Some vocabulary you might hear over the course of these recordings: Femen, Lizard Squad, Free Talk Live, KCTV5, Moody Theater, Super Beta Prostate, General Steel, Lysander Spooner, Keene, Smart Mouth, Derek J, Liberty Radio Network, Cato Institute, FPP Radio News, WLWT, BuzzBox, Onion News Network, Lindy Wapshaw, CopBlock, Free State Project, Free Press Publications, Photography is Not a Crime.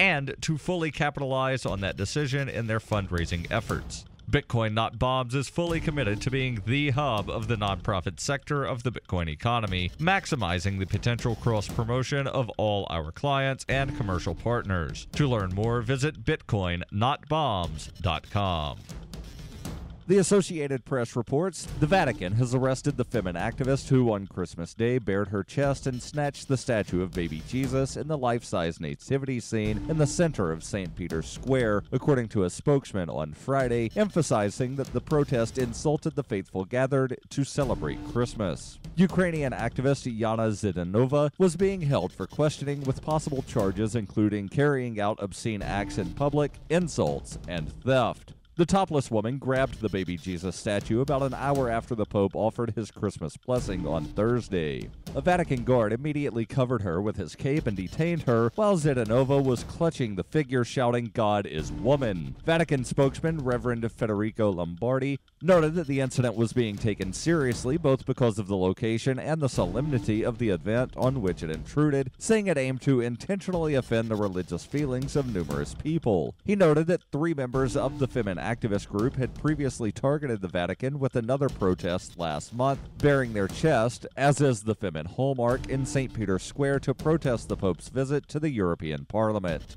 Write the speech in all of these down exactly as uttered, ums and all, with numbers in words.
and to fully capitalize on that decision in their fundraising efforts. Bitcoin Not Bombs is fully committed to being the hub of the nonprofit sector of the Bitcoin economy, maximizing the potential cross-promotion of all our clients and commercial partners. To learn more, visit bitcoin not bombs dot com. The Associated Press reports, the Vatican has arrested the Femen activist who on Christmas Day bared her chest and snatched the statue of baby Jesus in the life-size nativity scene in the center of Saint Peter's Square, according to a spokesman on Friday, emphasizing that the protest insulted the faithful gathered to celebrate Christmas. Ukrainian activist Yana Zidanova was being held for questioning with possible charges including carrying out obscene acts in public, insults, and theft. The topless woman grabbed the baby Jesus statue about an hour after the Pope offered his Christmas blessing on Thursday. A Vatican guard immediately covered her with his cape and detained her, while Zidanova was clutching the figure, shouting, "God is woman." Vatican spokesman Reverend Federico Lombardi noted that the incident was being taken seriously both because of the location and the solemnity of the event on which it intruded, saying it aimed to intentionally offend the religious feelings of numerous people. He noted that three members of the Femen activist group had previously targeted the Vatican with another protest last month, baring their chest, as is the Femen hallmark, in Saint Peter's Square to protest the Pope's visit to the European Parliament.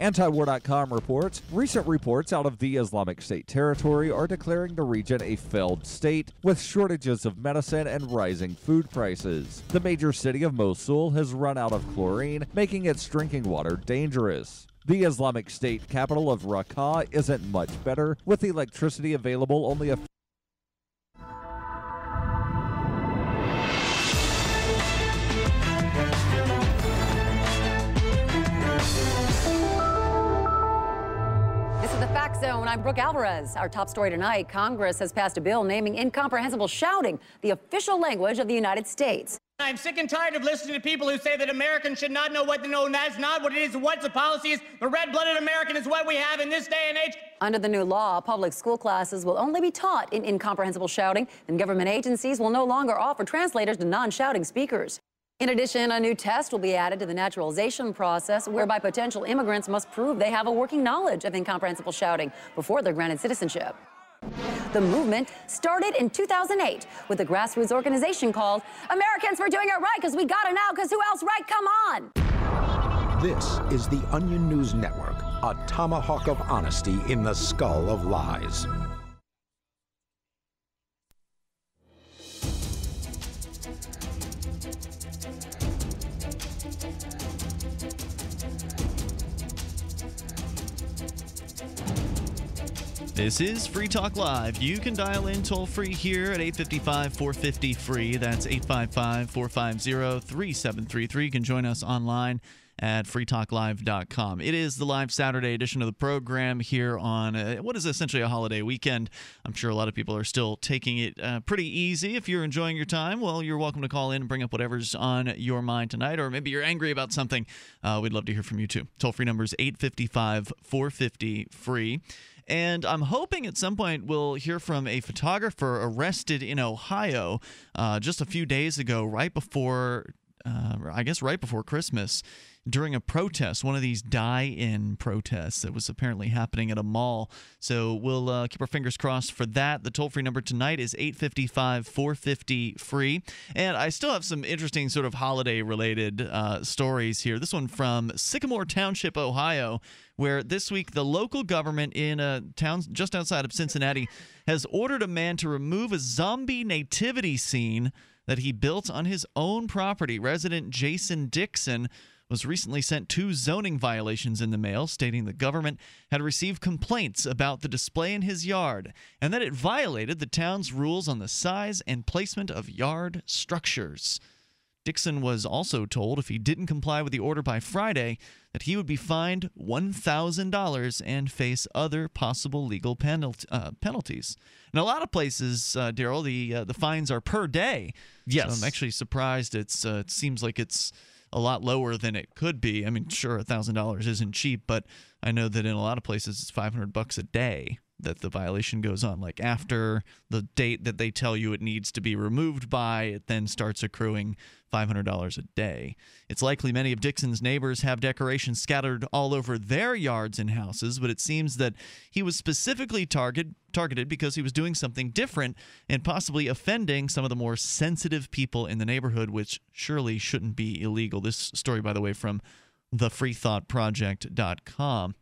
Antiwar dot com reports, recent reports out of the Islamic State territory are declaring the region a failed state, with shortages of medicine and rising food prices. The major city of Mosul has run out of chlorine, making its drinking water dangerous. The Islamic State capital of Raqqa isn't much better, with electricity available only a few Zone. I'm Brooke Alvarez. Our top story tonight, Congress has passed a bill naming incomprehensible shouting the official language of the United States. I'm sick and tired of listening to people who say that Americans should not know what to know, and that's not what it is, what's the policy is. The red-blooded American is what we have in this day and age. Under the new law, public school classes will only be taught in incomprehensible shouting, and government agencies will no longer offer translators to non-shouting speakers. In addition, a new test will be added to the naturalization process whereby potential immigrants must prove they have a working knowledge of incomprehensible shouting before they're granted citizenship. The movement started in two thousand eight with a grassroots organization called Americans for Doing It Right, because we got it now, because who else, right? Come on! This is the Onion News Network, a tomahawk of honesty in the skull of lies. This is Free Talk Live. You can dial in toll-free here at eight five five, four five zero, F R E E. That's eight five five, four five zero, three seven three three. You can join us online at free talk live dot com. It is the live Saturday edition of the program here on uh, what is essentially a holiday weekend. I'm sure a lot of people are still taking it uh, pretty easy. If you're enjoying your time, well, you're welcome to call in and bring up whatever's on your mind tonight, or maybe you're angry about something. Uh, we'd love to hear from you, too. Toll-free number is eight five five, four five zero, F R E E. And I'm hoping at some point we'll hear from a photographer arrested in Ohio uh, just a few days ago, right before, uh, I guess right before Christmas, during a protest, one of these die-in protests that was apparently happening at a mall. So we'll uh, keep our fingers crossed for that. The toll-free number tonight is eight five five, four five zero, F R E E. And I still have some interesting sort of holiday-related uh, stories here. This one from Sycamore Township, Ohio, where this week the local government in a town just outside of Cincinnati has ordered a man to remove a zombie nativity scene that he built on his own property. Resident Jason Dixon was recently sent two zoning violations in the mail, stating the government had received complaints about the display in his yard and that it violated the town's rules on the size and placement of yard structures. Dixon was also told if he didn't comply with the order by Friday that he would be fined one thousand dollars and face other possible legal penalt uh, penalties. In a lot of places, uh, Daryl, the uh, the fines are per day. Yes. So I'm actually surprised. It's uh, it seems like it's a lot lower than it could be. I mean, sure, one thousand dollars isn't cheap, but I know that in a lot of places it's five hundred bucks a day that the violation goes on. Like after the date that they tell you it needs to be removed by, it then starts accruing five hundred dollars a day. It's likely many of Dixon's neighbors have decorations scattered all over their yards and houses, but it seems that he was specifically targeted targeted because he was doing something different and possibly offending some of the more sensitive people in the neighborhood, which surely shouldn't be illegal. This story, by the way, from the free thought project dot com.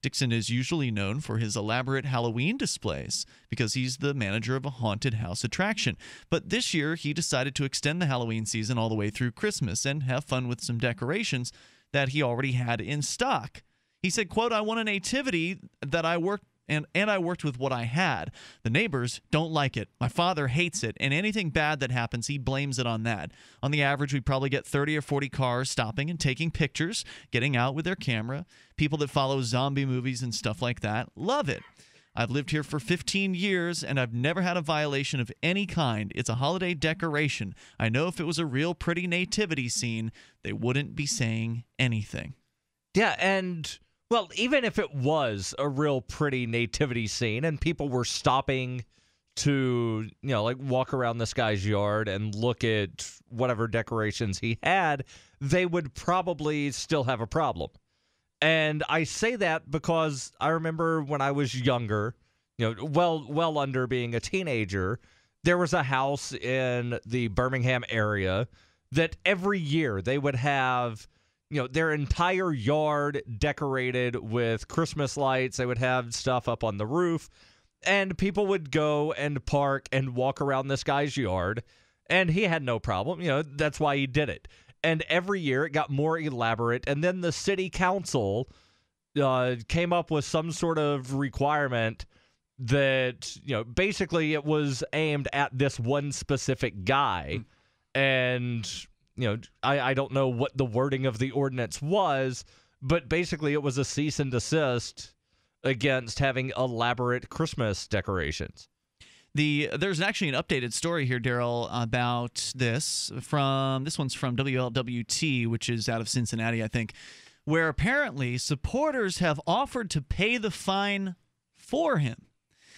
Dixon is usually known for his elaborate Halloween displays because he's the manager of a haunted house attraction. But this year, he decided to extend the Halloween season all the way through Christmas and have fun with some decorations that he already had in stock. He said, quote, "I want a nativity that I worked and, and I worked with what I had. The neighbors don't like it. My father hates it, and anything bad that happens, he blames it on that. On the average, we probably get thirty or forty cars stopping and taking pictures, getting out with their camera. People that follow zombie movies and stuff like that love it. I've lived here for fifteen years, and I've never had a violation of any kind. It's a holiday decoration. I know if it was a real pretty nativity scene, they wouldn't be saying anything." Yeah, and... well, even if it was a real pretty nativity scene and people were stopping to, you know, like walk around this guy's yard and look at whatever decorations he had, they would probably still have a problem. And I say that because I remember when I was younger, you know, well, well under being a teenager, there was a house in the Birmingham area that every year they would have, you know, their entire yard decorated with Christmas lights. They would have stuff up on the roof, and people would go and park and walk around this guy's yard, and he had no problem. You know, that's why he did it. And every year it got more elaborate, and then the city council uh, came up with some sort of requirement that, you know, basically it was aimed at this one specific guy, and... you know, I, I don't know what the wording of the ordinance was, but basically it was a cease and desist against having elaborate Christmas decorations. The There's actually an updated story here, Daryl, about this. From This one's from W L W T, which is out of Cincinnati, I think, where apparently supporters have offered to pay the fine for him.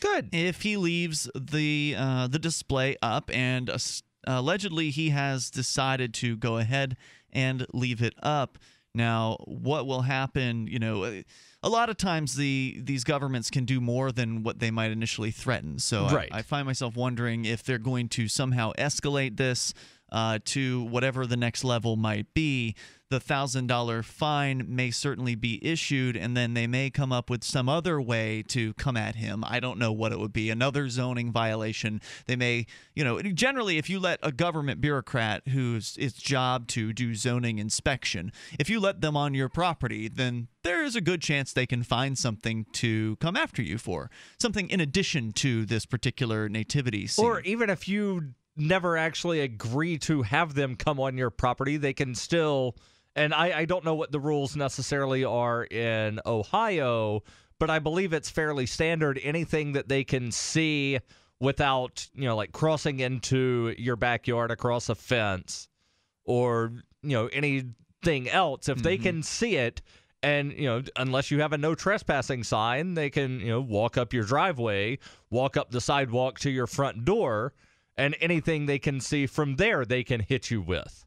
Good. If he leaves the, uh, the display up and a allegedly, he has decided to go ahead and leave it up. Now, what will happen, you know, a lot of times the these governments can do more than what they might initially threaten. So right. I, I find myself wondering if they're going to somehow escalate this uh, to whatever the next level might be. The one thousand dollar fine may certainly be issued, and then they may come up with some other way to come at him. I don't know what it would be. Another zoning violation. They may, you know, generally if you let a government bureaucrat who's its job to do zoning inspection, if you let them on your property, then there is a good chance they can find something to come after you for. Something in addition to this particular nativity scene. Or even if you never actually agree to have them come on your property, they can still... And I, I don't know what the rules necessarily are in Ohio, but I believe it's fairly standard. Anything that they can see without, you know, like crossing into your backyard across a fence or, you know, anything else, if mm-hmm. they can see it and, you know, unless you have a no trespassing sign, they can, you know, walk up your driveway, walk up the sidewalk to your front door, and anything they can see from there they can hit you with.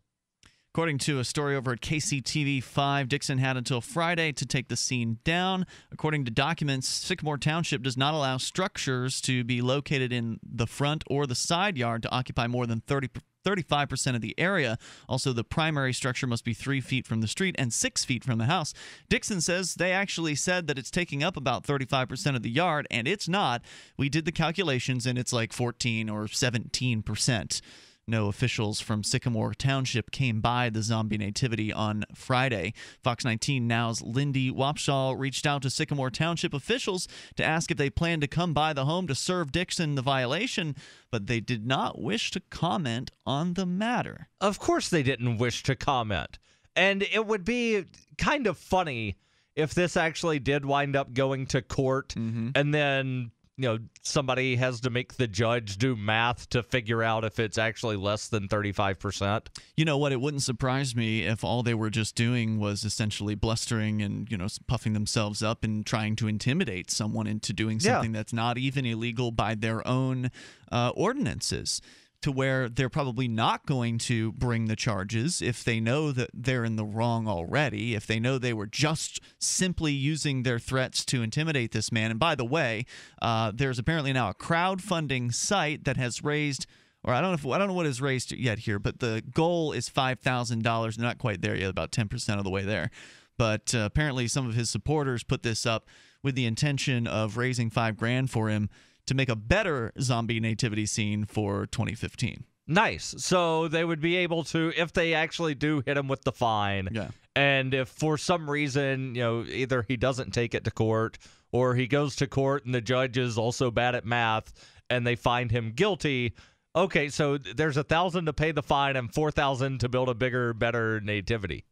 According to a story over at K C T V five, Dixon had until Friday to take the scene down. According to documents, Sycamore Township does not allow structures to be located in the front or the side yard to occupy more than thirty-five percent of the area. Also, the primary structure must be three feet from the street and six feet from the house. Dixon says they actually said that it's taking up about thirty-five percent of the yard, and it's not. We did the calculations, and it's like fourteen or seventeen percent. No officials from Sycamore Township came by the zombie nativity on Friday. Fox nineteen Now's Lindy Wapshaw reached out to Sycamore Township officials to ask if they planned to come by the home to serve Dixon the violation, but they did not wish to comment on the matter. Of course they didn't wish to comment. And it would be kind of funny if this actually did wind up going to court, mm-hmm. and then, you know, somebody has to make the judge do math to figure out if it's actually less than thirty-five percent. You know what? It wouldn't surprise me if all they were just doing was essentially blustering and, you know, puffing themselves up and trying to intimidate someone into doing something yeah. that's not even illegal by their own uh, ordinances, to where they're probably not going to bring the charges if they know that they're in the wrong already, if they know they were just simply using their threats to intimidate this man. And by the way, uh, there's apparently now a crowdfunding site that has raised, or I don't know if, I don't know what is raised yet here, but the goal is five thousand dollars. They're not quite there yet, about ten percent of the way there. But uh, apparently some of his supporters put this up with the intention of raising five grand for him to make a better zombie nativity scene for twenty fifteen. Nice. So they would be able to, if they actually do hit him with the fine, yeah. and if for some reason, you know, either he doesn't take it to court or he goes to court and the judge is also bad at math and they find him guilty. Okay, so there's a thousand to pay the fine and four thousand to build a bigger, better nativity.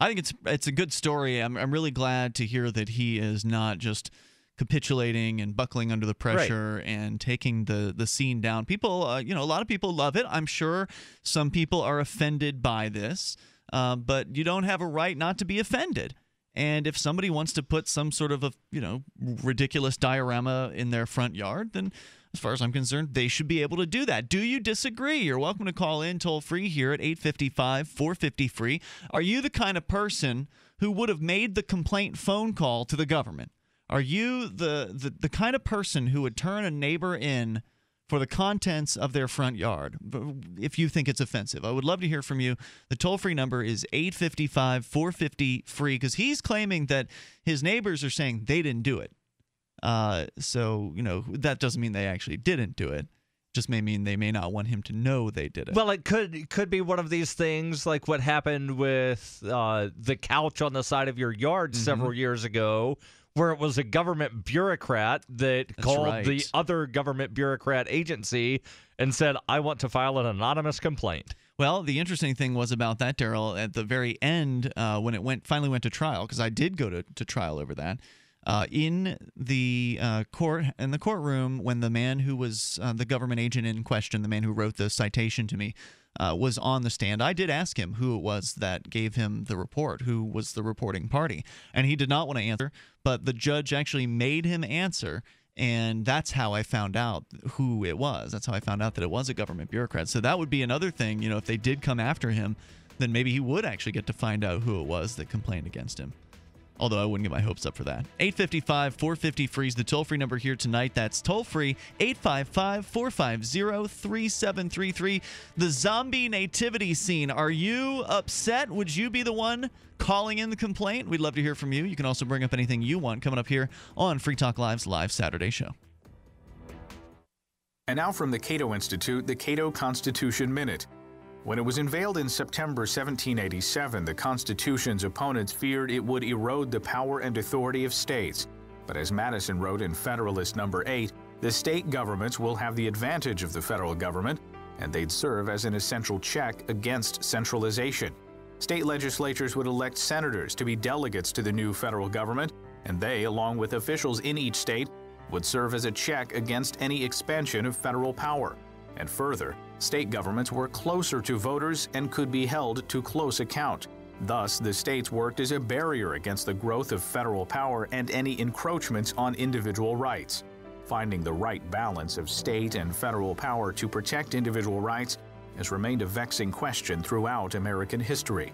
I think it's it's a good story. I'm I'm really glad to hear that he is not just capitulating and buckling under the pressure right. and taking the the scene down. People, uh, you know, a lot of people love it. I'm sure some people are offended by this, uh, but you don't have a right not to be offended. And if somebody wants to put some sort of a, you know, ridiculous diorama in their front yard, then as far as I'm concerned, they should be able to do that. Do you disagree? You're welcome to call in toll free here at eight five five, four five zero, free. Are you the kind of person who would have made the complaint phone call to the government? Are you the, the, the kind of person who would turn a neighbor in for the contents of their front yard if you think it's offensive? I would love to hear from you. The toll-free number is eight five five, four five zero, free because he's claiming that his neighbors are saying they didn't do it. Uh, so, you know, that doesn't mean they actually didn't do it. Just may mean they may not want him to know they did it. Well, it could it could be one of these things like what happened with uh, the couch on the side of your yard mm-hmm. several years ago, where it was a government bureaucrat that That's called right. the other government bureaucrat agency and said, I want to file an anonymous complaint. Well, the interesting thing was about that, Daryl, at the very end, uh, when it went finally went to trial, because I did go to, to trial over that, uh, in the uh, court in the courtroom when the man who was uh, the government agent in question, the man who wrote the citation to me, uh, was on the stand, I did ask him who it was that gave him the report, who was the reporting party, and he did not want to answer, but the judge actually made him answer, and that's how I found out who it was. That's how I found out that it was a government bureaucrat. So that would be another thing, you know, if they did come after him, then maybe he would actually get to find out who it was that complained against him. Although I wouldn't get my hopes up for that. eight five five, four five zero, free is the toll-free number here tonight. That's toll-free, eight five five, four five zero, three seven three three. The zombie nativity scene. Are you upset? Would you be the one calling in the complaint? We'd love to hear from you. You can also bring up anything you want coming up here on Free Talk Live's Live Saturday show. And now from the Cato Institute, the Cato Constitution Minute. When it was unveiled in September seventeen eighty-seven, the Constitution's opponents feared it would erode the power and authority of states. But as Madison wrote in Federalist Number eight, the state governments will have the advantage of the federal government, and they'd serve as an essential check against centralization. State legislatures would elect senators to be delegates to the new federal government, and they, along with officials in each state, would serve as a check against any expansion of federal power. And further, state governments were closer to voters and could be held to close account. Thus, the states worked as a barrier against the growth of federal power and any encroachments on individual rights. Finding the right balance of state and federal power to protect individual rights has remained a vexing question throughout American history.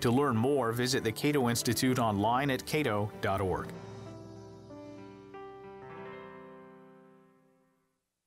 To learn more, visit the Cato Institute online at cato dot org.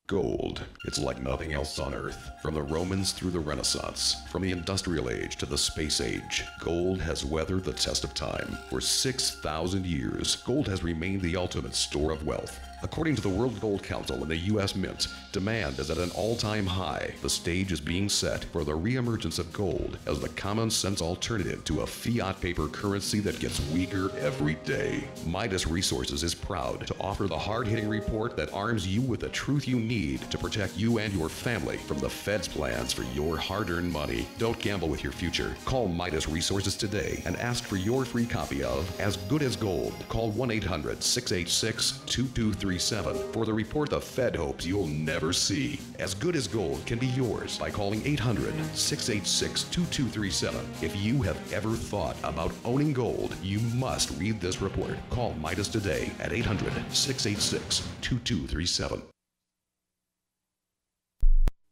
Gold. It's like nothing else on Earth. From the Romans through the Renaissance, from the Industrial Age to the Space Age, gold has weathered the test of time. For six thousand years, gold has remained the ultimate store of wealth. According to the World Gold Council and the U S Mint, demand is at an all-time high. The stage is being set for the reemergence of gold as the common sense alternative to a fiat paper currency that gets weaker every day. Midas Resources is proud to offer the hard-hitting report that arms you with the truth you need to protect you and your family from the Fed's plans for your hard-earned money. Don't gamble with your future. Call Midas Resources today and ask for your free copy of As Good as Gold. Call one eight hundred, six eight six, two two three seven for the report the Fed hopes you'll never see. As Good as Gold can be yours by calling eight hundred, six eight six, two two three seven. If you have ever thought about owning gold, you must read this report. Call Midas today at eight hundred, six eight six, two two three seven.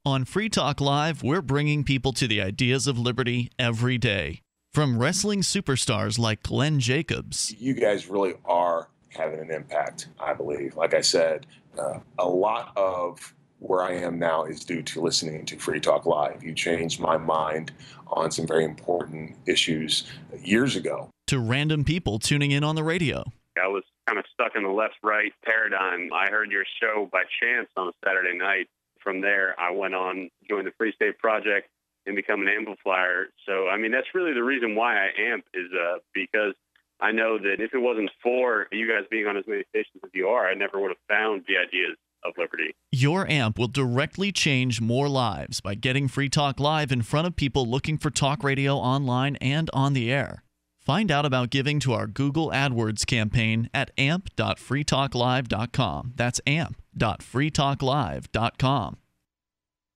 On Free Talk Live, we're bringing people to the ideas of liberty every day. From wrestling superstars like Glenn Jacobs. You guys really are having an impact, I believe. Like I said, uh, a lot of where I am now is due to listening to Free Talk Live. You changed my mind on some very important issues years ago. To random people tuning in on the radio. I was kind of stuck in the left-right paradigm. I heard your show by chance on a Saturday night. From there, I went on, joined the Free State Project, and become an amplifier. So, I mean, that's really the reason why I amp is uh, because I know that if it wasn't for you guys being on as many stations as you are, I never would have found the ideas of liberty. Your amp will directly change more lives by getting Free Talk Live in front of people looking for talk radio online and on the air. Find out about giving to our Google AdWords campaign at amp dot free talk live dot com. That's amp dot free talk live dot com.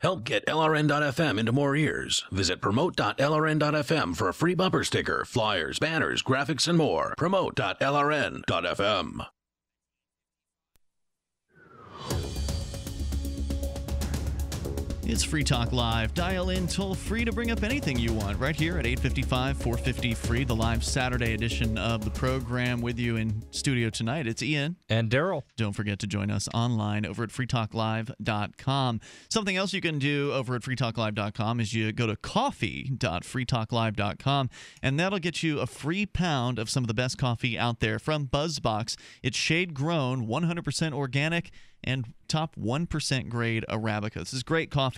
Help get L R N dot F M into more ears. Visit promote dot L R N dot F M for a free bumper sticker, flyers, banners, graphics, and more. promote dot L R N dot F M. It's Free Talk Live. Dial in toll-free to bring up anything you want right here at eight fifty-five, four fifty, free, the live Saturday edition of the program. With you in studio tonight, it's Ian. And Daryl. Don't forget to join us online over at free talk live dot com. Something else you can do over at free talk live dot com is you go to coffee dot free talk live dot com, and that'll get you a free pound of some of the best coffee out there from BuzzBox. It's shade-grown, one hundred percent organic, and top one percent grade Arabica. This is great coffee.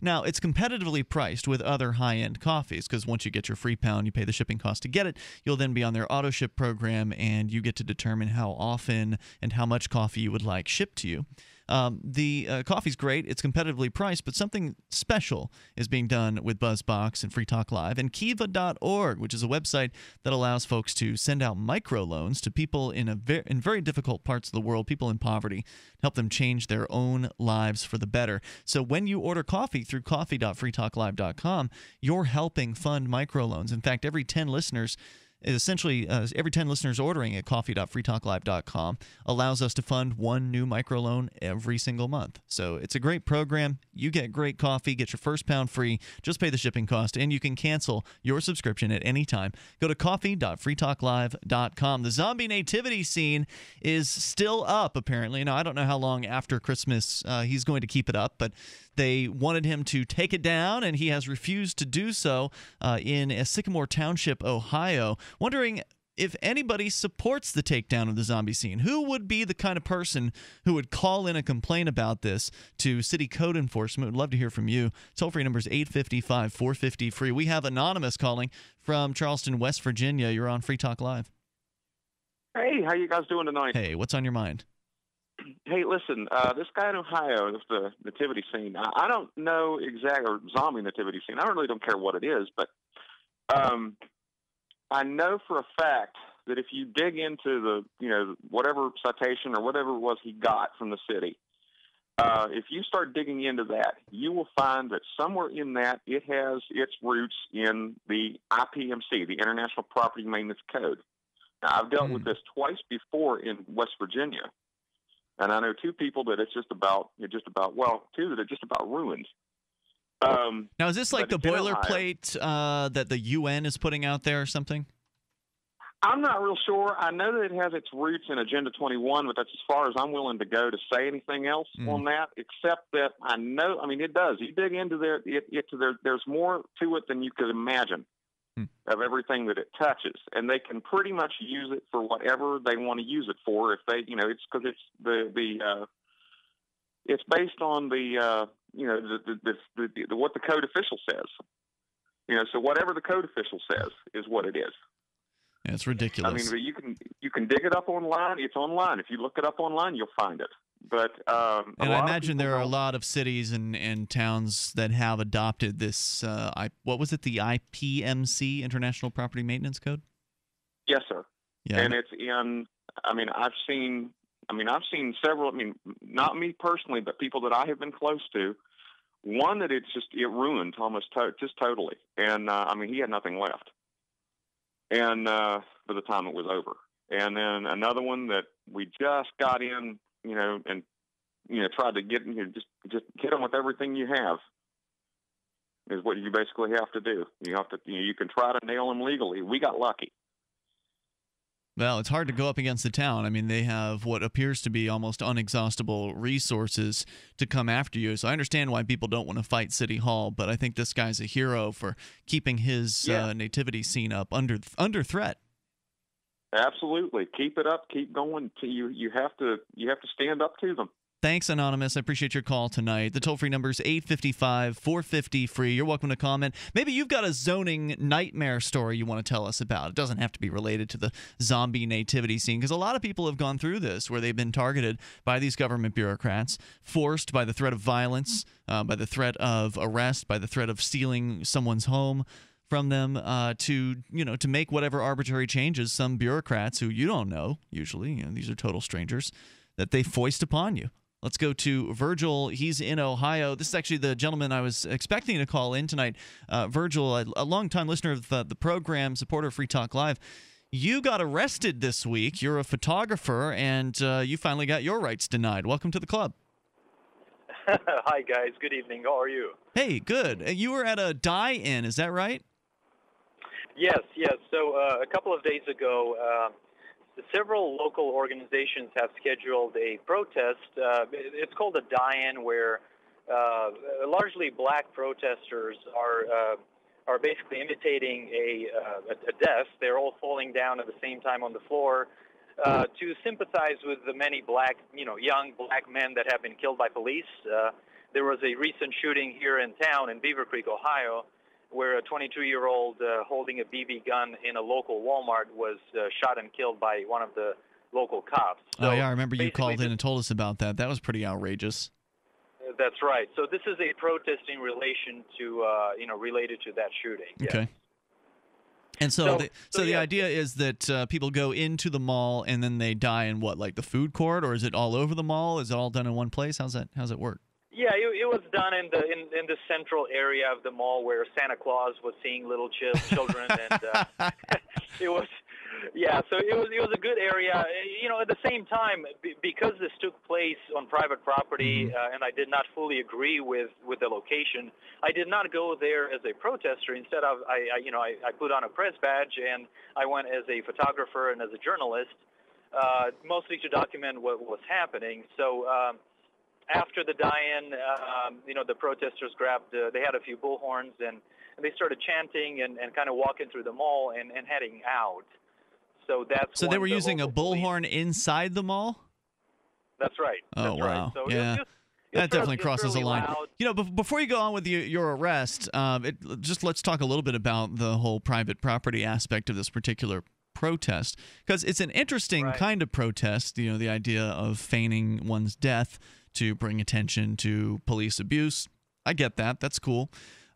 Now, it's competitively priced with other high-end coffees because once you get your free pound, you pay the shipping cost to get it. You'll then be on their auto ship program, and you get to determine how often and how much coffee you would like shipped to you. Um, the uh, coffee's great. It's competitively priced, but something special is being done with BuzzBox and Free Talk Live and Kiva dot org, which is a website that allows folks to send out microloans to people in a ver in very difficult parts of the world, people in poverty, help them change their own lives for the better. So when you order coffee through coffee dot free talk live dot com, you're helping fund microloans. In fact, every ten listeners Essentially, uh, every ten listeners ordering at coffee dot free talk live dot com allows us to fund one new microloan every single month. So it's a great program. You get great coffee. Get your first pound free. Just pay the shipping cost, and you can cancel your subscription at any time. Go to coffee dot free talk live dot com. The zombie nativity scene is still up, apparently. Now, I don't know how long after Christmas uh, he's going to keep it up, but they wanted him to take it down, and he has refused to do so uh, in Sycamore Township, Ohio. Wondering if anybody supports the takedown of the zombie scene. Who would be the kind of person who would call in a complaint about this to city code enforcement? We'd love to hear from you. Toll-free number is eight fifty-five, four fifty, free. We have Anonymous calling from Charleston, West Virginia. You're on Free Talk Live. Hey, how you guys doing tonight? Hey, what's on your mind? hey, listen, uh, this guy in Ohio, the nativity scene, I, I don't know exactly, or zombie nativity scene, I really don't care what it is, but um, I know for a fact that if you dig into the, you know, whatever citation or whatever it was he got from the city, uh, if you start digging into that, you will find that somewhere in that it has its roots in the I P M C, the International Property Maintenance Code. Now, I've dealt mm. with this twice before in West Virginia, and I know two people that it's just about, it's just about, well, two that are just about ruined. Um, now, is this like the boilerplate uh, that the U N is putting out there or something? I'm not real sure. I know that it has its roots in Agenda twenty-one, but that's as far as I'm willing to go to say anything else mm. on that, except that I know, I mean, it does. You dig into there, it, it, there there's more to it than you could imagine mm. of everything that it touches, and they can pretty much use it for whatever they want to use it for. If they, you know, it's because it's the, the uh, it's based on the, uh, you know, the, the, the, the, the, what the code official says. You know, so whatever the code official says is what it is. Yeah, it's ridiculous. I mean, but you can you can dig it up online. It's online. If you look it up online, you'll find it. But um, and I imagine there are a lot of cities and, and towns that have adopted this. Uh, I, what was it? The I P M C, International Property Maintenance Code. Yes, sir. Yeah, and it's in. I mean, I've seen. I mean, I've seen several. I mean, not me personally, but people that I have been close to. One that it's just it ruined almost to- just totally, and uh, I mean, he had nothing left. And uh, by the time it was over, and then another one that we just got in, you know, and you know, tried to get in here, just just hit them with everything you have. Is what you basically have to do. You have to, you know, you can try to nail them legally. We got lucky. Well, it's hard to go up against the town. I mean, they have what appears to be almost inexhaustible resources to come after you. So I understand why people don't want to fight City Hall, but I think this guy's a hero for keeping his yeah. uh, nativity scene up under under threat. Absolutely, keep it up, keep going. You you have to you have to stand up to them. Thanks, Anonymous. I appreciate your call tonight. The toll-free number is eight five five, four five zero, free. You're welcome to comment. Maybe you've got a zoning nightmare story you want to tell us about. It doesn't have to be related to the zombie nativity scene, because a lot of people have gone through this where they've been targeted by these government bureaucrats, forced by the threat of violence, uh, by the threat of arrest, by the threat of stealing someone's home from them uh, to, you know, to make whatever arbitrary changes some bureaucrats who you don't know, usually, you know, these are total strangers, that they foist upon you. Let's go to Virgil. He's in Ohio. This is actually the gentleman I was expecting to call in tonight. Uh, Virgil, a, a longtime listener of the, the program, supporter of Free Talk Live. You got arrested this week. You're a photographer, and uh, you finally got your rights denied. Welcome to the club. Hi, guys. Good evening. How are you? Hey, good. You were at a dye-in. Is that right? Yes, yes. So uh, a couple of days ago... Uh, Several local organizations have scheduled a protest. Uh, it's called a dye-in, where uh, largely black protesters are uh, are basically imitating a, uh, a death. They're all falling down at the same time on the floor uh, to sympathize with the many black, you know, young black men that have been killed by police. Uh, there was a recent shooting here in town in Beaver Creek, Ohio, where a twenty-two-year-old uh, holding a B B gun in a local Walmart was uh, shot and killed by one of the local cops. So oh, yeah, I remember you called in and told us about that. That was pretty outrageous. That's right. So this is a protest in relation to, uh, you know, related to that shooting. Okay. Yes. And so, so, the, so, so the yeah. idea is that uh, people go into the mall and then they die in what, like the food court, or is it all over the mall? Is it all done in one place? How's that? How's it work? Yeah, it, it was done in the in, in the central area of the mall where Santa Claus was seeing little ch children, and uh, it was, yeah. So it was it was a good area, you know. At the same time, b because this took place on private property, uh, and I did not fully agree with, with the location, I did not go there as a protester. Instead, of I, I you know I, I put on a press badge and I went as a photographer and as a journalist, uh, mostly to document what was happening. So. Um, After the die-in, um, you know, the protesters grabbed, uh, they had a few bullhorns, and, and they started chanting and, and kind of walking through the mall and, and heading out. So that's So they were the using a bullhorn police. Inside the mall? That's right. Oh, that's wow. Right. So yeah. It was just, it that definitely crosses really a line. Loud. You know, be before you go on with your, your arrest, uh, it, just let's talk a little bit about the whole private property aspect of this particular protest, because it's an interesting right. kind of protest, you know, the idea of feigning one's death to bring attention to police abuse. I get that. That's cool.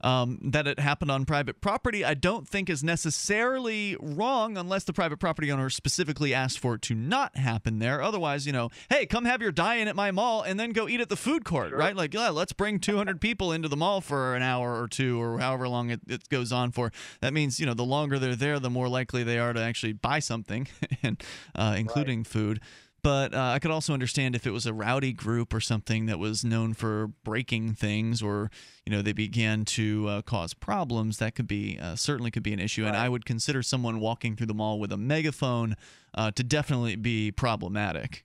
Um, that it happened on private property, I don't think is necessarily wrong unless the private property owner specifically asked for it to not happen there. Otherwise, you know, hey, come have your dine at my mall and then go eat at the food court, sure. right? Like, yeah, let's bring two hundred people into the mall for an hour or two or however long it, it goes on for. That means, you know, the longer they're there, the more likely they are to actually buy something, and uh, including right. food. But uh, I could also understand if it was a rowdy group or something that was known for breaking things, or you know they began to uh, cause problems. That could be uh, certainly could be an issue, right. and I would consider someone walking through the mall with a megaphone uh, to definitely be problematic.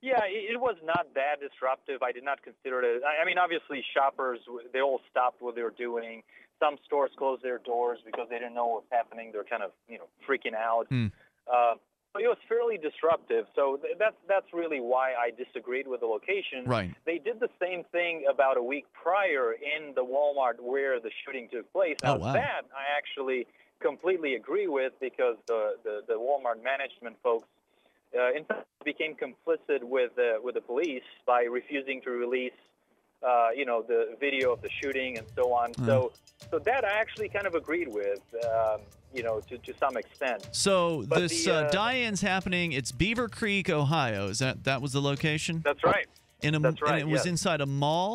Yeah, it was not that disruptive. I did not consider it. I mean, obviously, shoppers, they all stopped what they were doing. Some stores closed their doors because they didn't know what was happening. They were kind of you know freaking out. Mm. Uh, But it was fairly disruptive, so th that's that's really why I disagreed with the location. Right. They did the same thing about a week prior in the Walmart where the shooting took place. Now, oh, wow. that I actually completely agree with, because the, the, the Walmart management folks uh, in fact became complicit with uh, with the police by refusing to release uh, you know the video of the shooting and so on. Mm. So so that I actually kind of agreed with. Um, You know, to, to some extent. So but this the, uh, uh, die-in's happening. It's Beaver Creek, Ohio. Is that that was the location? That's right. In a, that's right. And it yes. was inside a mall.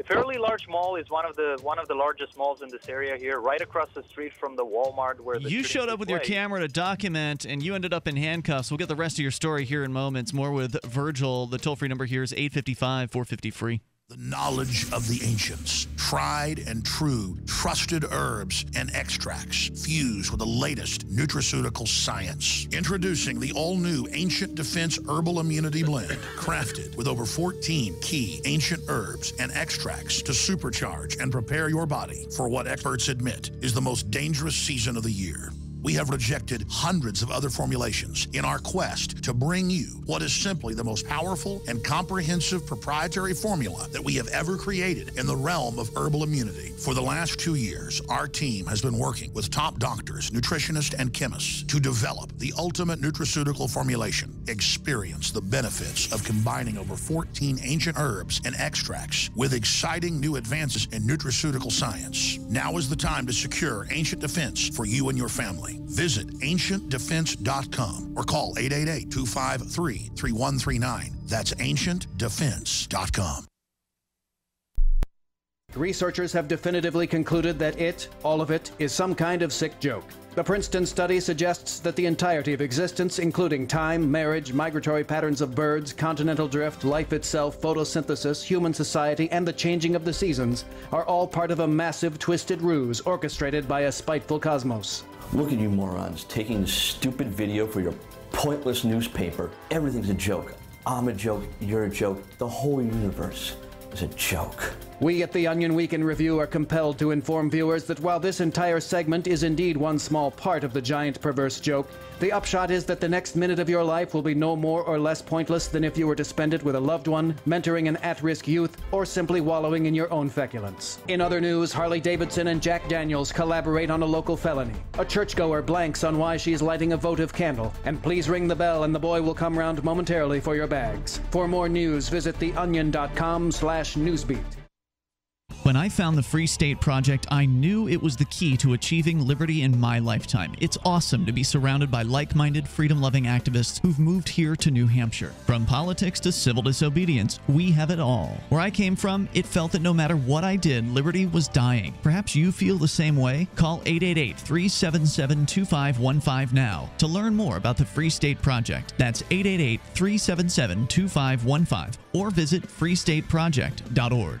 A fairly large mall is one of the one of the largest malls in this area here, right across the street from the Walmart where the you showed up with place. your camera to document, and you ended up in handcuffs. We'll get the rest of your story here in moments. More with Virgil. The toll-free number here is eight five five, four five zero, free. The knowledge of the ancients, tried and true, trusted herbs and extracts fused with the latest nutraceutical science. Introducing the all-new Ancient Defense Herbal Immunity Blend, crafted with over fourteen key ancient herbs and extracts to supercharge and prepare your body for what experts admit is the most dangerous season of the year. We have rejected hundreds of other formulations in our quest to bring you what is simply the most powerful and comprehensive proprietary formula that we have ever created in the realm of herbal immunity. For the last two years, our team has been working with top doctors, nutritionists, and chemists to develop the ultimate nutraceutical formulation. Experience the benefits of combining over fourteen ancient herbs and extracts with exciting new advances in nutraceutical science. Now is the time to secure Ancient Defense for you and your family. Visit ancient defense dot com or call eight eight eight, two five three, three one three nine. That's ancient defense dot com. Researchers have definitively concluded that it, all of it, is some kind of sick joke. The Princeton study suggests that the entirety of existence, including time, marriage, migratory patterns of birds, continental drift, life itself, photosynthesis, human society, and the changing of the seasons, are all part of a massive twisted ruse orchestrated by a spiteful cosmos. Look at you morons, taking this stupid video for your pointless newspaper. Everything's a joke. I'm a joke, you're a joke, the whole universe is a joke. We at the Onion Week in Review are compelled to inform viewers that while this entire segment is indeed one small part of the giant perverse joke, the upshot is that the next minute of your life will be no more or less pointless than if you were to spend it with a loved one, mentoring an at-risk youth, or simply wallowing in your own feculence. In other news, Harley Davidson and Jack Daniels collaborate on a local felony. A churchgoer blanks on why she's lighting a votive candle, and please ring the bell and the boy will come round momentarily for your bags. For more news, visit the onion dot com slash newsbeat. When I found the Free State Project, I knew it was the key to achieving liberty in my lifetime. It's awesome to be surrounded by like-minded, freedom-loving activists who've moved here to New Hampshire. From politics to civil disobedience, we have it all. Where I came from, it felt that no matter what I did, liberty was dying. Perhaps you feel the same way? Call eight eight eight, three seven seven, two five one five now to learn more about the Free State Project. That's eight eight eight, three seven seven, two five one five or visit free state project dot org.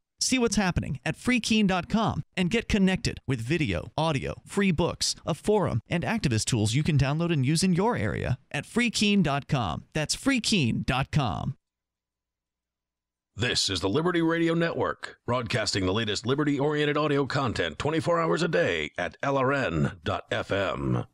See what's happening at free keene dot com and get connected with video, audio, free books, a forum, and activist tools you can download and use in your area at free keene dot com. That's free keene dot com. This is the Liberty Radio Network, broadcasting the latest liberty-oriented audio content twenty-four hours a day at L R N dot F M.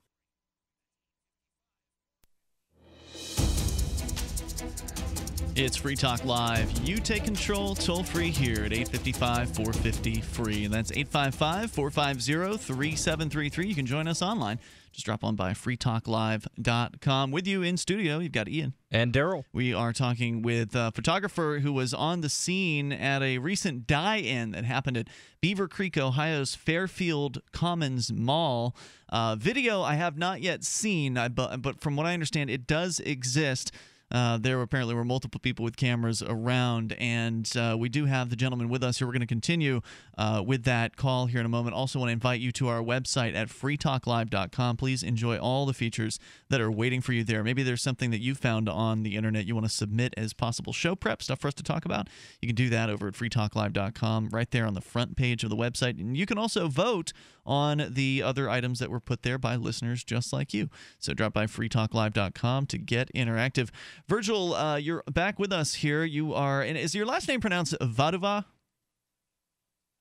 It's Free Talk Live. You take control toll-free here at eight five five, four five zero, F R E E. And that's eight five five, four five zero, three seven three three. You can join us online. Just drop on by free talk live dot com. With you in studio, you've got Ian. And Daryl. We are talking with a photographer who was on the scene at a recent die-in that happened at Beaver Creek, Ohio's Fairfield Commons Mall. Uh, video I have not yet seen, but, but from what I understand, it does exist. Uh, there apparently were multiple people with cameras around, and uh, we do have the gentleman with us here. We're going to continue uh, with that call here in a moment. Also want to invite you to our website at free talk live dot com. Please enjoy all the features that are waiting for you there. Maybe there's something that you found on the internet you want to submit as possible show prep, stuff for us to talk about. You can do that over at free talk live dot com, right there on the front page of the website. And you can also vote on the other items that were put there by listeners just like you. So drop by free talk live dot com to get interactive. Virgil, uh, you're back with us here. You are, and is your last name pronounced Vaduva?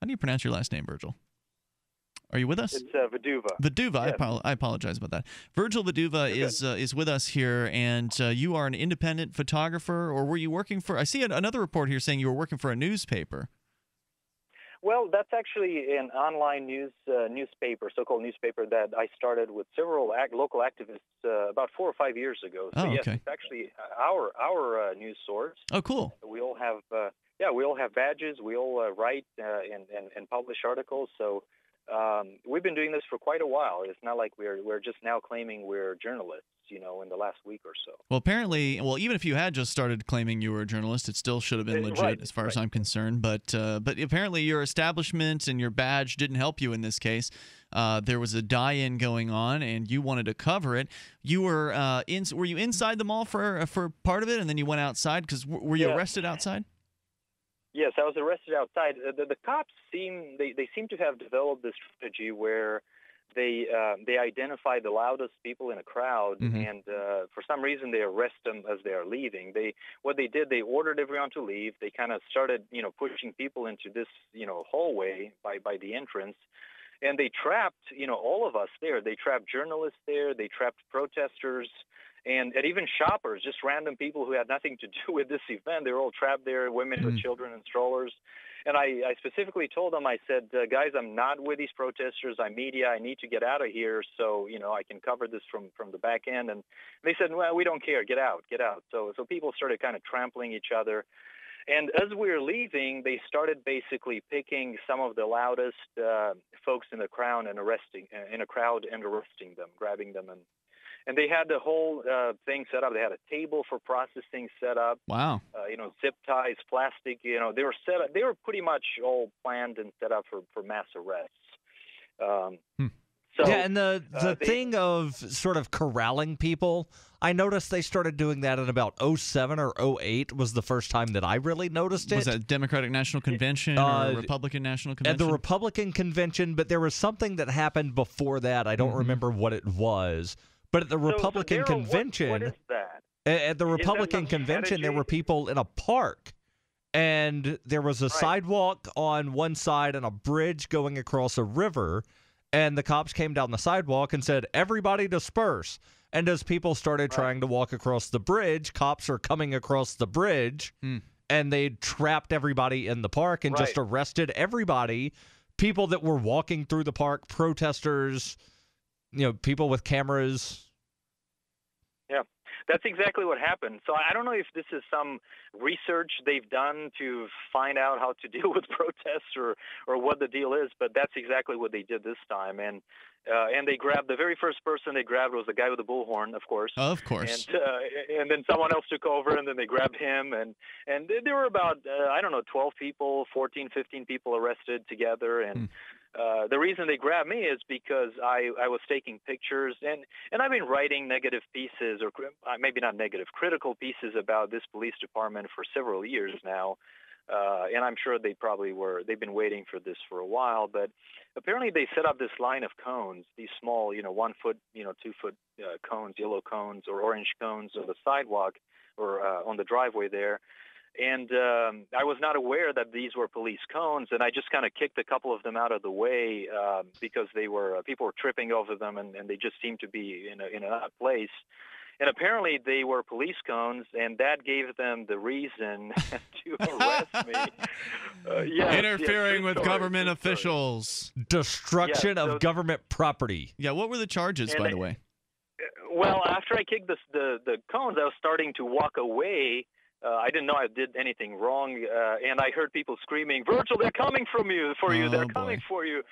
How do you pronounce your last name, Virgil? Are you with us? It's uh, Vaduva. Vaduva, yeah. I, apo I apologize about that. Virgil Vaduva okay. is uh, is with us here, and uh, you are an independent photographer, or were you working for? I see another report here saying you were working for a newspaper. Well, that's actually an online news uh, newspaper, so-called newspaper that I started with several act local activists uh, about four or five years ago. So oh, yes, okay. It's actually our our uh, news source. Oh, cool. We all have uh, yeah, we all have badges. We all uh, write uh, and, and and publish articles. So um, we've been doing this for quite a while. It's not like we're we're just now claiming we're journalists, you know, in the last week or so. Well, apparently, well, even if you had just started claiming you were a journalist, it still should have been legit, right, as far right. as I'm concerned. But uh, but apparently your establishment and your badge didn't help you in this case. Uh, there was a die-in going on, and you wanted to cover it. You were uh, in. Were you inside the mall for for part of it, and then you went outside? Because were you yeah. arrested outside? Yes, I was arrested outside. The, the cops seem they they seem to have developed this strategy where They uh, they identify the loudest people in a crowd, mm-hmm. and uh, for some reason they arrest them as they are leaving. They what they did, they ordered everyone to leave. They kind of started, you know, pushing people into this, you know, hallway by by the entrance, and they trapped, you know, all of us there. They trapped journalists there. They trapped protesters. And, and even shoppers, just random people who had nothing to do with this event. They were all trapped there, women mm-hmm. with children and strollers. And I, I specifically told them, I said, uh, guys, I'm not with these protesters. I'm media. I need to get out of here so, you know, I can cover this from, from the back end. And they said, well, we don't care. Get out. Get out. So, so people started kind of trampling each other. And as we were leaving, they started basically picking some of the loudest uh, folks in the crowd and arresting in a crowd and arresting them, grabbing them and And they had the whole uh, thing set up. They had a table for processing set up. Wow. Uh, you know, zip ties, plastic. You know, they were set up. They were pretty much all planned and set up for, for mass arrests. Um, hmm. So yeah, and the the uh, they, thing of sort of corralling people, I noticed they started doing that in about oh seven or oh eight was the first time that I really noticed it. Was that Democratic National Convention uh, or Republican National Convention? At the Republican Convention, but there was something that happened before that. I don't mm-hmm. remember what it was. But at the Republican so, so Daryl, convention, what, what is that? At the Republican convention, strategy? There were people in a park, and there was a right. sidewalk on one side and a bridge going across a river, and the cops came down the sidewalk and said, "Everybody disperse." And as people started right. trying to walk across the bridge, cops are coming across the bridge, mm. and they trapped everybody in the park and right. just arrested everybody. People that were walking through the park, protesters, you know, people with cameras. Yeah, that's exactly what happened. So I don't know if this is some research they've done to find out how to deal with protests or, or what the deal is, but that's exactly what they did this time. And uh, and they grabbed, the very first person they grabbed was the guy with the bullhorn, of course. Of course. And, uh, and then someone else took over, and then they grabbed him. And, and there were about, uh, I don't know, twelve people, fourteen, fifteen people arrested together. And mm. Uh, the reason they grabbed me is because I, I was taking pictures, and, and I've been writing negative pieces, or maybe not negative, critical pieces about this police department for several years now. Uh, and I'm sure they probably were, they've been waiting for this for a while, but apparently they set up this line of cones, these small, you know, one foot, you know, two foot uh, cones, yellow cones or orange cones on the sidewalk or uh, on the driveway there. And um, I was not aware that these were police cones, and I just kind of kicked a couple of them out of the way uh, because they were uh, people were tripping over them, and, and they just seemed to be in a, in an odd place. And apparently they were police cones, and that gave them the reason to arrest me. Uh, yes, Interfering yes, with story, government officials. Destruction yeah, so of government property. Yeah, what were the charges, by I, the way? Well, after I kicked the, the, the cones, I was starting to walk away. Uh, I didn't know I did anything wrong, uh, and I heard people screaming, "Virgil, they're coming from you, for you, oh, they're boy. coming for you."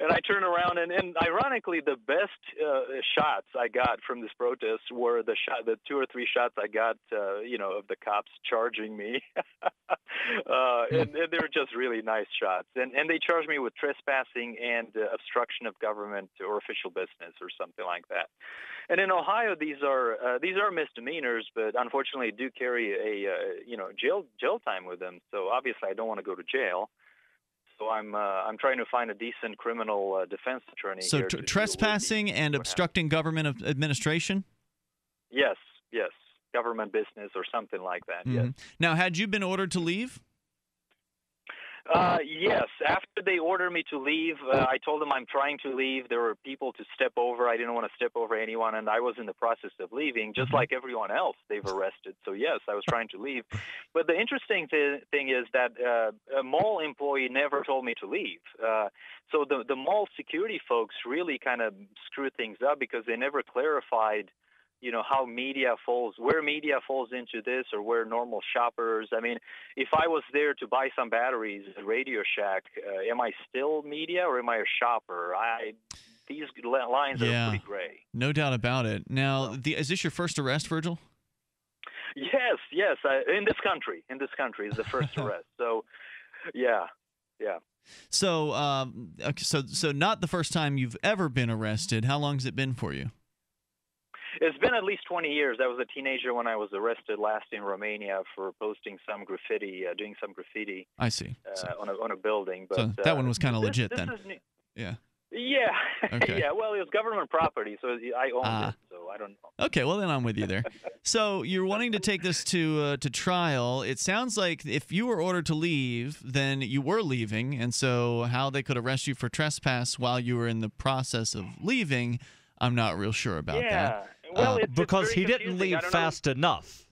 And I turned around, and, and ironically, the best uh, shots I got from this protest were the shot, the two or three shots I got, uh, you know, of the cops charging me. uh, and, and they were just really nice shots. And, and they charged me with trespassing and uh, obstruction of government or official business or something like that. And in Ohio, these are uh, these are misdemeanors, but unfortunately, do carry a uh, you know jail jail time with them. So obviously, I don't want to go to jail. So I'm uh, I'm trying to find a decent criminal uh, defense attorney. So here tr trespassing the, and obstructing government of administration. Yes, yes, government business or something like that. Mm-hmm. Yes. Now, had you been ordered to leave? Uh, yes. After they ordered me to leave, uh, I told them I'm trying to leave. There were people to step over. I didn't want to step over anyone, and I was in the process of leaving, just like everyone else they've arrested. So, yes, I was trying to leave. But the interesting th thing is that uh, a mall employee never told me to leave. Uh, so the, the mall security folks really kind of screwed things up because they never clarified you know, how media falls, where media falls into this or where normal shoppers. I mean, if I was there to buy some batteries at Radio Shack, uh, am I still media or am I a shopper? I These lines yeah, are pretty gray. No doubt about it. Now, the, is this your first arrest, Virgil? Yes, yes. I, in this country. In this country is the first arrest. So, yeah, yeah. So, um, so, so not the first time you've ever been arrested. How long has it been for you? It's been at least twenty years. I was a teenager when I was arrested last in Romania for posting some graffiti, uh, doing some graffiti. I see. Uh, so, on, a, on a building. But, so that uh, one was kind of legit this then. Yeah. Yeah. Okay. Yeah, well, it was government property, so I owned uh, it, so I don't know. Okay, well, then I'm with you there. So you're wanting to take this to uh, to trial. It sounds like if you were ordered to leave, then you were leaving, and so how they could arrest you for trespass while you were in the process of leaving, I'm not real sure about yeah. that. Well, it's, uh, because it's he confusing. didn't leave fast know. enough.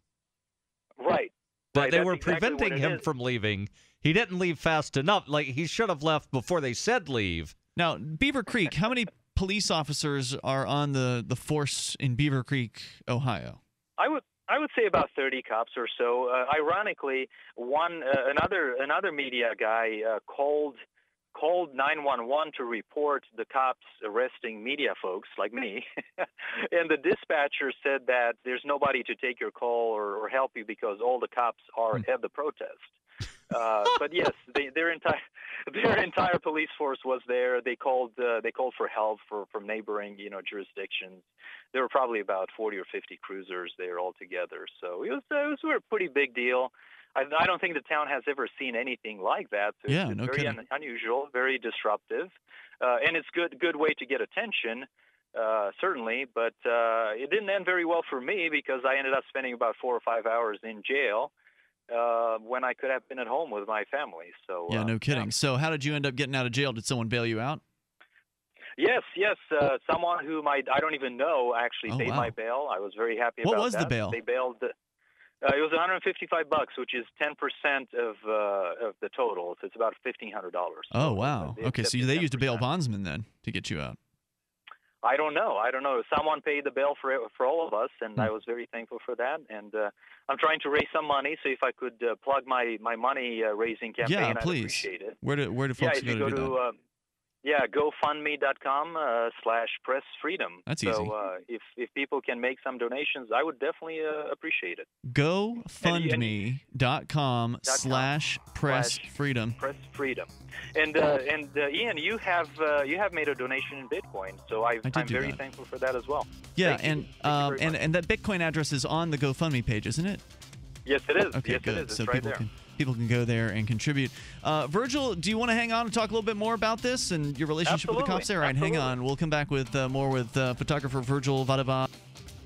Right. But right, they were exactly preventing him is. from leaving. He didn't leave fast enough. Like, he should have left before they said leave. Now, Beaver Creek, how many police officers are on the, the force in Beaver Creek, Ohio? I would... I would say about thirty cops or so. Uh, ironically, one uh, another another media guy uh, called... called nine one one to report the cops arresting media folks like me. And the dispatcher said that there's nobody to take your call or, or help you because all the cops are at the protest. Uh, but yes, they, their entire their entire police force was there. They called uh, they called for help for, from neighboring you know jurisdictions. There were probably about forty or fifty cruisers there altogether. So it was uh, it was a pretty big deal. I, I don't think the town has ever seen anything like that. So yeah, it's no very un unusual, very disruptive, uh, and it's good good way to get attention, uh, certainly. But uh, it didn't end very well for me because I ended up spending about four or five hours in jail uh, when I could have been at home with my family. So yeah, uh, no kidding. Yeah. So how did you end up getting out of jail? Did someone bail you out? Yes, yes. Uh, someone whom I, I don't even know actually oh, paid wow. my bail. I was very happy. What about was that. the bail? They bailed. Uh, it was one hundred fifty-five bucks, which is ten percent of uh, of the total. So it's about fifteen hundred dollars. Oh, wow. So okay, so they used a bail bondsman then to get you out. I don't know. I don't know. Someone paid the bail for for all of us, and mm. I was very thankful for that. And uh, I'm trying to raise some money, so if I could uh, plug my my money uh, raising campaign, yeah, I'd please. appreciate it. Where do where do folks yeah, go, to go to? Do that? Uh, yeah, GoFundMe dot com uh, slash press freedom. That's so, easy. So uh, if if people can make some donations, I would definitely uh, appreciate it. GoFundMe dot com slash press freedom. Press freedom. And uh, and uh, Ian, you have uh, you have made a donation in Bitcoin, so I, I I'm very that. thankful for that as well. Yeah, Thank and um, and much. and that Bitcoin address is on the GoFundMe page, isn't it? Yes, it is. Okay, yes, good. It is. It's so right people there. Can people can go there and contribute. Uh, Virgil, do you want to hang on and talk a little bit more about this and your relationship Absolutely. with the cops there? All right, Absolutely. hang on. We'll come back with uh, more with uh, photographer Virgil Vaduva.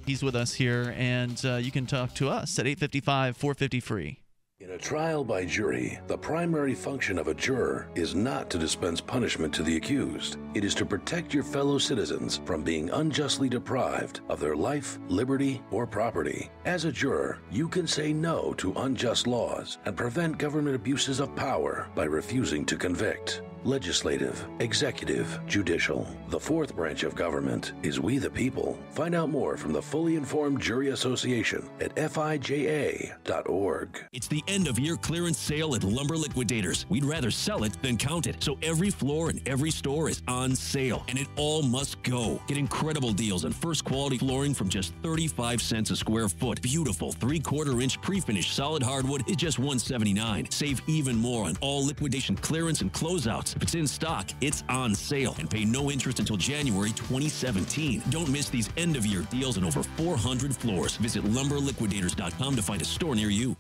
He's with us here, and uh, you can talk to us at eight fifty-five, four fifty, free. In a trial by jury, the primary function of a juror is not to dispense punishment to the accused. It is to protect your fellow citizens from being unjustly deprived of their life, liberty, or property. As a juror, you can say no to unjust laws and prevent government abuses of power by refusing to convict. Legislative, executive, judicial. The fourth branch of government is we the people. Find out more from the Fully Informed Jury Association at F I J A dot org. It's the end of year clearance sale at Lumber Liquidators. We'd rather sell it than count it. So every floor and every store is on sale, and it all must go. Get incredible deals on first quality flooring from just thirty-five cents a square foot. Beautiful three-quarter inch pre-finished solid hardwood is just one seventy-nine. Save even more on all liquidation clearance and closeouts. If it's in stock, it's on sale, and pay no interest until January twenty seventeen. Don't miss these end-of-year deals on over four hundred floors. Visit Lumber Liquidators dot com to find a store near you.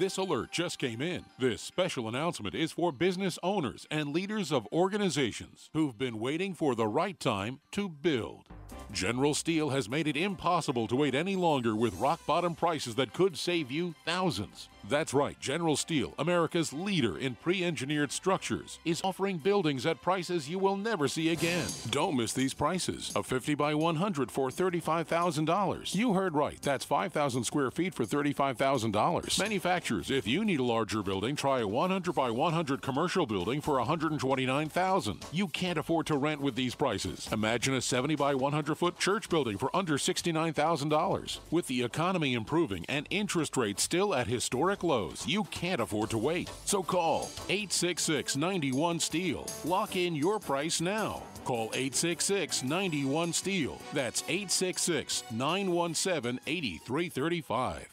This alert just came in. This special announcement is for business owners and leaders of organizations who've been waiting for the right time to build. General Steel has made it impossible to wait any longer with rock-bottom prices that could save you thousands. That's right, General Steel, America's leader in pre-engineered structures, is offering buildings at prices you will never see again. Don't miss these prices. A fifty by one hundred for thirty-five thousand dollars. You heard right, that's five thousand square feet for thirty-five thousand dollars. Manufacturers, if you need a larger building, try a one hundred by one hundred commercial building for one hundred twenty-nine thousand dollars. You can't afford to rent with these prices. Imagine a seventy by one hundred foot church building for under sixty-nine thousand dollars. With the economy improving and interest rates still at historic lows, you can't afford to wait. So call eight six six, nine one, S T E E L. Lock in your price now. Call eight six six, nine one, S T E E L. That's eight six six, nine one seven, eight three three five.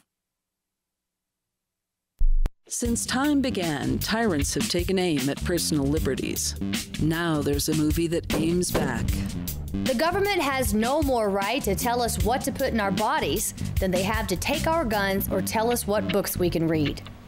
Since time began, tyrants have taken aim at personal liberties. Now there's a movie that aims back. The government has no more right to tell us what to put in our bodies than they have to take our guns or tell us what books we can read.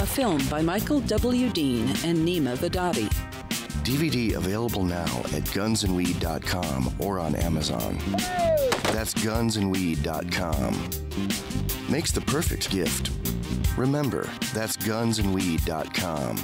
A film by Michael W. Dean and Nima Vadadi. D V D available now at guns and weed dot com or on Amazon. Hey! That's guns and weed dot com. Makes the perfect gift. Remember, that's guns and weed dot com.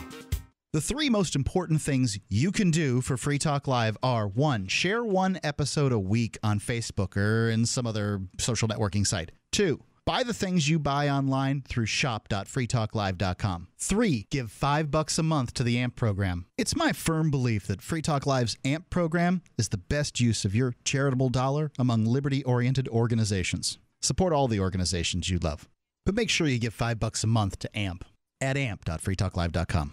The three most important things you can do for Free Talk Live are, one, share one episode a week on Facebook or in some other social networking site. Two, buy the things you buy online through shop dot free talk live dot com. Three, give five bucks a month to the A M P program. It's my firm belief that Free Talk Live's A M P program is the best use of your charitable dollar among liberty-oriented organizations. Support all the organizations you love, but make sure you give five bucks a month to A M P at A M P dot free talk live dot com.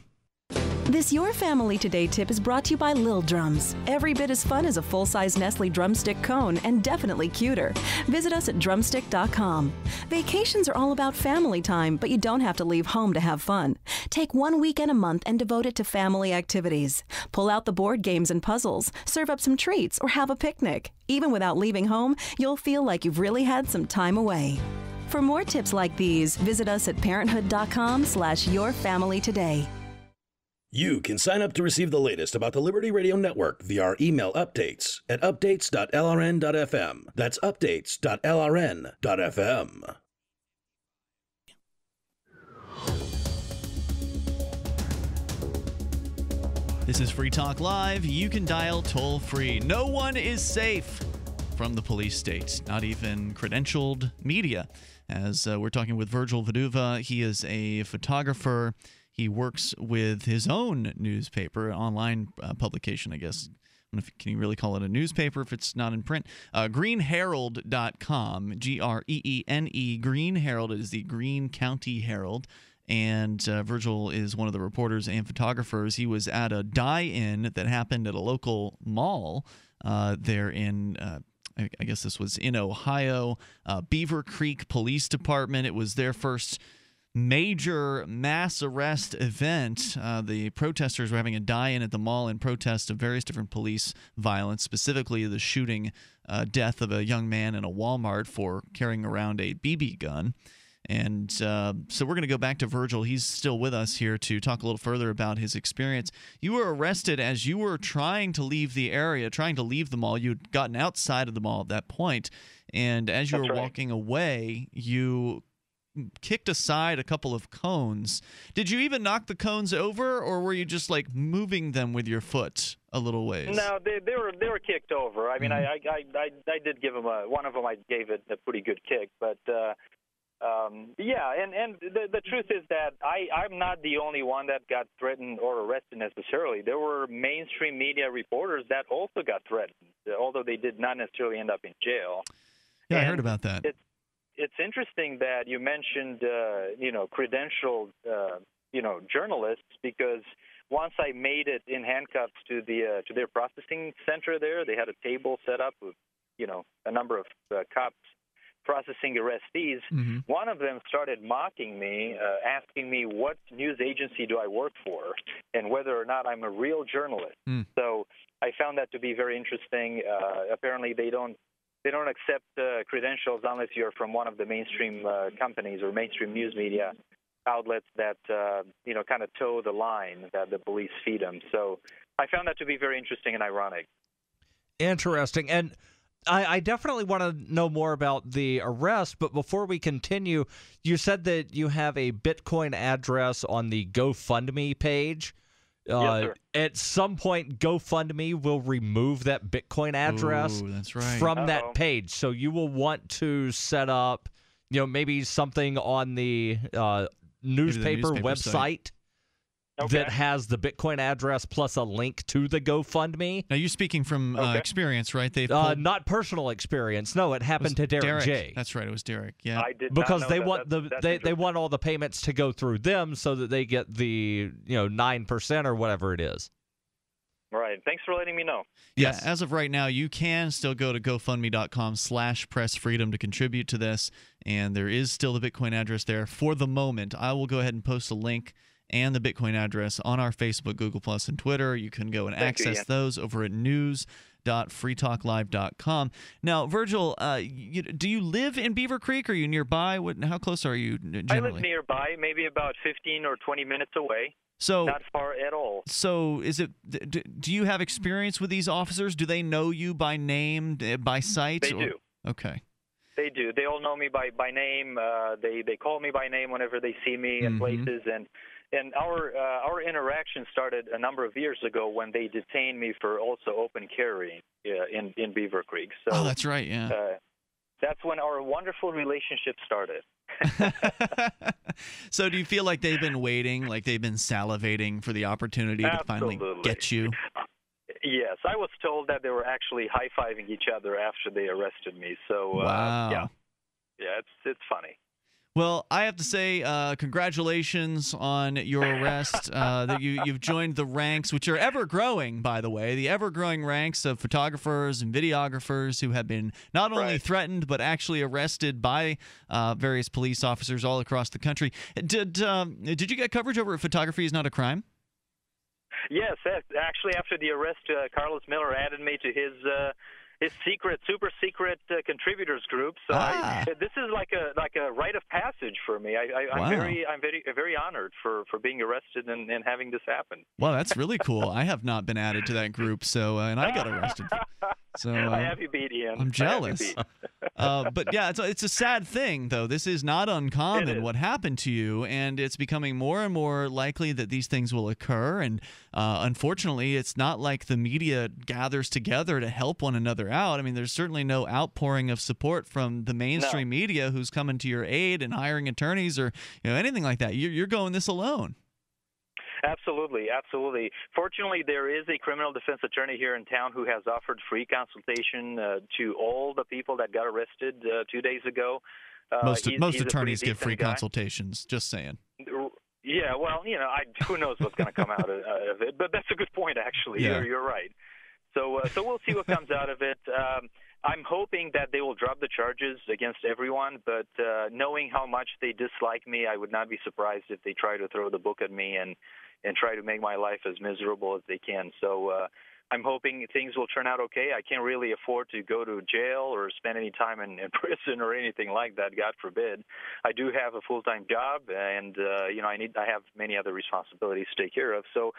This Your Family Today tip is brought to you by Lil Drums. Every bit as fun as a full-size Nestle drumstick cone, and definitely cuter. Visit us at drumstick dot com. Vacations are all about family time, but you don't have to leave home to have fun. Take one weekend a month and devote it to family activities. Pull out the board games and puzzles, serve up some treats, or have a picnic. Even without leaving home, you'll feel like you've really had some time away. For more tips like these, visit us at parenthood dot com slash your family today. You can sign up to receive the latest about the Liberty Radio Network via our email updates at updates dot L R N dot F M. That's updates dot L R N dot F M. This is Free Talk Live. You can dial toll free. No one is safe from the police state, not even credentialed media. As uh, we're talking with Virgil Vaduva, he is a photographer. He works with his own newspaper, online uh, publication, I guess. I don't know if, can you really call it a newspaper if it's not in print? Uh, green herald dot com, G R E E N E. Green Herald is the Green County Herald. And uh, Virgil is one of the reporters and photographers. He was at a die-in that happened at a local mall uh, there in, uh, I, I guess this was in Ohio, uh, Beaver Creek Police Department. It was their first major mass arrest event. Uh, the protesters were having a die-in at the mall in protest of various different police violence, specifically the shooting uh, death of a young man in a Walmart for carrying around a B B gun. And uh, so we're going to go back to Virgil. He's still with us here to talk a little further about his experience. You were arrested as you were trying to leave the area, trying to leave the mall. You'd gotten outside of the mall at that point, and as you That's were right. walking away, you kicked aside a couple of cones. Did you even knock the cones over, or were you just like moving them with your foot a little ways? No, they, they were they were kicked over. I mean, mm-hmm. I, I I I did give them a one of them. I gave it a pretty good kick, but. Uh, Um, yeah, and, and the, the truth is that I, I'm not the only one that got threatened or arrested necessarily. There were mainstream media reporters that also got threatened, although they did not necessarily end up in jail. Yeah, and I heard about that. It's, it's interesting that you mentioned, uh, you know, credentialed, uh, you know, journalists, because once I made it in handcuffs to the uh, to their processing center there, they had a table set up with, you know, a number of uh, cops processing arrestees. Mm-hmm. One of them started mocking me, uh, asking me what news agency do I work for and whether or not I'm a real journalist. Mm. So I found that to be very interesting. Uh, apparently they don't they don't accept uh, credentials unless you're from one of the mainstream uh, companies or mainstream news media outlets that, uh, you know, kind of toe the line that the police feed them. So I found that to be very interesting and ironic. Interesting. And I, I definitely want to know more about the arrest, but before we continue, you said that you have a Bitcoin address on the GoFundMe page. Yes, uh, sir. At some point, GoFundMe will remove that Bitcoin address Ooh, that's right. from Uh-oh. that page, so you will want to set up, you know, maybe something on the uh, newspaper, the newspaper website. Site. Okay. That has the Bitcoin address plus a link to the GoFundMe. Now, you're speaking from okay. uh, experience, right? They've pulled... uh, not personal experience. No, it happened it to Derek, Derek J. That's right. It was Derek. Yeah, I did because not know they that. want that's, the that's they, they want all the payments to go through them so that they get the you know nine percent or whatever it is. Right. Thanks for letting me know. Yeah, yes. As of right now, you can still go to GoFundMe dot com slash press freedom to contribute to this, and there is still the Bitcoin address there for the moment. I will go ahead and post a link and the Bitcoin address on our Facebook, Google Plus, and Twitter. You can go and Thank access you, yeah. those over at news dot free talk live dot com. Now, Virgil, uh, you, do you live in Beaver Creek? Are you nearby? What, how close are you generally? I live nearby, maybe about fifteen or twenty minutes away. So not far at all. So is it? Do you have experience with these officers? Do they know you by name, by sight? They or? do. Okay. They do. They all know me by, by name. Uh, they, they call me by name whenever they see me in mm-hmm. places, and And our uh, our interaction started a number of years ago when they detained me for also open carrying uh, in in Beaver Creek. So, oh, that's right, yeah. Uh, that's when our wonderful relationship started. So, do you feel like they've been waiting, like they've been salivating for the opportunity Absolutely. to finally get you? Yes, I was told that they were actually high-fiving each other after they arrested me. So, wow. uh, yeah, yeah, it's it's funny. Well, I have to say uh, congratulations on your arrest. Uh, that you, you've joined the ranks, which are ever-growing, by the way, the ever-growing ranks of photographers and videographers who have been not only right. threatened but actually arrested by uh, various police officers all across the country. Did, um, did you get coverage over at Photography Is Not a Crime? Yes. Actually, after the arrest, uh, Carlos Miller added me to his uh, his secret, super secret uh, contributors group. So ah. I, this is like a like a rite of passage for me. I, I, wow. I'm very I'm very very honored for, for being arrested and, and having this happen. Wow, that's really cool. I have not been added to that group, so uh, and I got arrested. So uh, I have you beat, Ian. I'm jealous. uh, but yeah, it's a, it's a sad thing though. This is not uncommon. Is. What happened to you, and it's becoming more and more likely that these things will occur. And uh, unfortunately, it's not like the media gathers together to help one another out. I mean, there's certainly no outpouring of support from the mainstream no. media who's coming to your aid and hiring attorneys or you know anything like that. You're, you're going this alone. Absolutely, absolutely. Fortunately, there is a criminal defense attorney here in town who has offered free consultation uh, to all the people that got arrested uh, two days ago. Uh, most he's, most he's attorneys give free guy. consultations, just saying. Yeah, well, you know, I, who knows what's going to come out of, uh, of it, but that's a good point, actually. Yeah. You're, you're right. So, uh, so we'll see what comes out of it. Um, I'm hoping that they will drop the charges against everyone, but uh, knowing how much they dislike me, I would not be surprised if they try to throw the book at me and, and try to make my life as miserable as they can. So uh, I'm hoping things will turn out okay. I can't really afford to go to jail or spend any time in, in prison or anything like that, God forbid. I do have a full-time job, and uh, you know I need I have many other responsibilities to take care of. So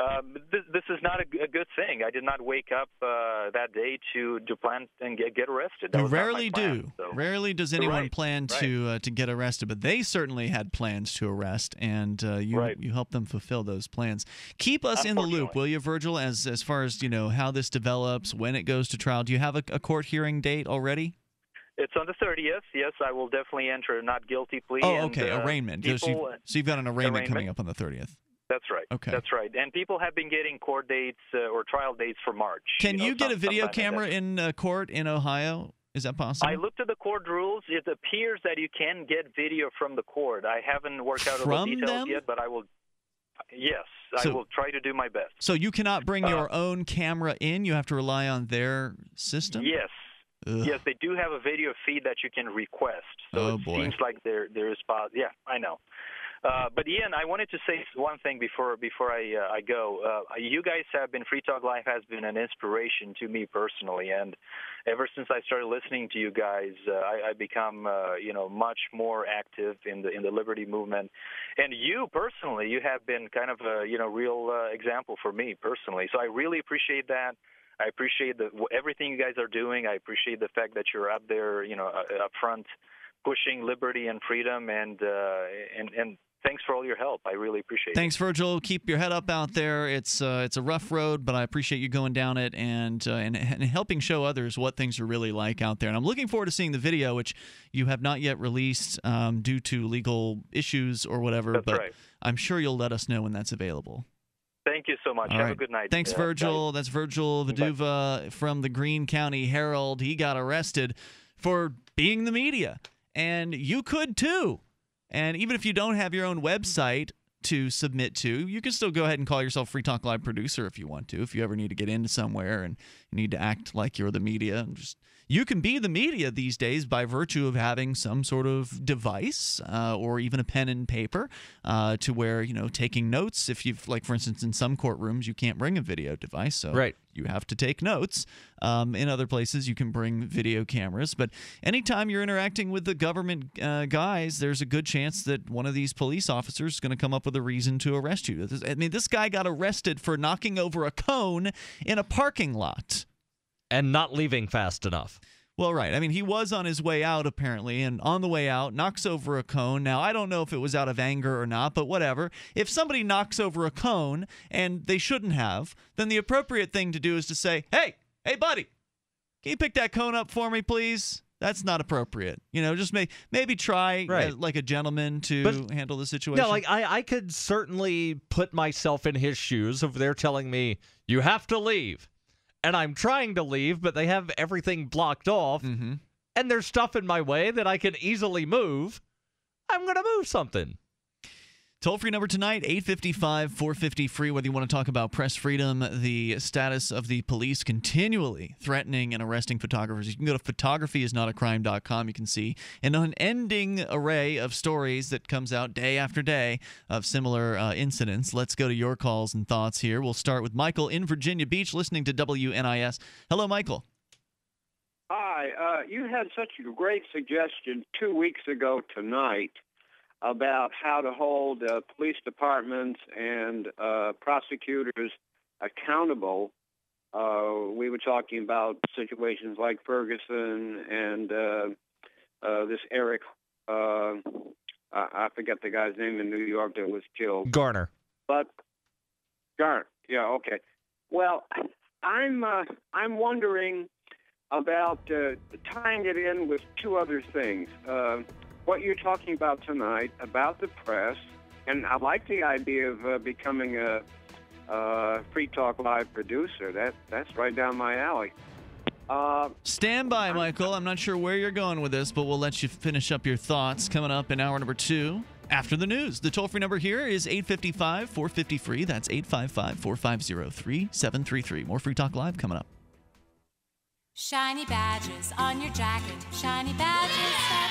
um, this, this is not a, a good thing. I did not wake up uh, that day to, to plan and get, get arrested. That was not my plan, do. So. Rarely does anyone right, plan right. to uh, to get arrested, but they certainly had plans to arrest, and uh, you right. you helped them fulfill those plans. Keep us in the loop, will you, Virgil, as, as far as you know how this develops, when it goes to trial. Do you have a, a court hearing date already? It's on the thirtieth. Yes, I will definitely enter a not guilty plea. Oh, okay, and, uh, arraignment. People, so, you've, so you've got an arraignment, arraignment coming up on the thirtieth. That's right. Okay, that's right. And people have been getting court dates uh, or trial dates for March. Can you, know, you get some, a video camera like in uh, court in Ohio? Is that possible? I looked at the court rules. It appears that you can get video from the court. I haven't worked out all the details them? yet, but I will. Yes, so, I will try to do my best. So you cannot bring your uh, own camera in? You have to rely on their system? Yes. Ugh. Yes, they do have a video feed that you can request. So oh, it boy. seems like there there is – yeah, I know. Uh, but, Ian, I wanted to say one thing before before I uh, I go. Uh, you guys have been – Free Talk Live has been an inspiration to me personally. And ever since I started listening to you guys, uh, I, I become uh, you know much more active in the in the liberty movement. And you personally, you have been kind of a you know real uh, example for me personally. So I really appreciate that. I appreciate the, everything you guys are doing. I appreciate the fact that you're out there, you know, up front, pushing liberty and freedom and uh, and and. Thanks for all your help. I really appreciate it. Thanks, Virgil. Keep your head up out there. It's uh, it's a rough road, but I appreciate you going down it and, uh, and and helping show others what things are really like out there. And I'm looking forward to seeing the video, which you have not yet released um, due to legal issues or whatever. That's but right. I'm sure you'll let us know when that's available. Thank you so much. All Have right. a good night. Thanks, uh, Virgil. Guys. That's Virgil Vaduva Bye. from the Green County Herald. He got arrested for being the media, and you could too. And even if you don't have your own website to submit to, you can still go ahead and call yourself Free Talk Live producer if you want to. If you ever need to get into somewhere and you need to act like you're the media, and just you can be the media these days by virtue of having some sort of device uh, or even a pen and paper uh, to where you know taking notes. If you've like, for instance, in some courtrooms you can't bring a video device, so right. you have to take notes. Um, in other places, you can bring video cameras. But anytime you're interacting with the government uh, guys, there's a good chance that one of these police officers is going to come up with a reason to arrest you. This, I mean, this guy got arrested for knocking over a cone in a parking lot. And not leaving fast enough. Well, right. I mean, he was on his way out, apparently, and on the way out, knocks over a cone. Now, I don't know if it was out of anger or not, but whatever. If somebody knocks over a cone, and they shouldn't have, then the appropriate thing to do is to say, hey, hey, buddy, can you pick that cone up for me, please? That's not appropriate. You know, just may, maybe try, right. uh, like, a gentleman to but, handle the situation. Yeah, like, I, I could certainly put myself in his shoes if they're telling me, you have to leave. And I'm trying to leave, but they have everything blocked off, mm-hmm. and there's stuff in my way that I can easily move. I'm going to move something. Toll-free number tonight, eight five five, four five zero, free, whether you want to talk about press freedom, the status of the police continually threatening and arresting photographers. You can go to photography is not a crime dot com. You can see an unending array of stories that comes out day after day of similar uh, incidents. Let's go to your calls and thoughts here. We'll start with Michael in Virginia Beach listening to W N I S. Hello, Michael. Hi. Uh, you had such a great suggestion two weeks ago tonight about how to hold uh, police departments and uh, prosecutors accountable. Uh, we were talking about situations like Ferguson and uh, uh, this Eric, uh, I forget the guy's name in New York that was killed. Garner. But Garner, yeah, okay. Well, I'm uh, I'm wondering about uh, tying it in with two other things. Uh, what you're talking about tonight about the press, and I like the idea of uh, becoming a Uh, Free Talk Live producer. That that's right down my alley. Uh, Stand by, Michael. I'm not sure where you're going with this, but we'll let you finish up your thoughts coming up in hour number two after the news. The toll-free number here is eight five five, four five zero, free. That's eight five five, four five zero, three seven three three. More Free Talk Live coming up. Shiny badges on your jacket. Shiny badges. Yeah!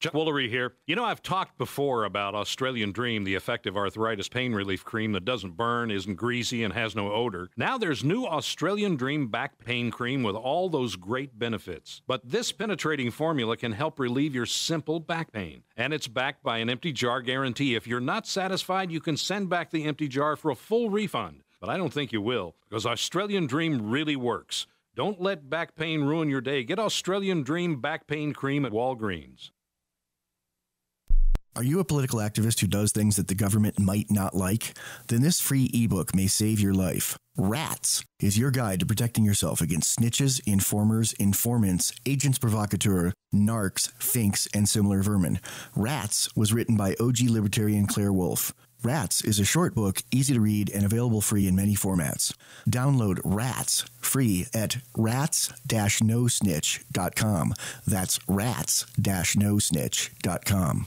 Chuck Woolery here. You know, I've talked before about Australian Dream, the effective arthritis pain relief cream that doesn't burn, isn't greasy, and has no odor. Now there's new Australian Dream back pain cream with all those great benefits. But this penetrating formula can help relieve your simple back pain. And it's backed by an empty jar guarantee. If you're not satisfied, you can send back the empty jar for a full refund. But I don't think you will, because Australian Dream really works. Don't let back pain ruin your day. Get Australian Dream back pain cream at Walgreens. Are you a political activist who does things that the government might not like? Then this free ebook may save your life. Rats is your guide to protecting yourself against snitches, informers, informants, agents provocateur, narcs, finks, and similar vermin. Rats was written by O G libertarian Claire Wolfe. Rats is a short book, easy to read, and available free in many formats. Download Rats free at rats dash no snitch dot com. That's rats dash no snitch dot com.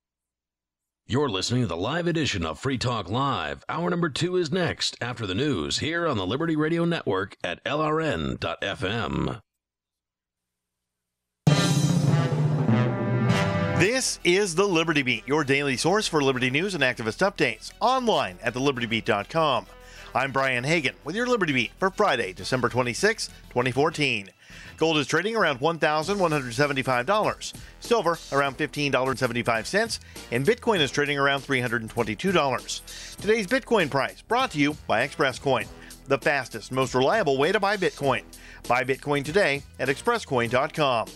You're listening to the live edition of Free Talk Live. Hour number two is next after the news here on the Liberty Radio Network at L R N dot F M. This is the Liberty Beat, your daily source for Liberty news and activist updates, online at the liberty beat dot com. I'm Brian Hagan with your Liberty Beat for Friday, December twenty-sixth, twenty fourteen. Gold is trading around one thousand one hundred seventy-five dollars, silver around fifteen dollars and seventy-five cents, and Bitcoin is trading around three hundred twenty-two dollars. Today's Bitcoin price brought to you by ExpressCoin, the fastest, most reliable way to buy Bitcoin. Buy Bitcoin today at express coin dot com.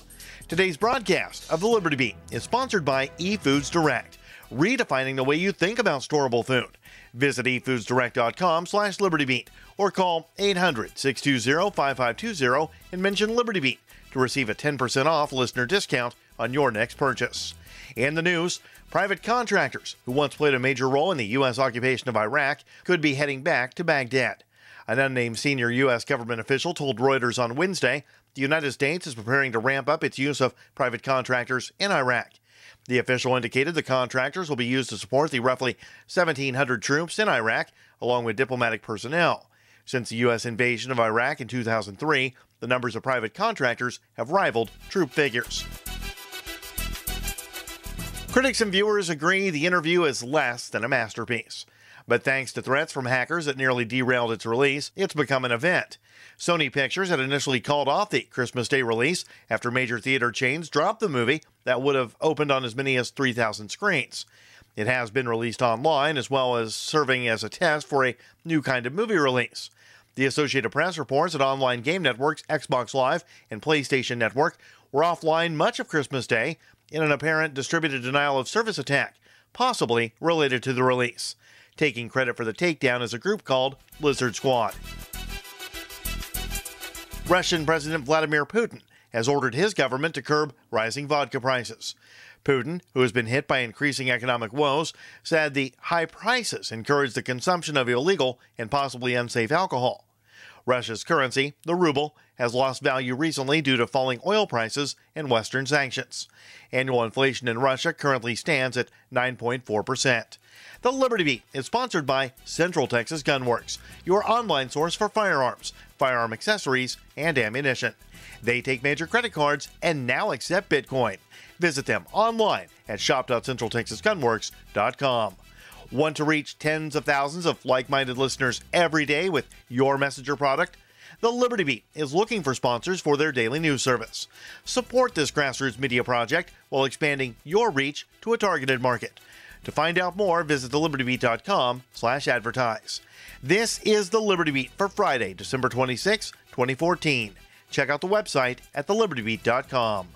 Today's broadcast of the Liberty Beat is sponsored by eFoods Direct, redefining the way you think about storable food. Visit e foods direct dot com slash liberty beat or call eight hundred, six two zero, five five two zero and mention Liberty Beat to receive a ten percent off listener discount on your next purchase. In the news, private contractors who once played a major role in the U S occupation of Iraq could be heading back to Baghdad. An unnamed senior U S government official told Reuters on Wednesday the United States is preparing to ramp up its use of private contractors in Iraq. The official indicated the contractors will be used to support the roughly seventeen hundred troops in Iraq, along with diplomatic personnel. Since the U S invasion of Iraq in two thousand three, the numbers of private contractors have rivaled troop figures. Critics and viewers agree the interview is less than a masterpiece. But thanks to threats from hackers that nearly derailed its release, it's become an event. Sony Pictures had initially called off the Christmas Day release after major theater chains dropped the movie that would have opened on as many as three thousand screens. It has been released online as well as serving as a test for a new kind of movie release. The Associated Press reports that online game networks Xbox Live and PlayStation Network were offline much of Christmas Day in an apparent distributed denial of service attack, possibly related to the release. Taking credit for the takedown is a group called Lizard Squad. Russian President Vladimir Putin has ordered his government to curb rising vodka prices. Putin, who has been hit by increasing economic woes, said the high prices encourage the consumption of illegal and possibly unsafe alcohol. Russia's currency, the ruble, has lost value recently due to falling oil prices and Western sanctions. Annual inflation in Russia currently stands at nine point four percent. The Liberty Beat is sponsored by Central Texas Gunworks, your online source for firearms, firearm accessories, and ammunition. They take major credit cards and now accept Bitcoin. Visit them online at shop dot central texas gunworks dot com. Want to reach tens of thousands of like-minded listeners every day with your messenger product? The Liberty Beat is looking for sponsors for their daily news service. Support this grassroots media project while expanding your reach to a targeted market. To find out more, visit the liberty beat dot com slash advertise. This is the Liberty Beat for Friday, December twenty-sixth, twenty fourteen. Check out the website at the liberty beat dot com.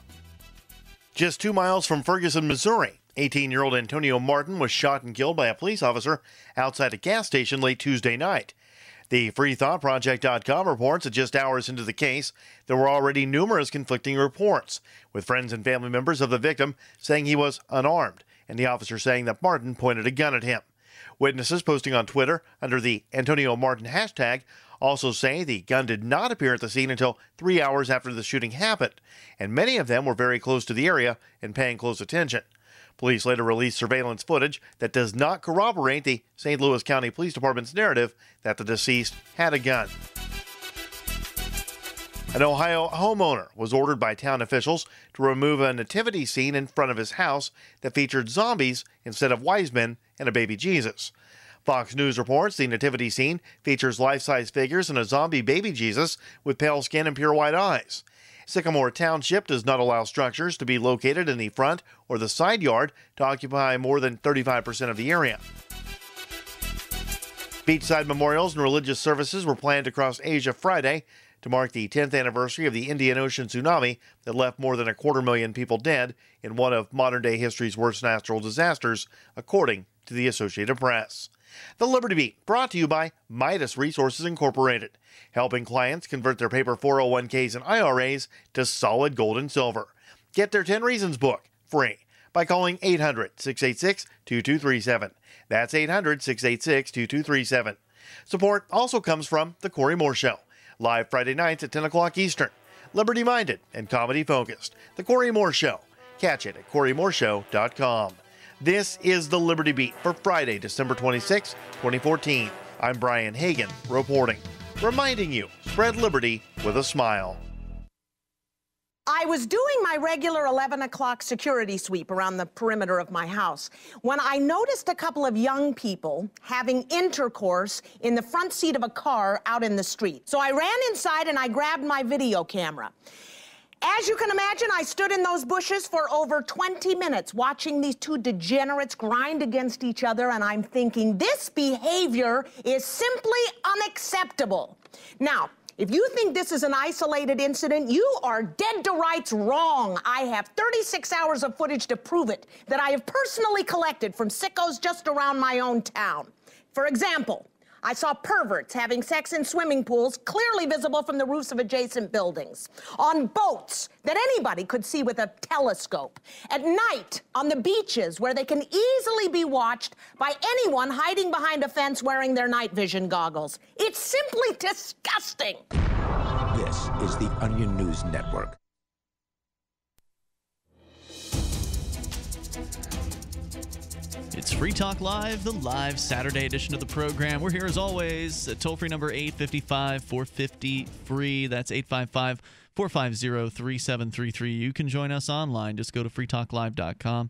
Just two miles from Ferguson, Missouri, eighteen-year-old Antonio Martin was shot and killed by a police officer outside a gas station late Tuesday night. The free thought project dot com reports that just hours into the case, there were already numerous conflicting reports, with friends and family members of the victim saying he was unarmed, and the officer saying that Martin pointed a gun at him. Witnesses posting on Twitter under the Antonio Martin hashtag also say the gun did not appear at the scene until three hours after the shooting happened, and many of them were very close to the area and paying close attention. Police later released surveillance footage that does not corroborate the Saint Louis County Police Department's narrative that the deceased had a gun. An Ohio homeowner was ordered by town officials to remove a nativity scene in front of his house that featured zombies instead of wise men and a baby Jesus. Fox News reports the nativity scene features life-size figures and a zombie baby Jesus with pale skin and pure white eyes. Sycamore Township does not allow structures to be located in the front or the side yard to occupy more than thirty-five percent of the area. Beachside memorials and religious services were planned across Asia Friday to mark the tenth anniversary of the Indian Ocean tsunami that left more than a quarter million people dead in one of modern-day history's worst natural disasters, according to the Associated Press. The Liberty Beat, brought to you by Midas Resources Incorporated, helping clients convert their paper four oh one k's and I R As to solid gold and silver. Get their ten Reasons book free by calling eight hundred, six eight six, two two three seven. That's eight hundred, six eight six, two two three seven. Support also comes from The Corey Moore Show, live Friday nights at ten o'clock Eastern. Liberty-minded and comedy-focused. The Corey Moore Show. Catch it at corey moore show dot com. This is the Liberty Beat for Friday, December twenty-sixth, twenty fourteen. I'm Brian Hagan reporting, reminding you, spread liberty with a smile. I was doing my regular eleven o'clock security sweep around the perimeter of my house when I noticed a couple of young people having intercourse in the front seat of a car out in the street. So I ran inside and I grabbed my video camera. As you can imagine, I stood in those bushes for over twenty minutes watching these two degenerates grind against each other, and I'm thinking, this behavior is simply unacceptable. Now, if you think this is an isolated incident, you are dead to rights wrong. I have thirty-six hours of footage to prove it that I have personally collected from sickos just around my own town. For example, I saw perverts having sex in swimming pools, clearly visible from the roofs of adjacent buildings, on boats that anybody could see with a telescope, at night on the beaches where they can easily be watched by anyone hiding behind a fence wearing their night vision goggles. It's simply disgusting. This is the Onion News Network. It's Free Talk Live, the live Saturday edition of the program. We're here as always. Toll-free number eight five five, four five zero, F R E E. That's eight five five, four five zero, three seven three three. You can join us online. Just go to free talk live dot com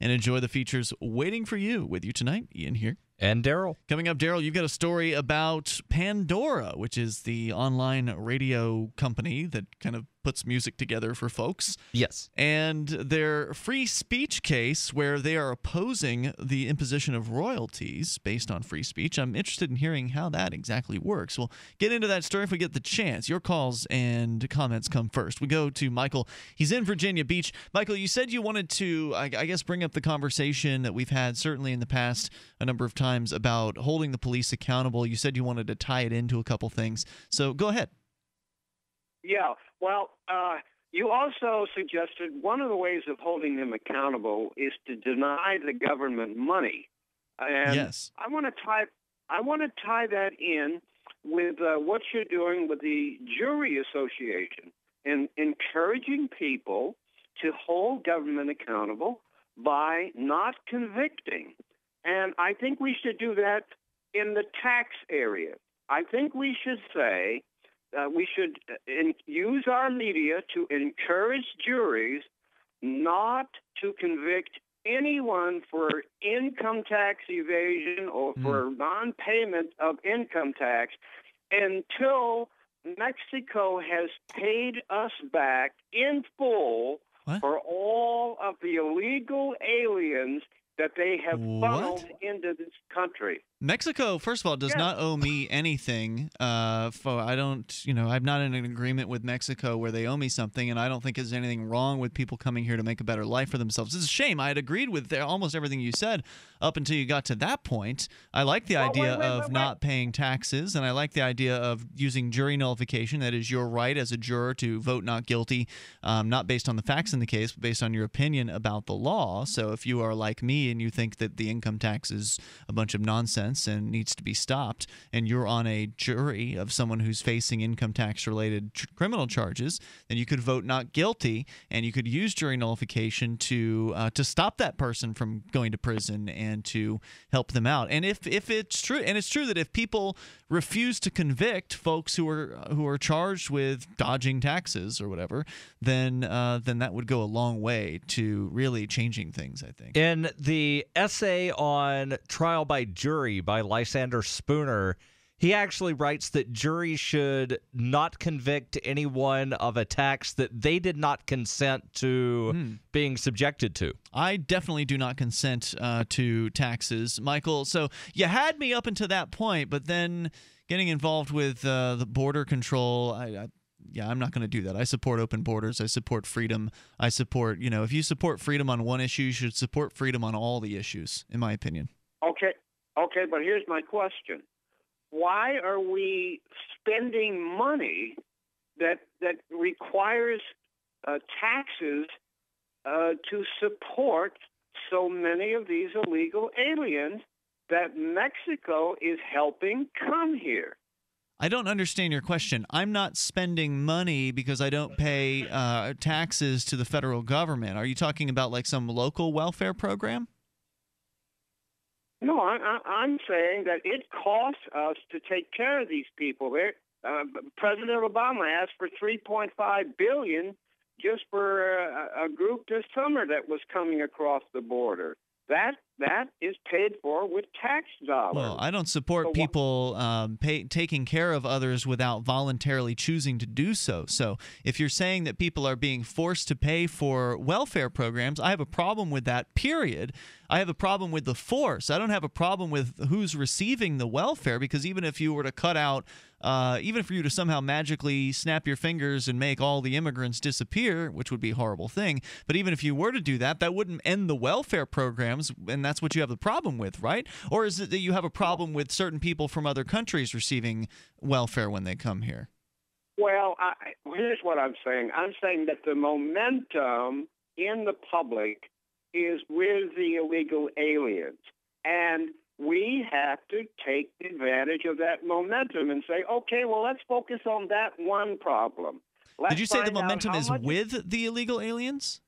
and enjoy the features waiting for you. With you tonight, Ian here. And Daryl. Coming up, Daryl, you've got a story about Pandora, which is the online radio company that kind of puts music together for folks. Yes. And their free speech case, where they are opposing the imposition of royalties based on free speech. I'm interested in hearing how that exactly works. We'll get into that story if we get the chance. Your calls and comments come first. We go to Michael. He's in Virginia Beach. Michael, you said you wanted to, I guess, bring up the conversation that we've had certainly in the past a number of times about holding the police accountable. You said you wanted to tie it into a couple things. So go ahead. Yeah, well, uh, you also suggested one of the ways of holding them accountable is to deny the government money. And yes. I want to tie I want to tie that in with uh, what you're doing with the Jury Association and encouraging people to hold government accountable by not convicting. And I think we should do that in the tax area. I think we should say uh, we should in, use our media to encourage juries not to convict anyone for income tax evasion or for mm. non-payment of income tax until Mexico has paid us back in full what? for all of the illegal aliens that they have funneled what? into this country. Mexico, first of all, does yeah. not owe me anything. Uh, for I don't, you know, I'm not in an agreement with Mexico where they owe me something, and I don't think there's anything wrong with people coming here to make a better life for themselves. It's a shame. I had agreed with almost everything you said up until you got to that point. I like the well, idea wait, wait, of wait, wait. not paying taxes, and I like the idea of using jury nullification. That is your right as a juror to vote not guilty, um, not based on the facts in the case, but based on your opinion about the law. So if you are like me and you think that the income tax is a bunch of nonsense and needs to be stopped, and you're on a jury of someone who's facing income tax-related tr criminal charges, then you could vote not guilty, and you could use jury nullification to uh, to stop that person from going to prison and to help them out. And if if it's true, and it's true that if people refuse to convict folks who are who are charged with dodging taxes or whatever, then uh, then that would go a long way to really changing things, I think. In the essay on trial by jury by Lysander Spooner, he actually writes that juries should not convict anyone of a tax that they did not consent to mm. being subjected to. I definitely do not consent uh, to taxes, Michael. So you had me up until that point, but then getting involved with uh, the border control, I, I yeah, I'm not going to do that. I support open borders. I support freedom. I support, you know, if you support freedom on one issue, you should support freedom on all the issues, in my opinion. Okay. Okay, but here's my question. Why are we spending money that that requires uh, taxes uh, to support so many of these illegal aliens that Mexico is helping come here? I don't understand your question. I'm not spending money because I don't pay uh, taxes to the federal government. Are you talking about like some local welfare program? No, I, I, I'm saying that it costs us to take care of these people. Uh, President Obama asked for three point five billion dollars just for a, a group this summer that was coming across the border. That that is paid for with tax dollars. Well, I don't support so people um, pay, taking care of others without voluntarily choosing to do so. So if you're saying that people are being forced to pay for welfare programs, I have a problem with that, period. I have a problem with the force. I don't have a problem with who's receiving the welfare, because even if you were to cut out Uh, even for you to somehow magically snap your fingers and make all the immigrants disappear, which would be a horrible thing, but even if you were to do that, that wouldn't end the welfare programs, and that's what you have the problem with, right? Or is it that you have a problem with certain people from other countries receiving welfare when they come here? Well, I, here's what I'm saying. I'm saying that the momentum in the public is with the illegal aliens, and we have to take advantage of that momentum and say, okay, well, let's focus on that one problem. Let's Did you say the momentum is with the illegal aliens?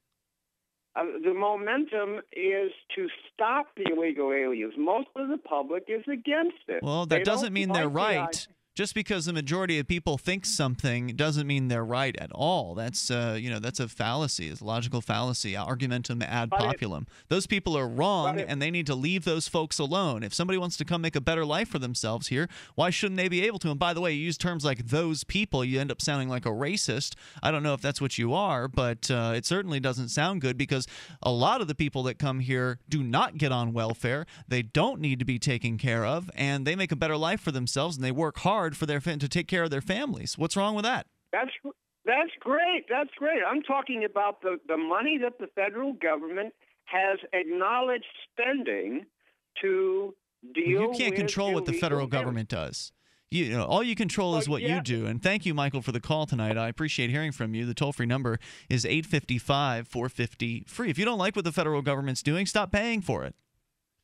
Uh, the momentum is to stop the illegal aliens. Most of the public is against it. Well, that doesn't mean they're right. Just because the majority of people think something doesn't mean they're right at all. That's uh, you know, that's a fallacy. It's a logical fallacy. Argumentum ad populum. Those people are wrong, and they need to leave those folks alone. If somebody wants to come make a better life for themselves here, why shouldn't they be able to? And by the way, you use terms like "those people," you end up sounding like a racist. I don't know if that's what you are, but uh, it certainly doesn't sound good, because a lot of the people that come here do not get on welfare. They don't need to be taken care of, and they make a better life for themselves, and they work hard for their to take care of their families. What's wrong with that? That's that's great. That's great. I'm talking about the, the money that the federal government has acknowledged spending to deal with. You can't control what the federal government does. You know, all you control is what you do. And thank you, Michael, for the call tonight. I appreciate hearing from you. The toll-free number is eight five five, four five zero, F R E E. If you don't like what the federal government's doing, stop paying for it.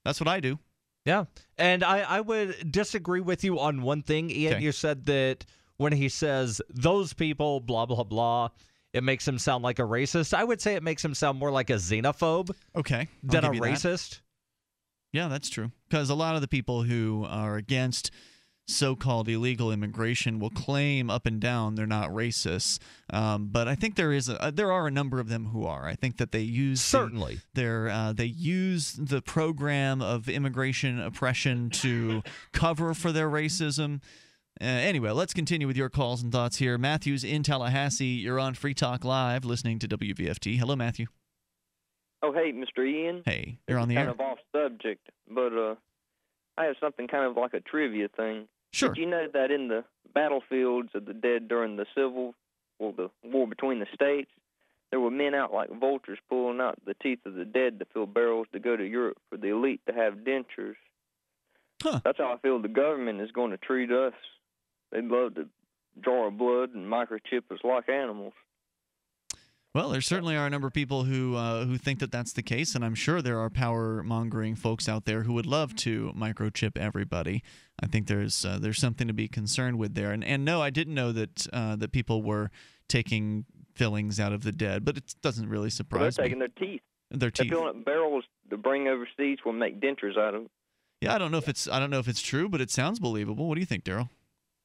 That's what I do. Yeah, and I, I would disagree with you on one thing, Ian. Okay. You said that when he says, those people, blah, blah, blah, it makes him sound like a racist. I would say it makes him sound more like a xenophobe okay. than a racist. That. Yeah, that's true, because a lot of the people who are against so-called illegal immigration will claim up and down they're not racists, um, but I think there is a, there are a number of them who are. I think that they use certainly the, their uh, they use the program of immigration oppression to cover for their racism. Uh, anyway, let's continue with your calls and thoughts here. Matthew's in Tallahassee. You're on Free Talk Live, listening to W V F T. Hello, Matthew. Oh, hey, Mister Ian. Hey, you're on the air. Kind of off subject, but uh, I have something kind of like a trivia thing. Sure. Did you know that in the battlefields of the dead during the Civil, well, the war between the states, there were men out like vultures pulling out the teeth of the dead to fill barrels to go to Europe for the elite to have dentures? Huh. That's how I feel the government is going to treat us. They'd love to draw our blood and microchip us like animals. Well, there certainly are a number of people who uh, who think that that's the case, and I'm sure there are power-mongering folks out there who would love to microchip everybody. I think there's uh, there's something to be concerned with there. And and no, I didn't know that uh, that people were taking fillings out of the dead, but it doesn't really surprise me. Well, they're taking me. Their teeth. Their teeth. They're filling up barrels to bring overseas. Will make dentures out of them. Yeah, I don't know if it's I don't know if it's true, but it sounds believable. What do you think, Daryl?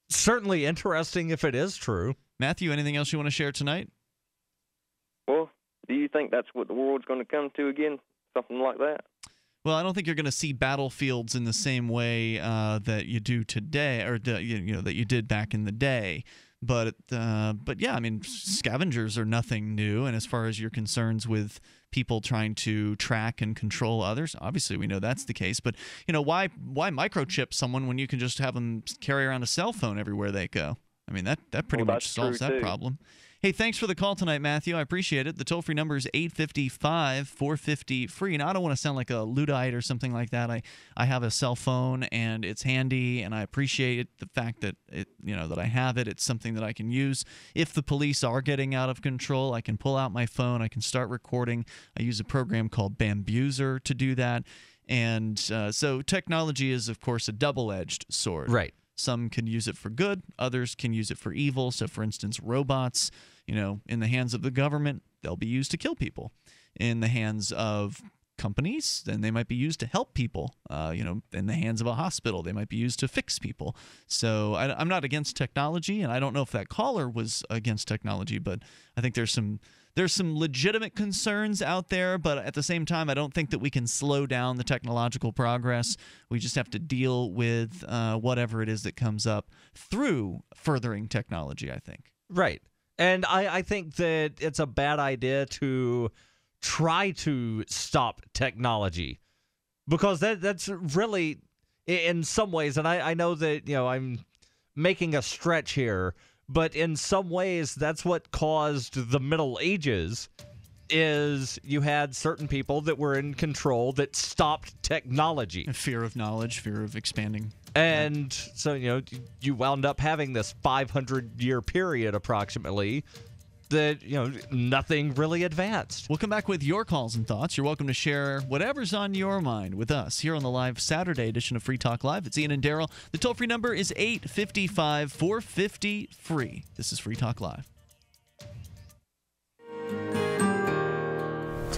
Certainly interesting if it is true. Matthew, anything else you want to share tonight? Well, do you think that's what the world's going to come to again? Something like that? Well, I don't think you're going to see battlefields in the same way uh, that you do today, or the, you know, that you did back in the day. But uh, but yeah, I mean, scavengers are nothing new. And as far as your concerns with people trying to track and control others, obviously we know that's the case. But you know, why why microchip someone when you can just have them carry around a cell phone everywhere they go? I mean, that that pretty well, much solves that too. problem. Hey, thanks for the call tonight, Matthew. I appreciate it. The toll-free number is eight five five, four five zero, F R E E. And I don't want to sound like a Luddite or something like that. I, I have a cell phone, and it's handy, and I appreciate the fact that it, you know, that I have it. It's something that I can use. If the police are getting out of control, I can pull out my phone. I can start recording. I use a program called Bambuser to do that. And uh, so technology is, of course, a double-edged sword. Right. Some can use it for good, others can use it for evil. So, for instance, robots, you know, in the hands of the government, they'll be used to kill people. In the hands of companies, then they might be used to help people. Uh, you know, in the hands of a hospital, they might be used to fix people. So I, I'm not against technology, and I don't know if that caller was against technology, but I think there's some... There's some legitimate concerns out there, but at the same time, I don't think that we can slow down the technological progress. We just have to deal with uh, whatever it is that comes up through furthering technology, I think. Right. And I, I think that it's a bad idea to try to stop technology, because that that's really, in some ways, and I, I know that, you know, I'm making a stretch here, but in some ways, that's what caused the Middle Ages, is you had certain people that were in control that stopped technology. Fear of knowledge, fear of expanding. And yeah. so, you know, you wound up having this five hundred year period approximately that, you know, nothing really advanced. We'll come back with your calls and thoughts. You're welcome to share whatever's on your mind with us here on the live Saturday edition of Free Talk Live. It's Ian and Daryl. The toll-free number is eight five five, four five zero, F R E E. This is Free Talk Live.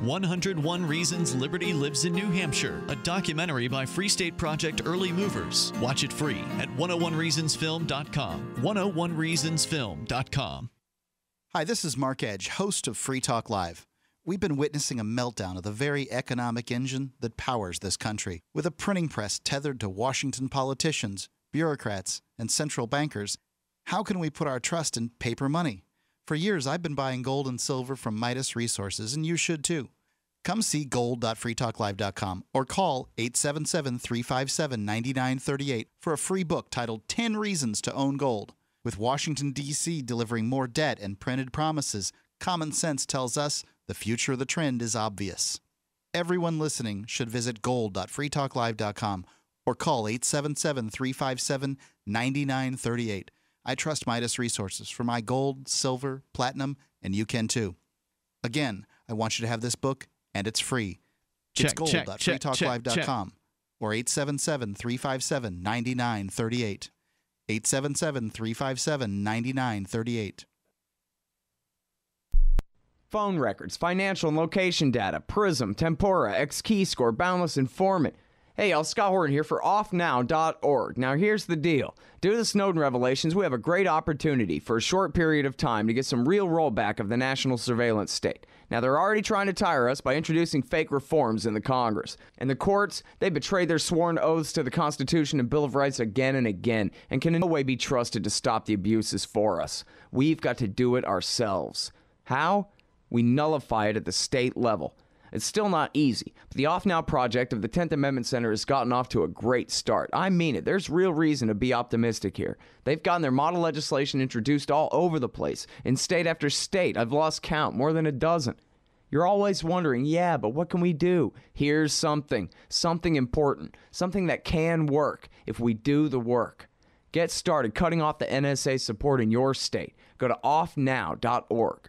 one hundred one Reasons Liberty Lives in New Hampshire, a documentary by Free State Project Early Movers. Watch it free at one oh one reasons film dot com, one oh one reasons film dot com. Hi, this is Mark Edge, host of Free Talk Live. We've been witnessing a meltdown of the very economic engine that powers this country, with a printing press tethered to Washington politicians, bureaucrats, and central bankers. How can we put our trust in paper money? For years, I've been buying gold and silver from Midas Resources, and you should too. Come see gold dot free talk live dot com or call eight seven seven, three five seven, nine nine three eight for a free book titled ten Reasons to Own Gold. With Washington, D C delivering more debt and printed promises, common sense tells us the future of the trend is obvious. Everyone listening should visit gold dot free talk live dot com or call eight seven seven, three five seven, nine nine three eight. I trust Midas Resources for my gold, silver, platinum, and you can too. Again, I want you to have this book, and it's free. It's gold dot free talk live dot com or eight seven seven, three five seven, nine nine three eight. eight seven seven, three five seven, nine nine three eight. Phone records, financial and location data, Prism, Tempora, X-Keyscore, Boundless Informant. Hey y'all, Scott Horton here for off now dot org. Now here's the deal. Due to the Snowden revelations, we have a great opportunity for a short period of time to get some real rollback of the national surveillance state. Now they're already trying to tire us by introducing fake reforms in the Congress. And the courts, they betray their sworn oaths to the Constitution and Bill of Rights again and again, and can in no way be trusted to stop the abuses for us. We've got to do it ourselves. How? We nullify it at the state level. It's still not easy, but the OffNow project of the tenth Amendment Center has gotten off to a great start. I mean it. There's real reason to be optimistic here. They've gotten their model legislation introduced all over the place, in state after state. I've lost count, more than a dozen. You're always wondering, yeah, but what can we do? Here's something, something important, something that can work if we do the work. Get started cutting off the N S A support in your state. Go to off now dot org.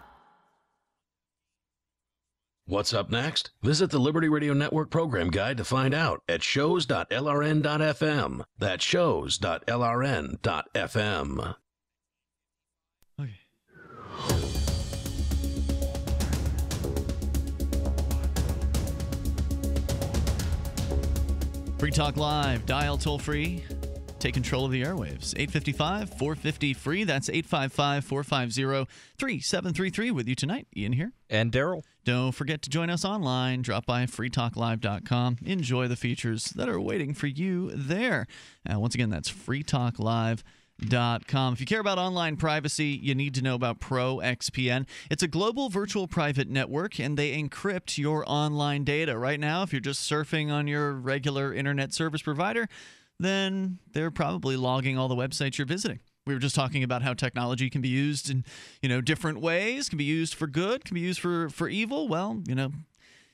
What's up next? Visit the Liberty Radio Network program guide to find out at shows dot L R N dot F M. That's shows dot L R N dot F M. Okay. Free Talk Live. Dial toll-free. Take control of the airwaves. eight five five, four five zero, free. That's eight five five, four five zero, three seven three three with you tonight. Ian here. And Daryl. Don't forget to join us online. Drop by free talk live dot com. Enjoy the features that are waiting for you there. Uh, once again, that's free talk live dot com. If you care about online privacy, you need to know about ProXPN. It's a global virtual private network, and they encrypt your online data. Right now, if you're just surfing on your regular internet service provider, then they're probably logging all the websites you're visiting. We were just talking about how technology can be used in, you know, different ways, can be used for good, can be used for, for evil. Well, you know,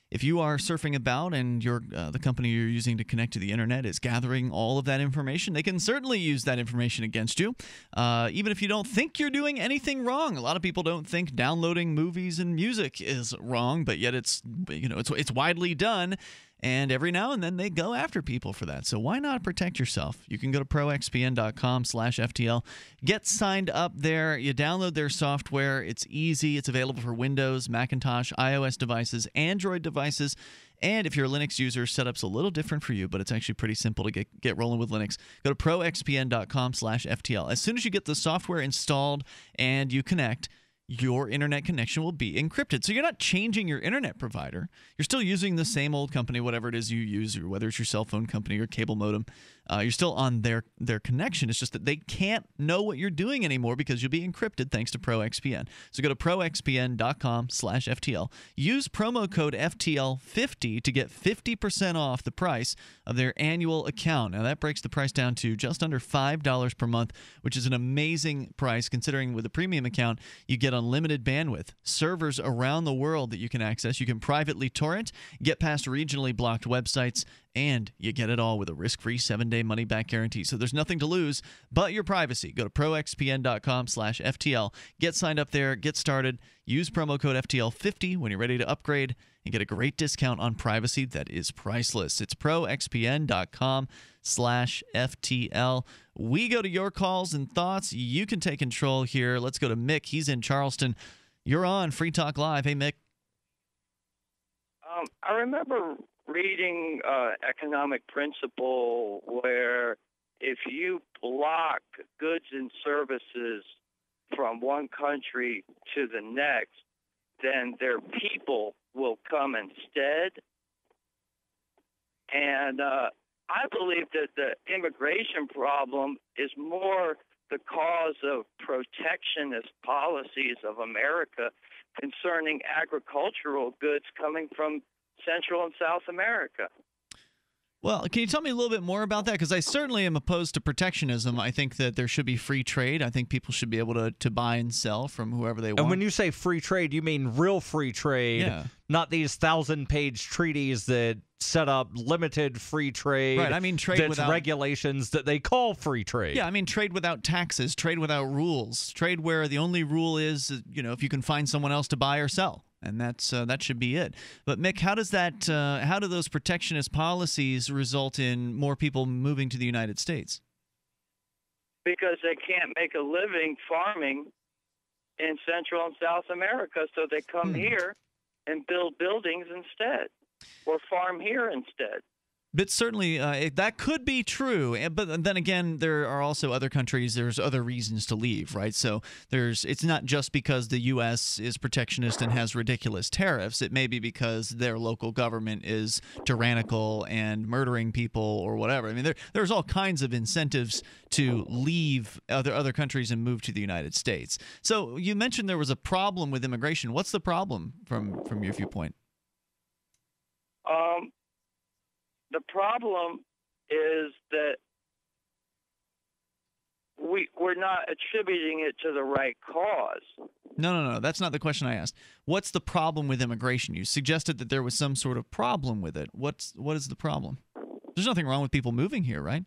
If you are surfing about and your uh, the company you're using to connect to the internet is gathering all of that information, they can certainly use that information against you, uh, even if you don't think you're doing anything wrong. A lot of people don't think downloading movies and music is wrong, but yet it's you know it's it's widely done. And every now and then they go after people for that. So why not protect yourself? You can go to pro X P N dot com slash F T L. Get signed up there. You download their software. It's easy. It's available for Windows, Macintosh, iOS devices, Android devices. And if you're a Linux user, setup's a little different for you, but it's actually pretty simple to get, get rolling with Linux. Go to pro X P N dot com slash F T L. As soon as you get the software installed and you connect, your internet connection will be encrypted. So you're not changing your internet provider. You're still using the same old company, whatever it is you use, or whether it's your cell phone company or cable modem. Uh, you're still on their, their connection. It's just that they can't know what you're doing anymore because you'll be encrypted thanks to ProXPN. So go to pro X P N dot com slash F T L. Use promo code F T L fifty to get fifty percent off the price of their annual account. Now, that breaks the price down to just under five dollars per month, which is an amazing price considering with a premium account, you get unlimited bandwidth, servers around the world that you can access. You can privately torrent, get past regionally blocked websites, and you get it all with a risk-free seven-day money-back guarantee. So there's nothing to lose but your privacy. Go to pro X P N dot com slash F T L. Get signed up there. Get started. Use promo code F T L fifty when you're ready to upgrade and get a great discount on privacy that is priceless. It's pro X P N dot com slash F T L. We go to your calls and thoughts. You can take control here. Let's go to Mick. He's in Charleston. You're on Free Talk Live. Hey, Mick. Um, I remember reading uh, Economic Principle, where if you block goods and services from one country to the next, then their people will come instead. And uh, I believe that the immigration problem is more the cause of protectionist policies of America concerning agricultural goods coming from Central and South America. Well, can you tell me a little bit more about that? Because I certainly am opposed to protectionism. I think that there should be free trade. I think people should be able to, to buy and sell from whoever they want. And when you say free trade, you mean real free trade, yeah. Not these thousand-page treaties that set up limited free trade. Right, I mean trade that's without regulations that they call free trade. Yeah, I mean trade without taxes, trade without rules, trade where the only rule is, you know, if you can find someone else to buy or sell. And that's uh, that should be it. But Mick, how does that? Uh, how do those protectionist policies result in more people moving to the United States? Because they can't make a living farming in Central and South America, so they come hmm. here and build buildings instead, or farm here instead. But certainly, uh, that could be true. But then again, there are also other countries. There's other reasons to leave, right? So there's. It's not just because the U S is protectionist and has ridiculous tariffs. It may be because their local government is tyrannical and murdering people or whatever. I mean, there, there's all kinds of incentives to leave other other countries and move to the United States. So you mentioned there was a problem with immigration. What's the problem from from your viewpoint? Um. The problem is that we, we're not attributing it to the right cause. No, no, no. That's not the question I asked. What's the problem with immigration? You suggested that there was some sort of problem with it. What's, what is the problem? There's nothing wrong with people moving here, right?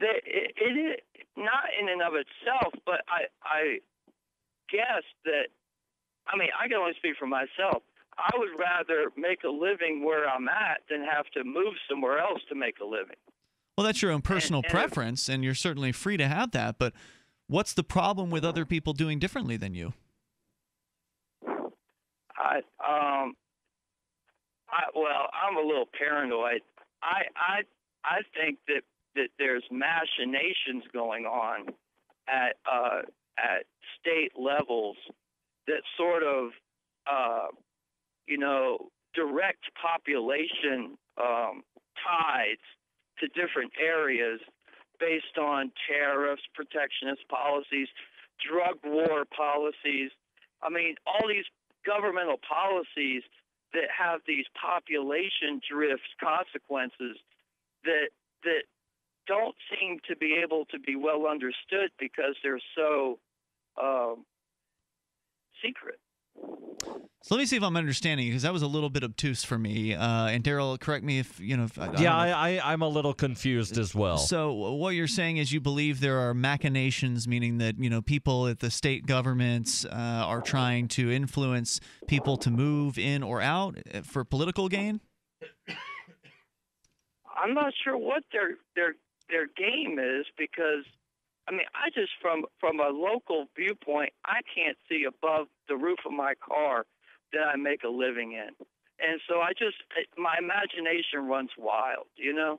It, it, it, not in and of itself, but I, I guess that, I mean, I can only speak for myself. I would rather make a living where I'm at than have to move somewhere else to make a living. Well, that's your own personal and, and preference, and you're certainly free to have that, but what's the problem with other people doing differently than you? I, um, I, well, I'm a little paranoid. I, I, I think that, that there's machinations going on at, uh, at state levels that sort of, uh, you know, direct population um, ties to different areas based on tariffs, protectionist policies, drug war policies. I mean, all these governmental policies that have these population drift consequences that that don't seem to be able to be well understood because they're so um, secret. So let me see if I'm understanding you, because that was a little bit obtuse for me. Uh, and Daryl, correct me if you know. If, I, yeah, I, I, I'm a little confused as well. So what you're saying is you believe there are machinations, meaning that you know people at the state governments uh, are trying to influence people to move in or out for political gain. I'm not sure what their their their game is, because I mean I just from from a local viewpoint I can't see above the roof of my car that I make a living in. And so I just, my imagination runs wild, you know?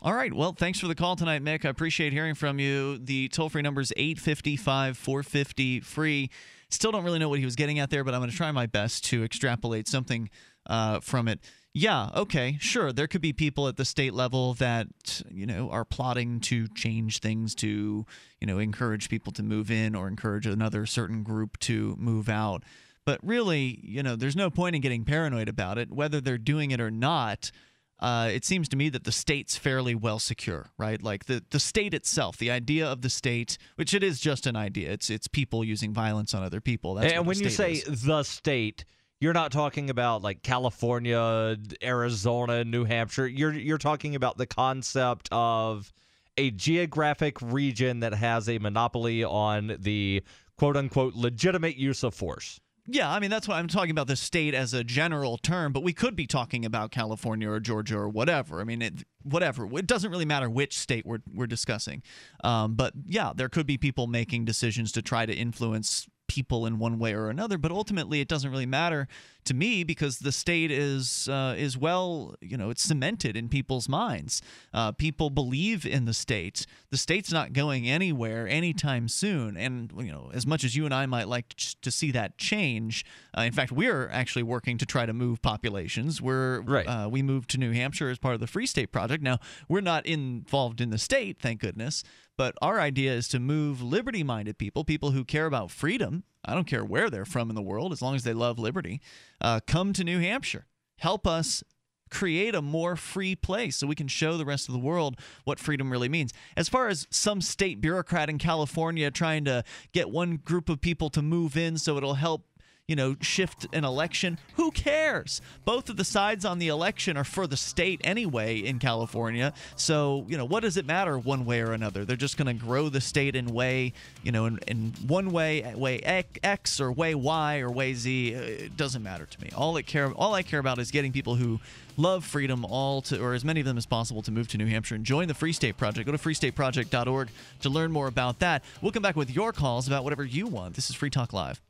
All right. Well, thanks for the call tonight, Mick. I appreciate hearing from you. The toll-free number is eight five five, four five zero, free. Still don't really know what he was getting at there, but I'm going to try my best to extrapolate something uh, from it. Yeah, okay, sure. There could be people at the state level that, you know, are plotting to change things to, you know, encourage people to move in or encourage another certain group to move out. But really, you know, there's no point in getting paranoid about it. Whether they're doing it or not, uh, it seems to me that the state's fairly well secure, right? Like the, the state itself, the idea of the state, which it is just an idea. It's it's people using violence on other people. That's and when you say is. the state, you're not talking about like California, Arizona, New Hampshire. You're you're talking about the concept of a geographic region that has a monopoly on the quote-unquote legitimate use of force. Yeah, I mean, that's why I'm talking about the state as a general term, but we could be talking about California or Georgia or whatever. I mean, it, whatever. It doesn't really matter which state we're, we're discussing. Um, but yeah, there could be people making decisions to try to influence people in one way or another, but ultimately it doesn't really matter to me because the state is uh, is well, you know, it's cemented in people's minds. Uh, people believe in the state. The state's not going anywhere anytime soon, and you know, as much as you and I might like to, to see that change, uh, in fact, we're actually working to try to move populations. We're right. uh, we moved to New Hampshire as part of the Free State Project. Now we're not involved in the state, thank goodness. But our idea is to move liberty-minded people, people who care about freedom, I don't care where they're from in the world, as long as they love liberty, uh, come to New Hampshire. Help us create a more free place so we can show the rest of the world what freedom really means. As far as some state bureaucrat in California trying to get one group of people to move in so it'll help, you know, shift an election, who cares? Both of the sides on the election are for the state anyway in California. So, you know, what does it matter one way or another? They're just going to grow the state in way, you know, in, in one way, way X or way Y or way Z. It doesn't matter to me. All it care, all I care about is getting people who love freedom, all to, or as many of them as possible, to move to New Hampshire and join the Free State Project. Go to free state project dot org to learn more about that. We'll come back with your calls about whatever you want. This is Free Talk Live.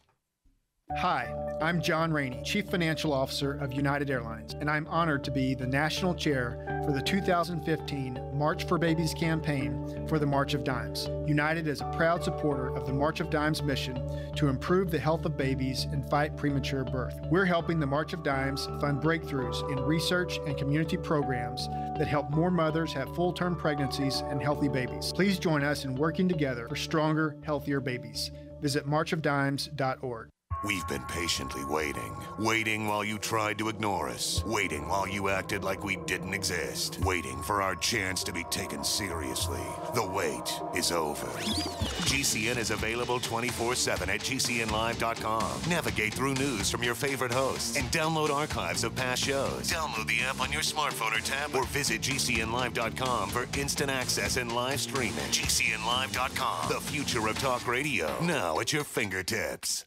Hi, I'm John Rainey, Chief Financial Officer of United Airlines, and I'm honored to be the National Chair for the two thousand fifteen March for Babies campaign for the March of Dimes. United is a proud supporter of the March of Dimes mission to improve the health of babies and fight premature birth. We're helping the March of Dimes fund breakthroughs in research and community programs that help more mothers have full-term pregnancies and healthy babies. Please join us in working together for stronger, healthier babies. Visit march of dimes dot org. We've been patiently waiting, waiting while you tried to ignore us, waiting while you acted like we didn't exist, waiting for our chance to be taken seriously. The wait is over. G C N is available twenty-four seven at G C N live dot com. Navigate through news from your favorite hosts and download archives of past shows. Download the app on your smartphone or tablet or visit G C N live dot com for instant access and live streaming. G C N live dot com, the future of talk radio, now at your fingertips.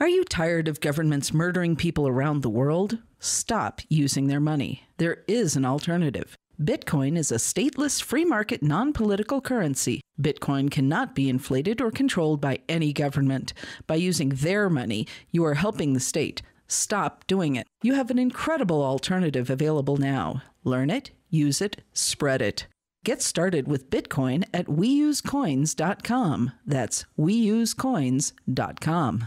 Are you tired of governments murdering people around the world? Stop using their money. There is an alternative. Bitcoin is a stateless, free market, non-political currency. Bitcoin cannot be inflated or controlled by any government. By using their money, you are helping the state. Stop doing it. You have an incredible alternative available now. Learn it, use it, spread it. Get started with Bitcoin at we use coins dot com. That's we use coins dot com.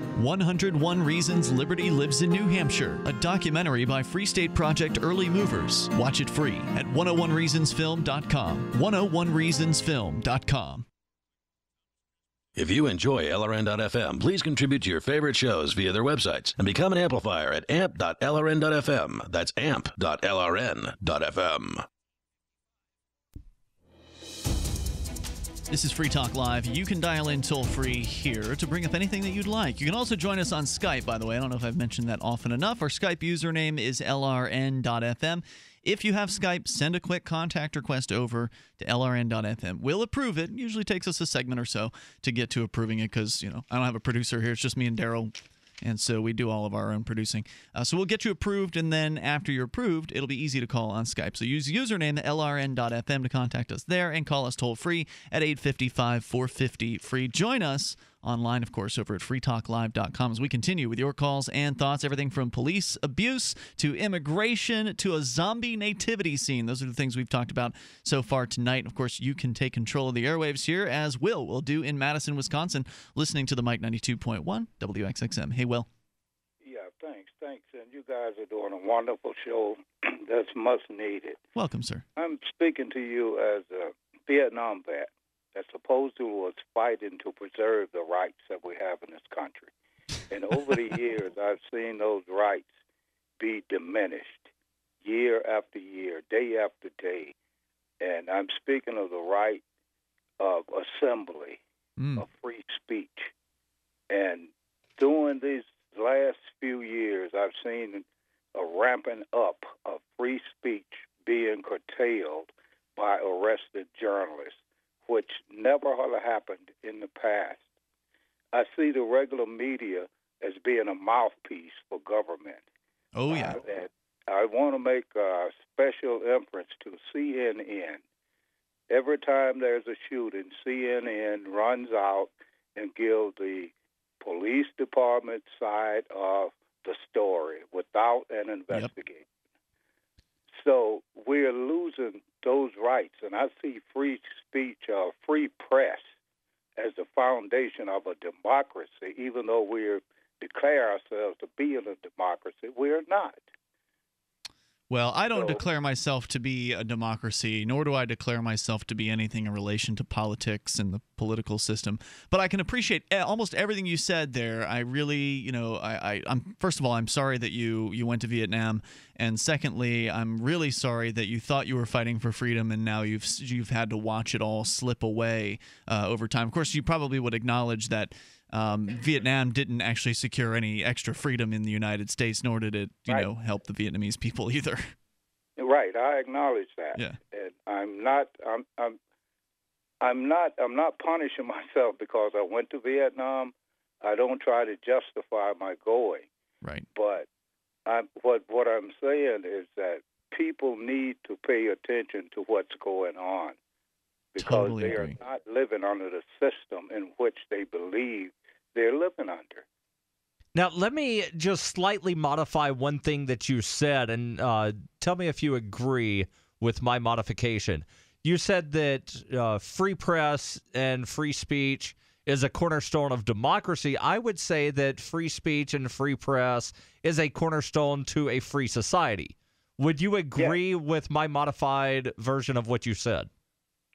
one hundred one Reasons Liberty Lives in New Hampshire, a documentary by Free State Project Early Movers. Watch it free at one oh one reasons film dot com, one oh one reasons film dot com. If you enjoy L R N dot F M, please contribute to your favorite shows via their websites and become an amplifier at amp dot L R N dot F M. That's amp dot L R N dot F M. This is Free Talk Live. You can dial in toll-free here to bring up anything that you'd like. You can also join us on Skype, by the way. I don't know if I've mentioned that often enough. Our Skype username is L R N dot F M. If you have Skype, send a quick contact request over to L R N dot F M. We'll approve it. It usually takes us a segment or so to get to approving it because, you know, I don't have a producer here. It's just me and Daryl, and so we do all of our own producing. Uh, so we'll get you approved, and then after you're approved, it'll be easy to call on Skype. So use the username L R N dot F M to contact us there and call us toll-free at eight five five, four five zero, free. Join us online, of course, over at free talk live dot com as we continue with your calls and thoughts, everything from police abuse to immigration to a zombie nativity scene. Those are the things we've talked about so far tonight. Of course, you can take control of the airwaves here, as Will will do in Madison, Wisconsin, listening to the Mike ninety-two point one W X X M. Hey, Will. Yeah, thanks, thanks. And you guys are doing a wonderful show that's much needed. Welcome, sir. I'm speaking to you as a Vietnam vet that supposedly was fighting to preserve the rights that we have in this country. And over the years, I've seen those rights be diminished year after year, day after day. And I'm speaking of the right of assembly, mm. of free speech. And during these last few years, I've seen a ramping up of free speech being curtailed by arrested journalists, which never happened in the past. I see the regular media as being a mouthpiece for government. Oh, yeah. Uh, and I want to make a special inference to C N N. Every time there's a shooting, C N N runs out and gives the police department side of the story without an investigation. Yep. So we're losing those rights, and I see free speech, uh, free press, as the foundation of a democracy. Even though we declare ourselves to be in a democracy, we're not. Well, I don't so, declare myself to be a democracy, nor do I declare myself to be anything in relation to politics and the political system. But I can appreciate almost everything you said there. I really, you know, I, I, I'm first of all, I'm sorry that you you went to Vietnam, and secondly, I'm really sorry that you thought you were fighting for freedom, and now you've you've had to watch it all slip away uh, over time. Of course, you probably would acknowledge that. Um, Vietnam didn't actually secure any extra freedom in the United States, nor did it, you right. know, help the Vietnamese people either. right. I acknowledge that. Yeah. And I'm not. I'm. I'm. I'm not. I'm not punishing myself because I went to Vietnam. I don't try to justify my going. Right. But I'm, what what I'm saying is that people need to pay attention to what's going on because totally they agree. are not living under the system in which they believe they're living under. Now, let me just slightly modify one thing that you said, and uh, tell me if you agree with my modification. You said that uh, free press and free speech is a cornerstone of democracy. I would say that free speech and free press is a cornerstone to a free society. Would you agree yes. with my modified version of what you said?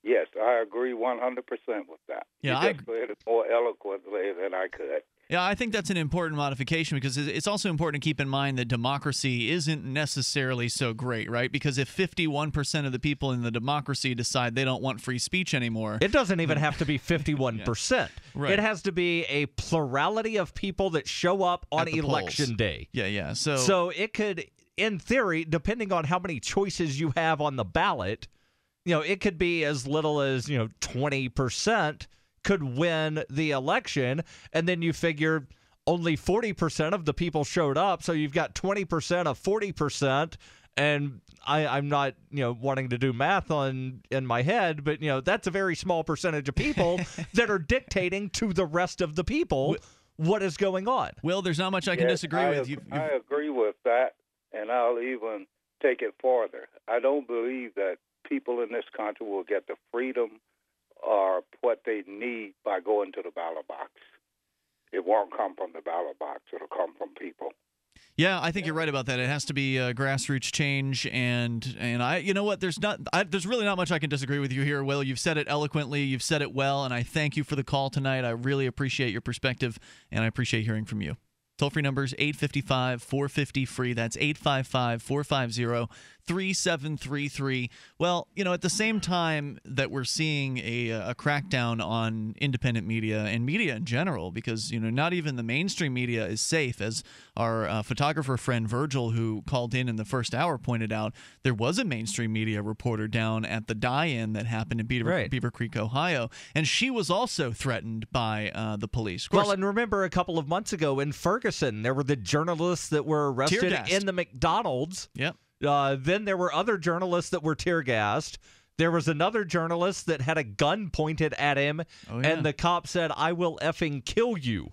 Yes, I agree one hundred percent with that. Yeah, you I just said it more eloquently than I could. Yeah, I think that's an important modification because it's also important to keep in mind that democracy isn't necessarily so great, right? Because if fifty-one percent of the people in the democracy decide they don't want free speech anymore... It doesn't even have to be fifty-one percent. Yeah. Right. It has to be a plurality of people that show up on election polls. day. Yeah, yeah. So, so it could, in theory, depending on how many choices you have on the ballot, you know, it could be as little as, you know, twenty percent. Could win the election, and then you figure only forty percent of the people showed up, so you've got twenty percent of forty percent, and I, I'm not, you know, wanting to do math on in my head, but, you know, that's a very small percentage of people that are dictating to the rest of the people what is going on. Will, there's not much I can yes, disagree I with. Ag- you've, you've... I agree with that, and I'll even take it farther. I don't believe that people in this country will get the freedom or what they need by going to the ballot box. It won't come from the ballot box. It'll come from people. Yeah, I think you're right about that. It has to be uh, grassroots change, and and I, you know what? There's not, I, there's really not much I can disagree with you here, Will. You've said it eloquently. You've said it well, and I thank you for the call tonight. I really appreciate your perspective, and I appreciate hearing from you. Toll-free number is eight five five, four five zero, F R E E. That's eight five five, four five zero, three seven three three. Well, you know, at the same time that we're seeing a, a crackdown on independent media and media in general, because, you know, not even the mainstream media is safe, as our uh, photographer friend Virgil, who called in in the first hour, pointed out, there was a mainstream media reporter down at the die-in that happened in Beaver, right. Beaver Creek, Ohio, and she was also threatened by uh, the police. Of course, well, and remember a couple of months ago in Ferguson, there were the journalists that were arrested in the McDonald's. Yep. Uh, then there were other journalists that were tear gassed. There was another journalist that had a gun pointed at him, oh, yeah. and the cop said, "I will effing kill you."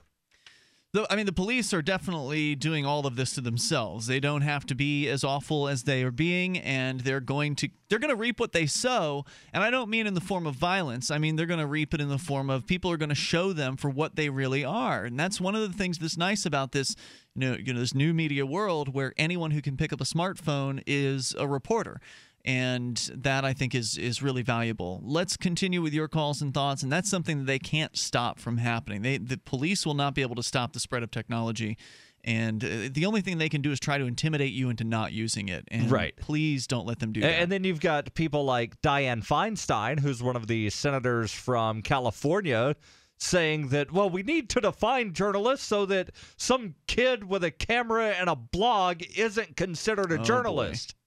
I mean, the police are definitely doing all of this to themselves. They don't have to be as awful as they are being, and they're going to they're going to reap what they sow. And I don't mean in the form of violence. I mean, they're going to reap it in the form of people are going to show them for what they really are. And that's one of the things that's nice about this, you know, you know, this new media world where anyone who can pick up a smartphone is a reporter. And that, I think, is is really valuable. Let's continue with your calls and thoughts, and that's something that they can't stop from happening. They, the police will not be able to stop the spread of technology, and uh, the only thing they can do is try to intimidate you into not using it. And right. please don't let them do that. And then you've got people like Dianne Feinstein, who's one of the senators from California, saying that, well, we need to define journalists so that some kid with a camera and a blog isn't considered a oh, journalist. Boy.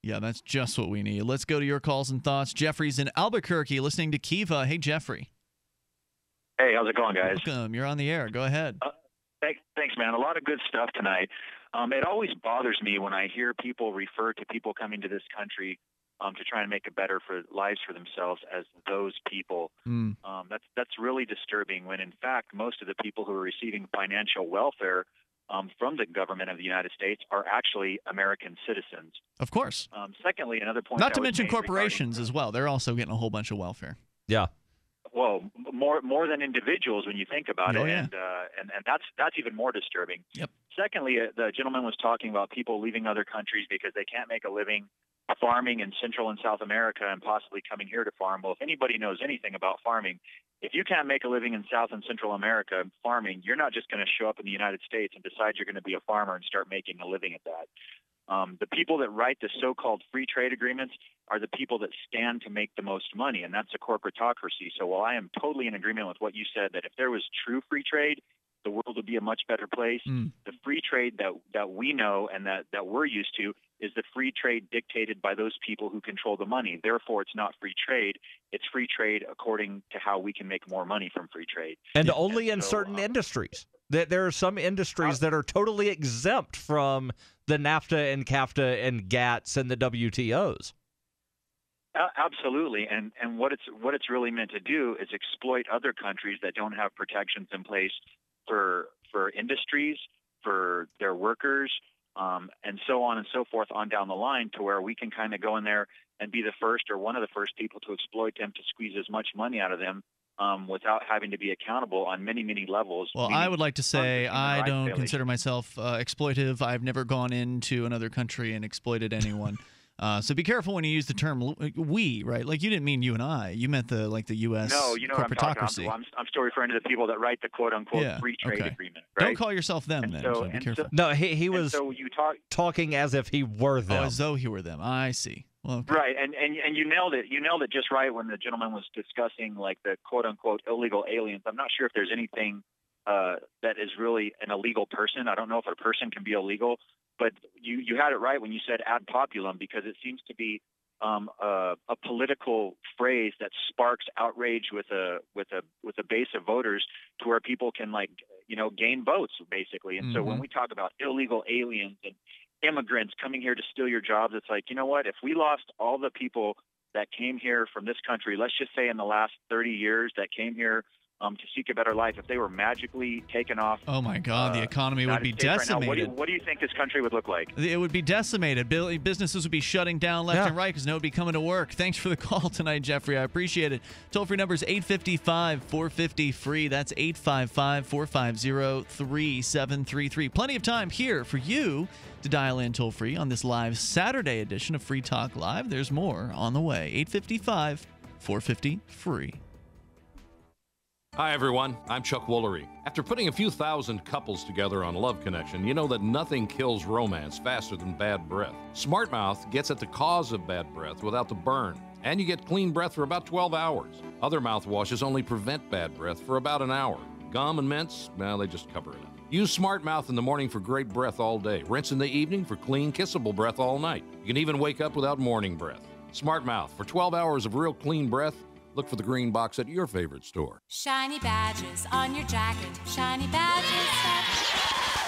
Yeah, that's just what we need. Let's go to your calls and thoughts. Jeffrey's in Albuquerque listening to Kiva. Hey, Jeffrey. Hey, how's it going, guys? Welcome. You're on the air. Go ahead. Uh, th- thanks, man. A lot of good stuff tonight. Um, it always bothers me when I hear people refer to people coming to this country um, to try and make it better for lives for themselves as those people. Mm. Um, that's, that's really disturbing when, in fact, most of the people who are receiving financial welfare Um, from the government of the United States are actually American citizens. Of course. Um, secondly, another point. Not to mention corporations as well. They're also getting a whole bunch of welfare. Yeah. Well, more more than individuals when you think about oh, it, yeah. and, uh, and and that's that's even more disturbing. Yep. Secondly, uh, the gentleman was talking about people leaving other countries because they can't make a living farming in Central and South America and possibly coming here to farm. Well, if anybody knows anything about farming, if you can't make a living in South and Central America farming, you're not just going to show up in the United States and decide you're going to be a farmer and start making a living at that. Um, the people that write the so-called free trade agreements are the people that stand to make the most money, and that's a corporatocracy. So while I am totally in agreement with what you said, that if there was true free trade, the world would be a much better place. Mm. The free trade that, that we know and that, that we're used to is the free free trade dictated by those people who control the money. Therefore, it's not free trade. It's free trade according to how we can make more money from free trade. And only in certain industries. There are some industries that are totally exempt from the NAFTA and CAFTA and GATS and the W T Os. Absolutely, and and what it's what it's really meant to do is exploit other countries that don't have protections in place for for industries, for their workers, um, and so on and so forth on down the line, to where we can kind of go in there and be the first or one of the first people to exploit them, to squeeze as much money out of them um, without having to be accountable on many, many levels. Well, I would like to say I don't consider myself uh, exploitive. I've never gone into another country and exploited anyone. Uh, so be careful when you use the term "we," right? Like you didn't mean you and I. You meant the like the U S No, you know what I'm talking about. I'm, I'm still referring to the people that write the quote-unquote yeah, free trade okay. agreement. Right? Don't call yourself them. And then. So, so be careful. So, no, he he was so you talk, talking as if he were them. Oh, as though he were them. I see. Well, okay. Right, and, and and you nailed it. You nailed it just right when the gentleman was discussing like the quote-unquote illegal aliens. I'm not sure if there's anything uh, that is really an illegal person. I don't know if a person can be illegal. But you, you had it right when you said ad populum, because it seems to be um, a, a political phrase that sparks outrage with a with a with a base of voters to where people can like you know gain votes basically. And mm-hmm. so when we talk about illegal aliens and immigrants coming here to steal your jobs, it's like you know what? If we lost all the people that came here from this country, let's just say in the last thirty years that came here. Um, to seek a better life, if they were magically taken off. Oh, my God. Uh, the economy would be decimated. Right now, what, do you, what do you think this country would look like? It would be decimated. Businesses would be shutting down left yeah. and right because nobody would be coming to work. Thanks for the call tonight, Jeffrey. I appreciate it. Toll-free number is eight five five, four five zero, F R E E. That's eight five five, four five zero, three seven three three. Plenty of time here for you to dial in toll-free on this live Saturday edition of Free Talk Live. There's more on the way. eight five five, four five zero, F R E E. Hi, everyone. I'm Chuck Woolery. After putting a few thousand couples together on Love Connection, you know that nothing kills romance faster than bad breath. Smart Mouth gets at the cause of bad breath without the burn, and you get clean breath for about twelve hours. Other mouthwashes only prevent bad breath for about an hour. Gum and mints, well, they just cover it up. Use Smart Mouth in the morning for great breath all day. Rinse in the evening for clean, kissable breath all night. You can even wake up without morning breath. Smart Mouth for twelve hours of real clean breath. Look for the green box at your favorite store. Shiny badges on your jacket. Shiny badges. Yeah!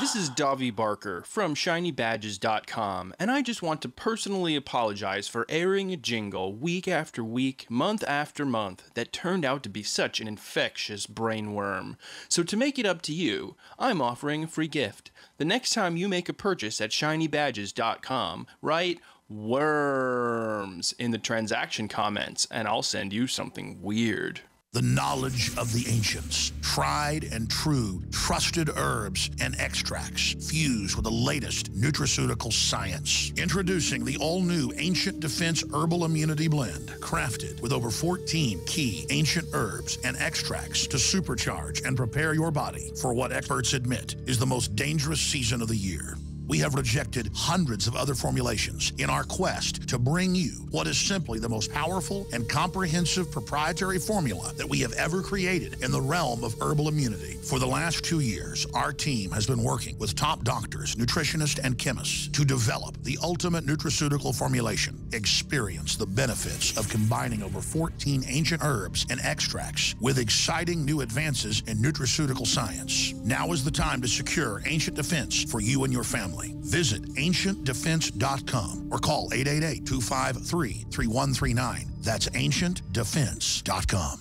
This is Davi Barker from shiny badges dot com, and I just want to personally apologize for airing a jingle week after week, month after month, that turned out to be such an infectious brainworm. So to make it up to you, I'm offering a free gift. The next time you make a purchase at shiny badges dot com, write worms in the transaction comments, and I'll send you something weird. The knowledge of the ancients, tried and true, trusted herbs and extracts fused with the latest nutraceutical science. Introducing the all-new Ancient Defense Herbal Immunity Blend, crafted with over fourteen key ancient herbs and extracts to supercharge and prepare your body for what experts admit is the most dangerous season of the year. We have rejected hundreds of other formulations in our quest to bring you what is simply the most powerful and comprehensive proprietary formula that we have ever created in the realm of herbal immunity. For the last two years, our team has been working with top doctors, nutritionists, and chemists to develop the ultimate nutraceutical formulation. Experience the benefits of combining over fourteen ancient herbs and extracts with exciting new advances in nutraceutical science. Now is the time to secure Ancient Defense for you and your family. Visit ancient defense dot com or call eight eight eight, two five three, three one three nine. That's ancient defense dot com.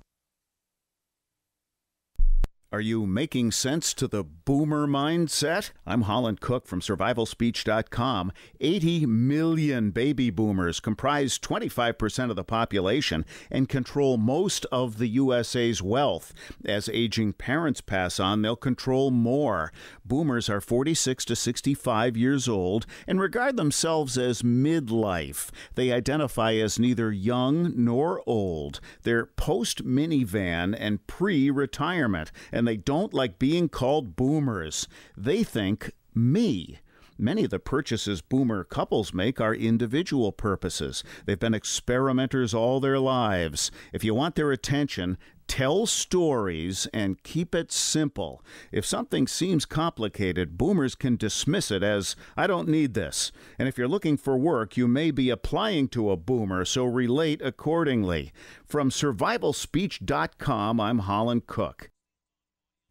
Are you making sense to the boomer mindset? I'm Holland Cook from survival speech dot com. eighty million baby boomers comprise twenty-five percent of the population and control most of the U S A's wealth. As aging parents pass on, they'll control more. Boomers are forty-six to sixty-five years old and regard themselves as midlife. They identify as neither young nor old. They're post-minivan and pre-retirement, and And they don't like being called boomers. They think me. Many of the purchases boomer couples make are individual purposes. They've been experimenters all their lives. If you want their attention, Tell stories and keep it simple. If something seems complicated, boomers can dismiss it as, I don't need this. And if you're looking for work, you may be applying to a boomer, so relate accordingly. From survival speech dot com, I'm Holland Cook.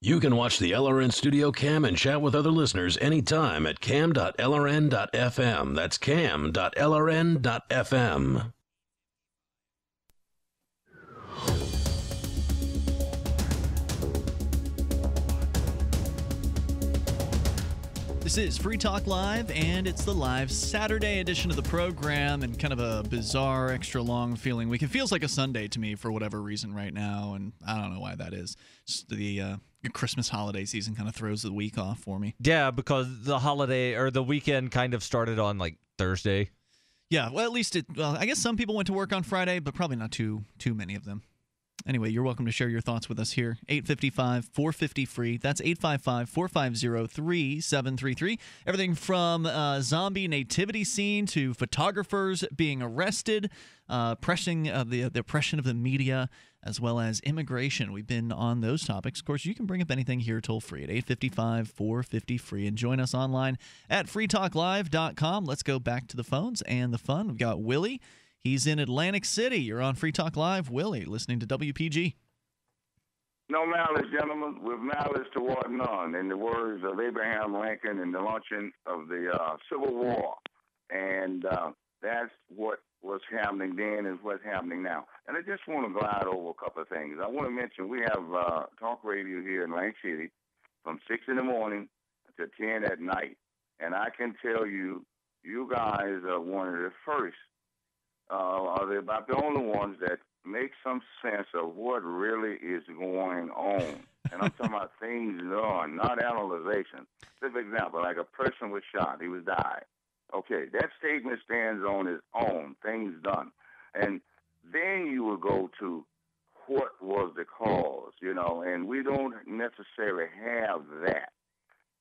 You can watch the L R N Studio Cam and chat with other listeners anytime at cam dot L R N dot F M. That's cam dot L R N dot F M. This is Free Talk Live, and it's the live Saturday edition of the program, and kind of a bizarre, extra-long feeling week. It feels like a Sunday to me for whatever reason right now, and I don't know why that is. Just the uh, Christmas holiday season kind of throws the week off for me. Yeah, because the holiday or the weekend kind of started on, like, Thursday. Yeah, well, at least it, well, I guess some people went to work on Friday, but probably not too too many of them. Anyway, you're welcome to share your thoughts with us here. eight five five, four five zero, F R E E. That's eight five five, four five zero, three seven three three. Everything from uh, zombie nativity scene to photographers being arrested, uh, pressing of the, the oppression of the media, as well as immigration. We've been on those topics. Of course, you can bring up anything here toll-free at eight five five, four five zero, F R E E. And join us online at free talk live dot com. Let's go back to the phones and the fun. We've got Willie. He's in Atlantic City. You're on Free Talk Live. Willie, listening to W P G. No malice, gentlemen, with malice toward none, in the words of Abraham Lincoln in the launching of the uh, Civil War. And uh, that's what was happening then is what's happening now. And I just want to glide over a couple of things. I want to mention we have uh, talk radio here in Atlantic City from six in the morning to ten at night. And I can tell you, you guys are one of the first. Uh, are they about the only ones that make some sense of what really is going on? And I'm talking about things done, not analyzation. Just an example, like a person was shot, he was died. Okay, that statement stands on its own, things done. And then you will go to what was the cause, you know, and we don't necessarily have that.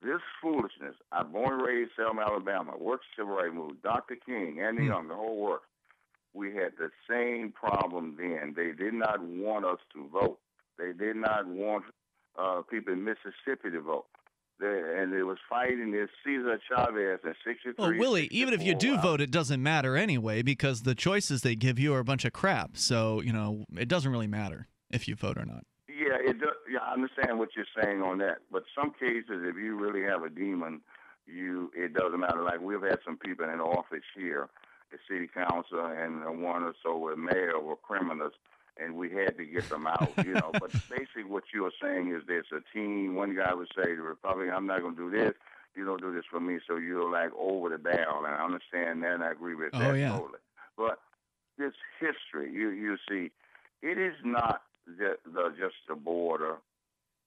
This foolishness, I'm born and raised in Selma, Alabama, worked civil rights movement, Doctor King, Andy Young, the whole works. We had the same problem then. They did not want us to vote. They did not want uh, people in Mississippi to vote. They, and they was fighting this Cesar Chavez in sixty-three. Well, Willie, even if you do vote, it doesn't matter anyway because the choices they give you are a bunch of crap. So, you know, it doesn't really matter if you vote or not. Yeah, it does, yeah, I understand what you're saying on that. But some cases, if you really have a demon, you it doesn't matter. Like we've had some people in office here, the city council and one or so were mayor were criminals, and we had to get them out, you know. But basically what you are saying is there's a team. One guy would say, the Republican, I'm not going to do this. You don't do this for me, so you're like over the barrel. And I understand that, and I agree with oh, that yeah. totally. But this history, you, you see, it is not the, the, just the border.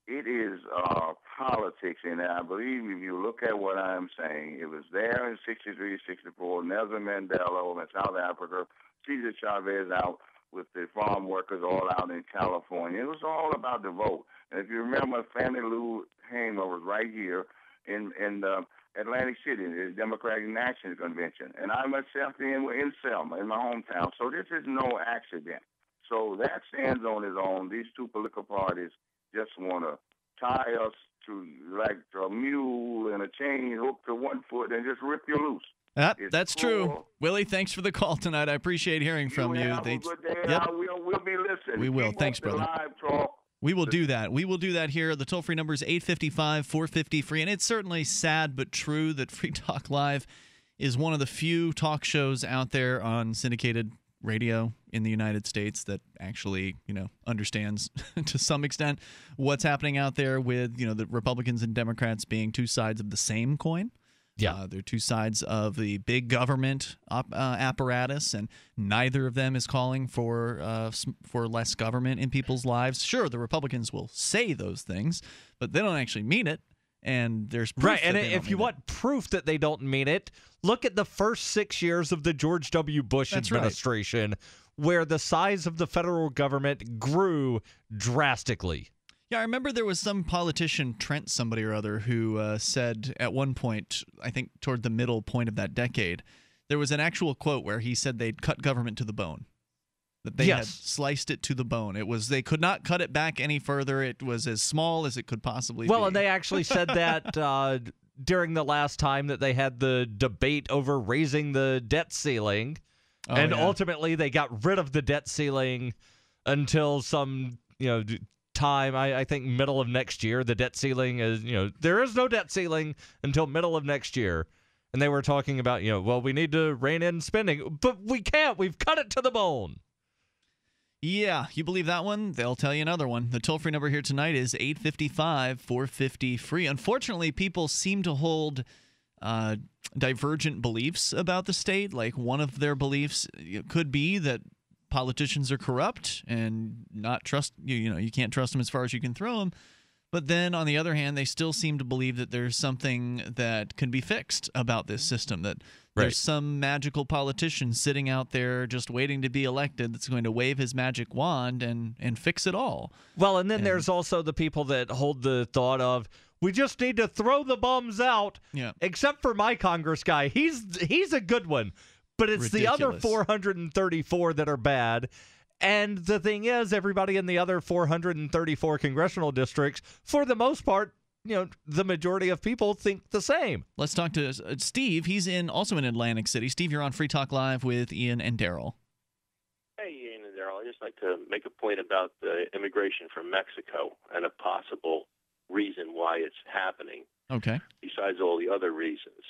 It is uh, politics, and I believe if you look at what I'm saying, it was there in sixty-three, sixty-four, Nelson Mandela over in South Africa, Cesar Chavez out with the farm workers all out in California. It was all about the vote. And if you remember, Fannie Lou Hamer was right here in, in uh, Atlantic City, the Democratic National Convention. And I myself then were in Selma, in my hometown. So this is no accident. So that stands on its own. These two political parties just want to tie us to like a mule and a chain hooked to one foot and just rip you loose. That, that's cruel. True. Willie, thanks for the call tonight. I appreciate hearing from you. you. Have they, a good day. Yep. I will, we'll be listening. We will. Keep thanks, brother. Live, we will do that. We will do that here. The toll-free number is eight five five, four five zero, free. And it's certainly sad but true that Free Talk Live is one of the few talk shows out there on syndicated radio in the United States that actually, you know, understands to some extent what's happening out there with, you know, the Republicans and Democrats being two sides of the same coin. Yeah, uh, they're two sides of the big government op, uh, apparatus, and neither of them is calling for uh, for less government in people's lives. Sure, the Republicans will say those things, but they don't actually mean it. And there's proof right. That and they if don't you mean want it. proof that they don't mean it, look at the first six years of the George W. Bush That's administration, right. where the size of the federal government grew drastically. Yeah, I remember there was some politician, Trent somebody or other, who uh, said at one point, I think toward the middle point of that decade, there was an actual quote where he said they'd cut government to the bone. That they yes. had sliced it to the bone. It was they could not cut it back any further. It was as small as it could possibly well, be. Well, and they actually said that uh, during the last time that they had the debate over raising the debt ceiling. Oh, and yeah. ultimately they got rid of the debt ceiling until some, you know— time I, I think middle of next year the debt ceiling is you know there is no debt ceiling until middle of next year, and they were talking about you know well we need to rein in spending, but we can't, we've cut it to the bone. Yeah, you believe that one, they'll tell you another one. The toll-free number here tonight is eight five five, four five zero, free. Unfortunately, people seem to hold uh divergent beliefs about the state. Like, one of their beliefs could be that politicians are corrupt and not trust you. You know, you can't trust them as far as you can throw them. But then, on the other hand, they still seem to believe that there's something that can be fixed about this system. That right. there's some magical politician sitting out there just waiting to be elected that's going to wave his magic wand and and fix it all. Well, and then and, there's also the people that hold the thought of we just need to throw the bums out. Yeah. Except for my Congress guy, he's he's a good one. But it's Ridiculous. the other four hundred thirty-four that are bad. And the thing is, everybody in the other four hundred thirty-four congressional districts, for the most part, you know, the majority of people think the same. Let's talk to Steve. He's in also in Atlantic City. Steve, you're on Free Talk Live with Ian and Daryl. Hey, Ian and Daryl. I'd just like to make a point about the immigration from Mexico and a possible reason why it's happening. Okay. Besides all the other reasons.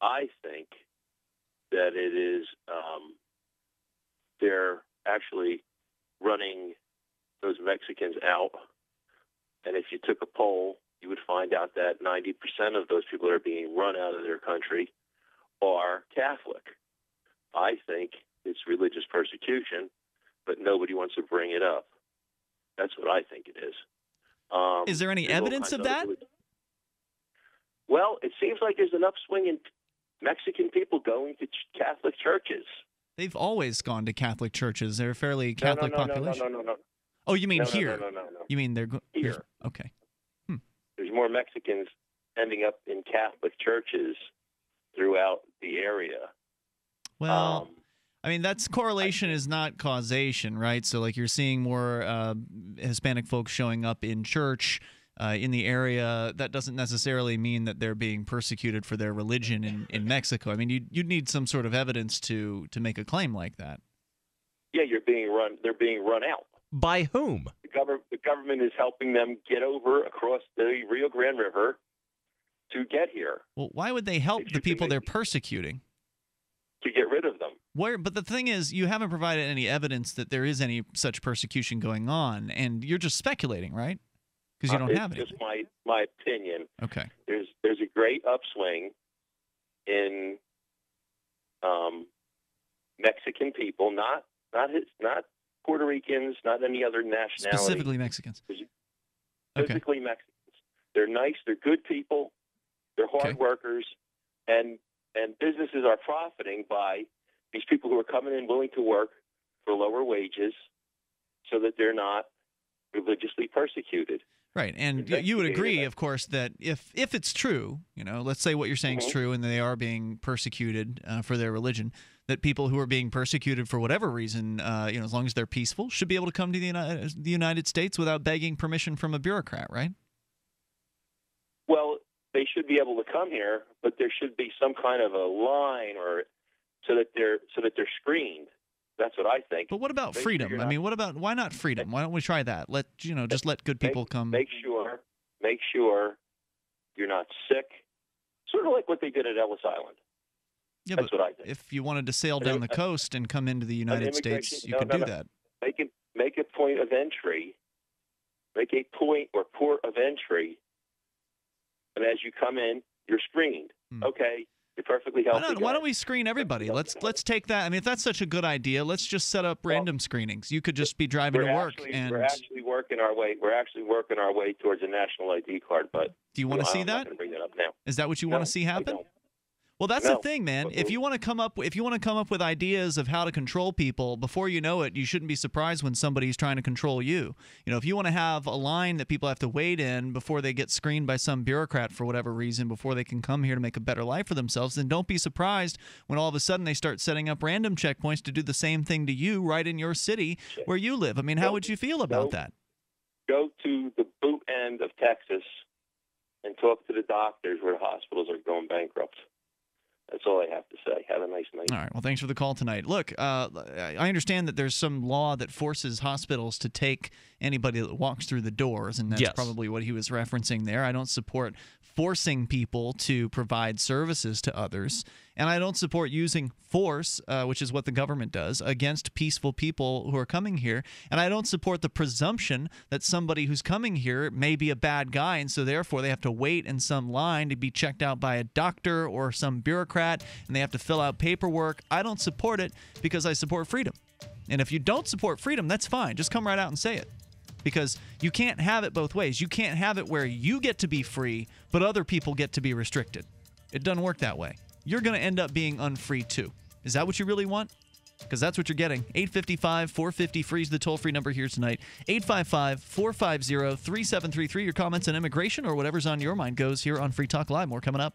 I think... that it is, um, they're actually running those Mexicans out. And if you took a poll, you would find out that ninety percent of those people that are being run out of their country are Catholic. I think it's religious persecution, but nobody wants to bring it up. That's what I think it is. Um, is there any evidence of that? Well, it seems like there's an upswing in Mexican people going to Catholic churches. They've always gone to Catholic churches. They're a fairly Catholic no, no, no, population. No, no, no, no, no. Oh, you mean no, here? No, no, no, no, no. You mean they're go here? Here. Okay. Hmm. There's more Mexicans ending up in Catholic churches throughout the area. Well, um, I mean that's correlation I, is not causation, right? So like you're seeing more uh, Hispanic folks showing up in church. Uh, in the area, that doesn't necessarily mean that they're being persecuted for their religion in, in Mexico. I mean, you'd, you'd need some sort of evidence to to make a claim like that. Yeah, you're being run. They're being run out. By whom? The government. The government is helping them get over across the Rio Grande River to get here. Well, why would they help the people they're persecuting? To get rid of them. Where, but the thing is, you haven't provided any evidence that there is any such persecution going on, and you're just speculating, right? Because you don't uh, have it. It's just my, my opinion. Okay. There's there's a great upswing in um, Mexican people, not not his, not Puerto Ricans, not any other nationality. Specifically Mexicans. Specifically okay. Mexicans. They're nice. They're good people. They're hard okay. workers, and and businesses are profiting by these people who are coming in willing to work for lower wages, so that they're not religiously persecuted. Right, and you would agree, of course, that if if it's true, you know, let's say what you're saying mm-hmm. is true, and they are being persecuted uh, for their religion, that people who are being persecuted for whatever reason, uh, you know, as long as they're peaceful, should be able to come to the United, the United States without begging permission from a bureaucrat, right? Well, they should be able to come here, but there should be some kind of a line, or so that they're so that they're screened. That's what I think. But what about make freedom? Sure I mean, what about why not freedom? Why don't we try that? Let you know, just let good people make, come. Make sure, make sure you're not sick. Sort of like what they did at Ellis Island. Yeah, that's but what I think. If you wanted to sail down the coast and come into the United States, you no, could no, do no. that. Make it make a point of entry. Make a point or port of entry. And as you come in, you're screened. Hmm. Okay. You're perfectly healthy. Why don't, why don't we screen everybody? Let's let's take that. I mean, if that's such a good idea, let's just set up random well, screenings. You could just be driving to work, actually, and we're actually working our way. We're actually working our way towards a national I D card. But do you want to see I'm that? I'm not gonna bring that up now. Is that what you no, want to see happen? Well, that's no. the thing, man. If you want to come up, if you want to come up with ideas of how to control people, before you know it, you shouldn't be surprised when somebody's trying to control you. You know, if you want to have a line that people have to wait in before they get screened by some bureaucrat for whatever reason, before they can come here to make a better life for themselves, then don't be surprised when all of a sudden they start setting up random checkpoints to do the same thing to you right in your city where you live. I mean, how would you feel about that? Go to the boot end of Texas and talk to the doctors where the hospitals are going bankrupt. That's all I have to say. Have a nice night. All right. Well, thanks for the call tonight. Look, uh, I understand that there's some law that forces hospitals to take anybody that walks through the doors, and that's yes. probably what he was referencing there. I don't support forcing people to provide services to others, and I don't support using force, uh, which is what the government does, against peaceful people who are coming here, and I don't support the presumption that somebody who's coming here may be a bad guy, and so therefore they have to wait in some line to be checked out by a doctor or some bureaucrat, and they have to fill out paperwork. I don't support it because I support freedom. And if you don't support freedom, that's fine. Just come right out and say it, because you can't have it both ways. You can't have it where you get to be free, but other people get to be restricted. It doesn't work that way. You're going to end up being unfree too. Is that what you really want? Because that's what you're getting. eight five five, four five zero, free is the toll-free number here tonight. eight five five, four five zero, three seven three three. Your comments on immigration or whatever's on your mind goes here on Free Talk Live. More coming up.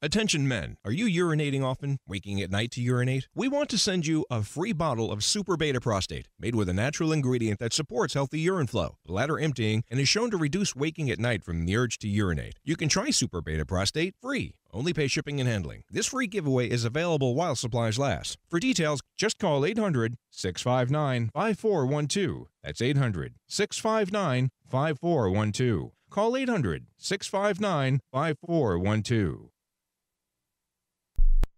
Attention men, are you urinating often? Waking at night to urinate? We want to send you a free bottle of Super Beta Prostate, made with a natural ingredient that supports healthy urine flow, bladder emptying, and is shown to reduce waking at night from the urge to urinate. You can try Super Beta Prostate free. Only pay shipping and handling. This free giveaway is available while supplies last. For details, just call eight hundred, six five nine, five four one two. That's eight hundred, six five nine, five four one two. Call eight hundred, six five nine, five four one two.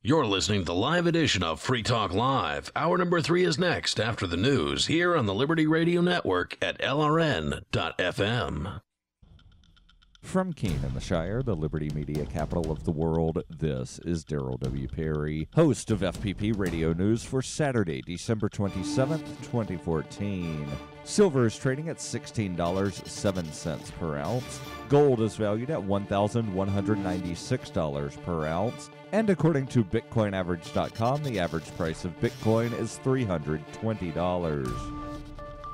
You're listening to the live edition of Free Talk Live. Hour number three is next after the news here on the Liberty Radio Network at L R N dot F M. From Keene in the Shire, the Liberty Media capital of the world, this is Daryl W. Perry, host of F P P Radio News for Saturday, December twenty-seventh, twenty fourteen. Silver is trading at sixteen dollars and seven cents per ounce. Gold is valued at one thousand one hundred ninety-six dollars per ounce. And according to Bitcoin average dot com, the average price of Bitcoin is three hundred twenty dollars.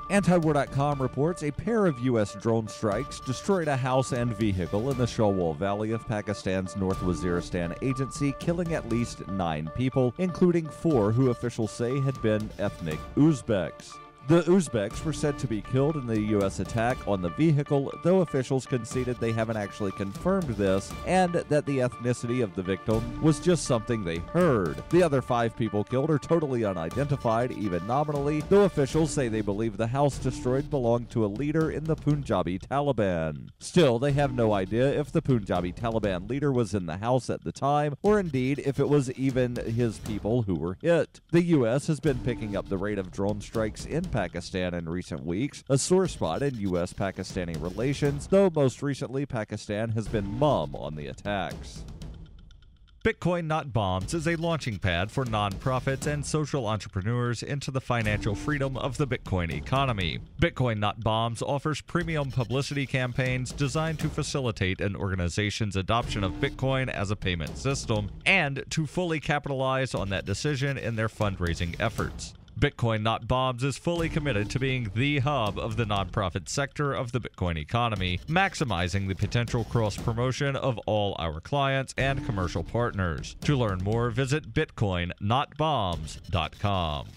Antiwar dot com reports a pair of U S drone strikes destroyed a house and vehicle in the Shawal Valley of Pakistan's North Waziristan Agency, killing at least nine people, including four who officials say had been ethnic Uzbeks. The Uzbeks were said to be killed in the U S attack on the vehicle, though officials conceded they haven't actually confirmed this and that the ethnicity of the victim was just something they heard. The other five people killed are totally unidentified, even nominally, though officials say they believe the house destroyed belonged to a leader in the Punjabi Taliban. Still, they have no idea if the Punjabi Taliban leader was in the house at the time, or indeed if it was even his people who were hit. The U S has been picking up the rate of drone strikes in Pakistan in recent weeks, a sore spot in U S Pakistani relations, though most recently Pakistan has been mum on the attacks. Bitcoin Not Bombs is a launching pad for nonprofits and social entrepreneurs into the financial freedom of the Bitcoin economy. Bitcoin Not Bombs offers premium publicity campaigns designed to facilitate an organization's adoption of Bitcoin as a payment system and to fully capitalize on that decision in their fundraising efforts. Bitcoin Not Bombs is fully committed to being the hub of the nonprofit sector of the Bitcoin economy, maximizing the potential cross-promotion of all our clients and commercial partners. To learn more, visit Bitcoin Not Bombs dot com.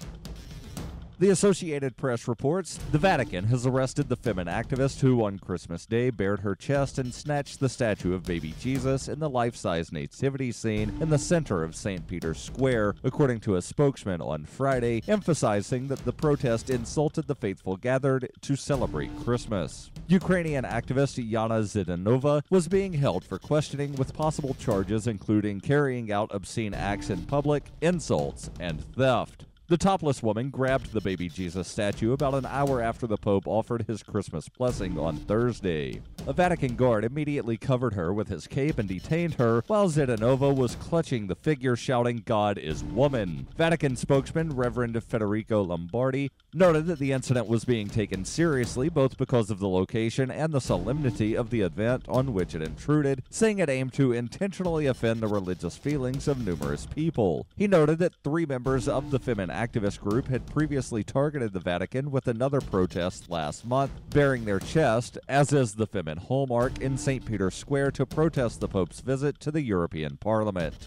The Associated Press reports the Vatican has arrested the Femen activist who on Christmas Day bared her chest and snatched the statue of baby Jesus in the life-size nativity scene in the center of Saint Peter's Square, according to a spokesman on Friday, emphasizing that the protest insulted the faithful gathered to celebrate Christmas. Ukrainian activist Yana Zidanova was being held for questioning with possible charges including carrying out obscene acts in public, insults, and theft. The topless woman grabbed the baby Jesus statue about an hour after the Pope offered his Christmas blessing on Thursday. A Vatican guard immediately covered her with his cape and detained her, while Zidanova was clutching the figure, shouting, "God is woman." Vatican spokesman Reverend Federico Lombardi noted that the incident was being taken seriously both because of the location and the solemnity of the event on which it intruded, saying it aimed to intentionally offend the religious feelings of numerous people. He noted that three members of the Femen activist group had previously targeted the Vatican with another protest last month, bearing their chest, as is the Femen hallmark, in Saint Peter's Square to protest the Pope's visit to the European Parliament.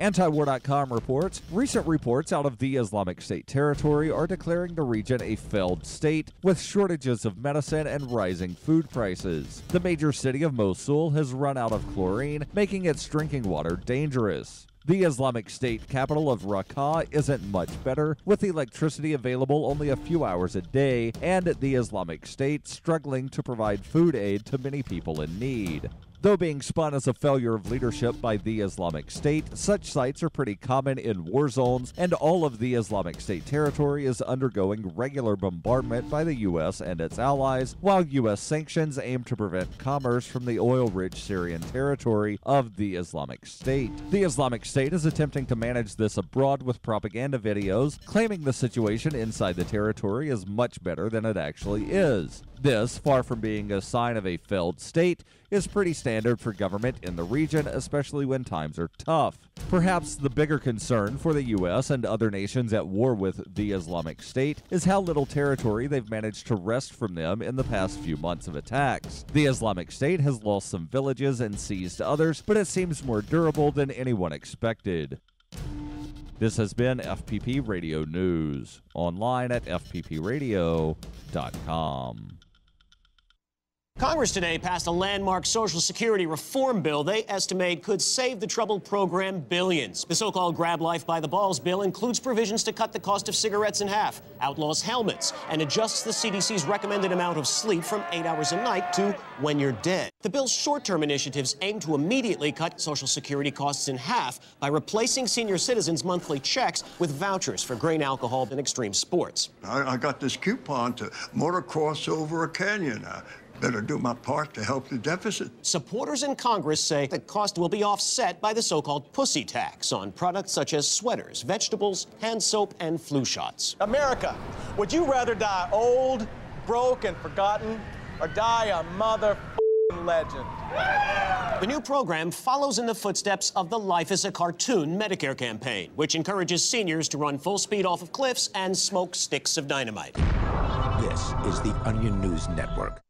Antiwar dot com reports, recent reports out of the Islamic State territory are declaring the region a failed state with shortages of medicine and rising food prices. The major city of Mosul has run out of chlorine, making its drinking water dangerous. The Islamic State capital of Raqqa isn't much better, with electricity available only a few hours a day, and the Islamic State struggling to provide food aid to many people in need. Though being spun as a failure of leadership by the Islamic State, such sites are pretty common in war zones, and all of the Islamic State territory is undergoing regular bombardment by the U S and its allies, while U S sanctions aim to prevent commerce from the oil-rich Syrian territory of the Islamic State. The Islamic State is attempting to manage this abroad with propaganda videos, claiming the situation inside the territory is much better than it actually is. This, far from being a sign of a failed state, is pretty standard for government in the region, especially when times are tough. Perhaps the bigger concern for the U S and other nations at war with the Islamic State is how little territory they've managed to wrest from them in the past few months of attacks. The Islamic State has lost some villages and seized others, but it seems more durable than anyone expected. This has been F P P Radio News, online at f p p radio dot com. Congress today passed a landmark Social Security reform bill they estimate could save the troubled program billions. The so-called Grab Life by the Balls bill includes provisions to cut the cost of cigarettes in half, outlaws helmets, and adjusts the C D C's recommended amount of sleep from eight hours a night to when you're dead. The bill's short-term initiatives aim to immediately cut Social Security costs in half by replacing senior citizens' monthly checks with vouchers for grain alcohol and extreme sports. I, I got this coupon to motocross over a canyon. I, Better do my part to help the deficit. Supporters in Congress say the cost will be offset by the so-called pussy tax on products such as sweaters, vegetables, hand soap, and flu shots. America, would you rather die old, broke, and forgotten, or die a motherfucking legend? The new program follows in the footsteps of the Life is a Cartoon Medicare campaign, which encourages seniors to run full speed off of cliffs and smoke sticks of dynamite. This is the Onion News Network.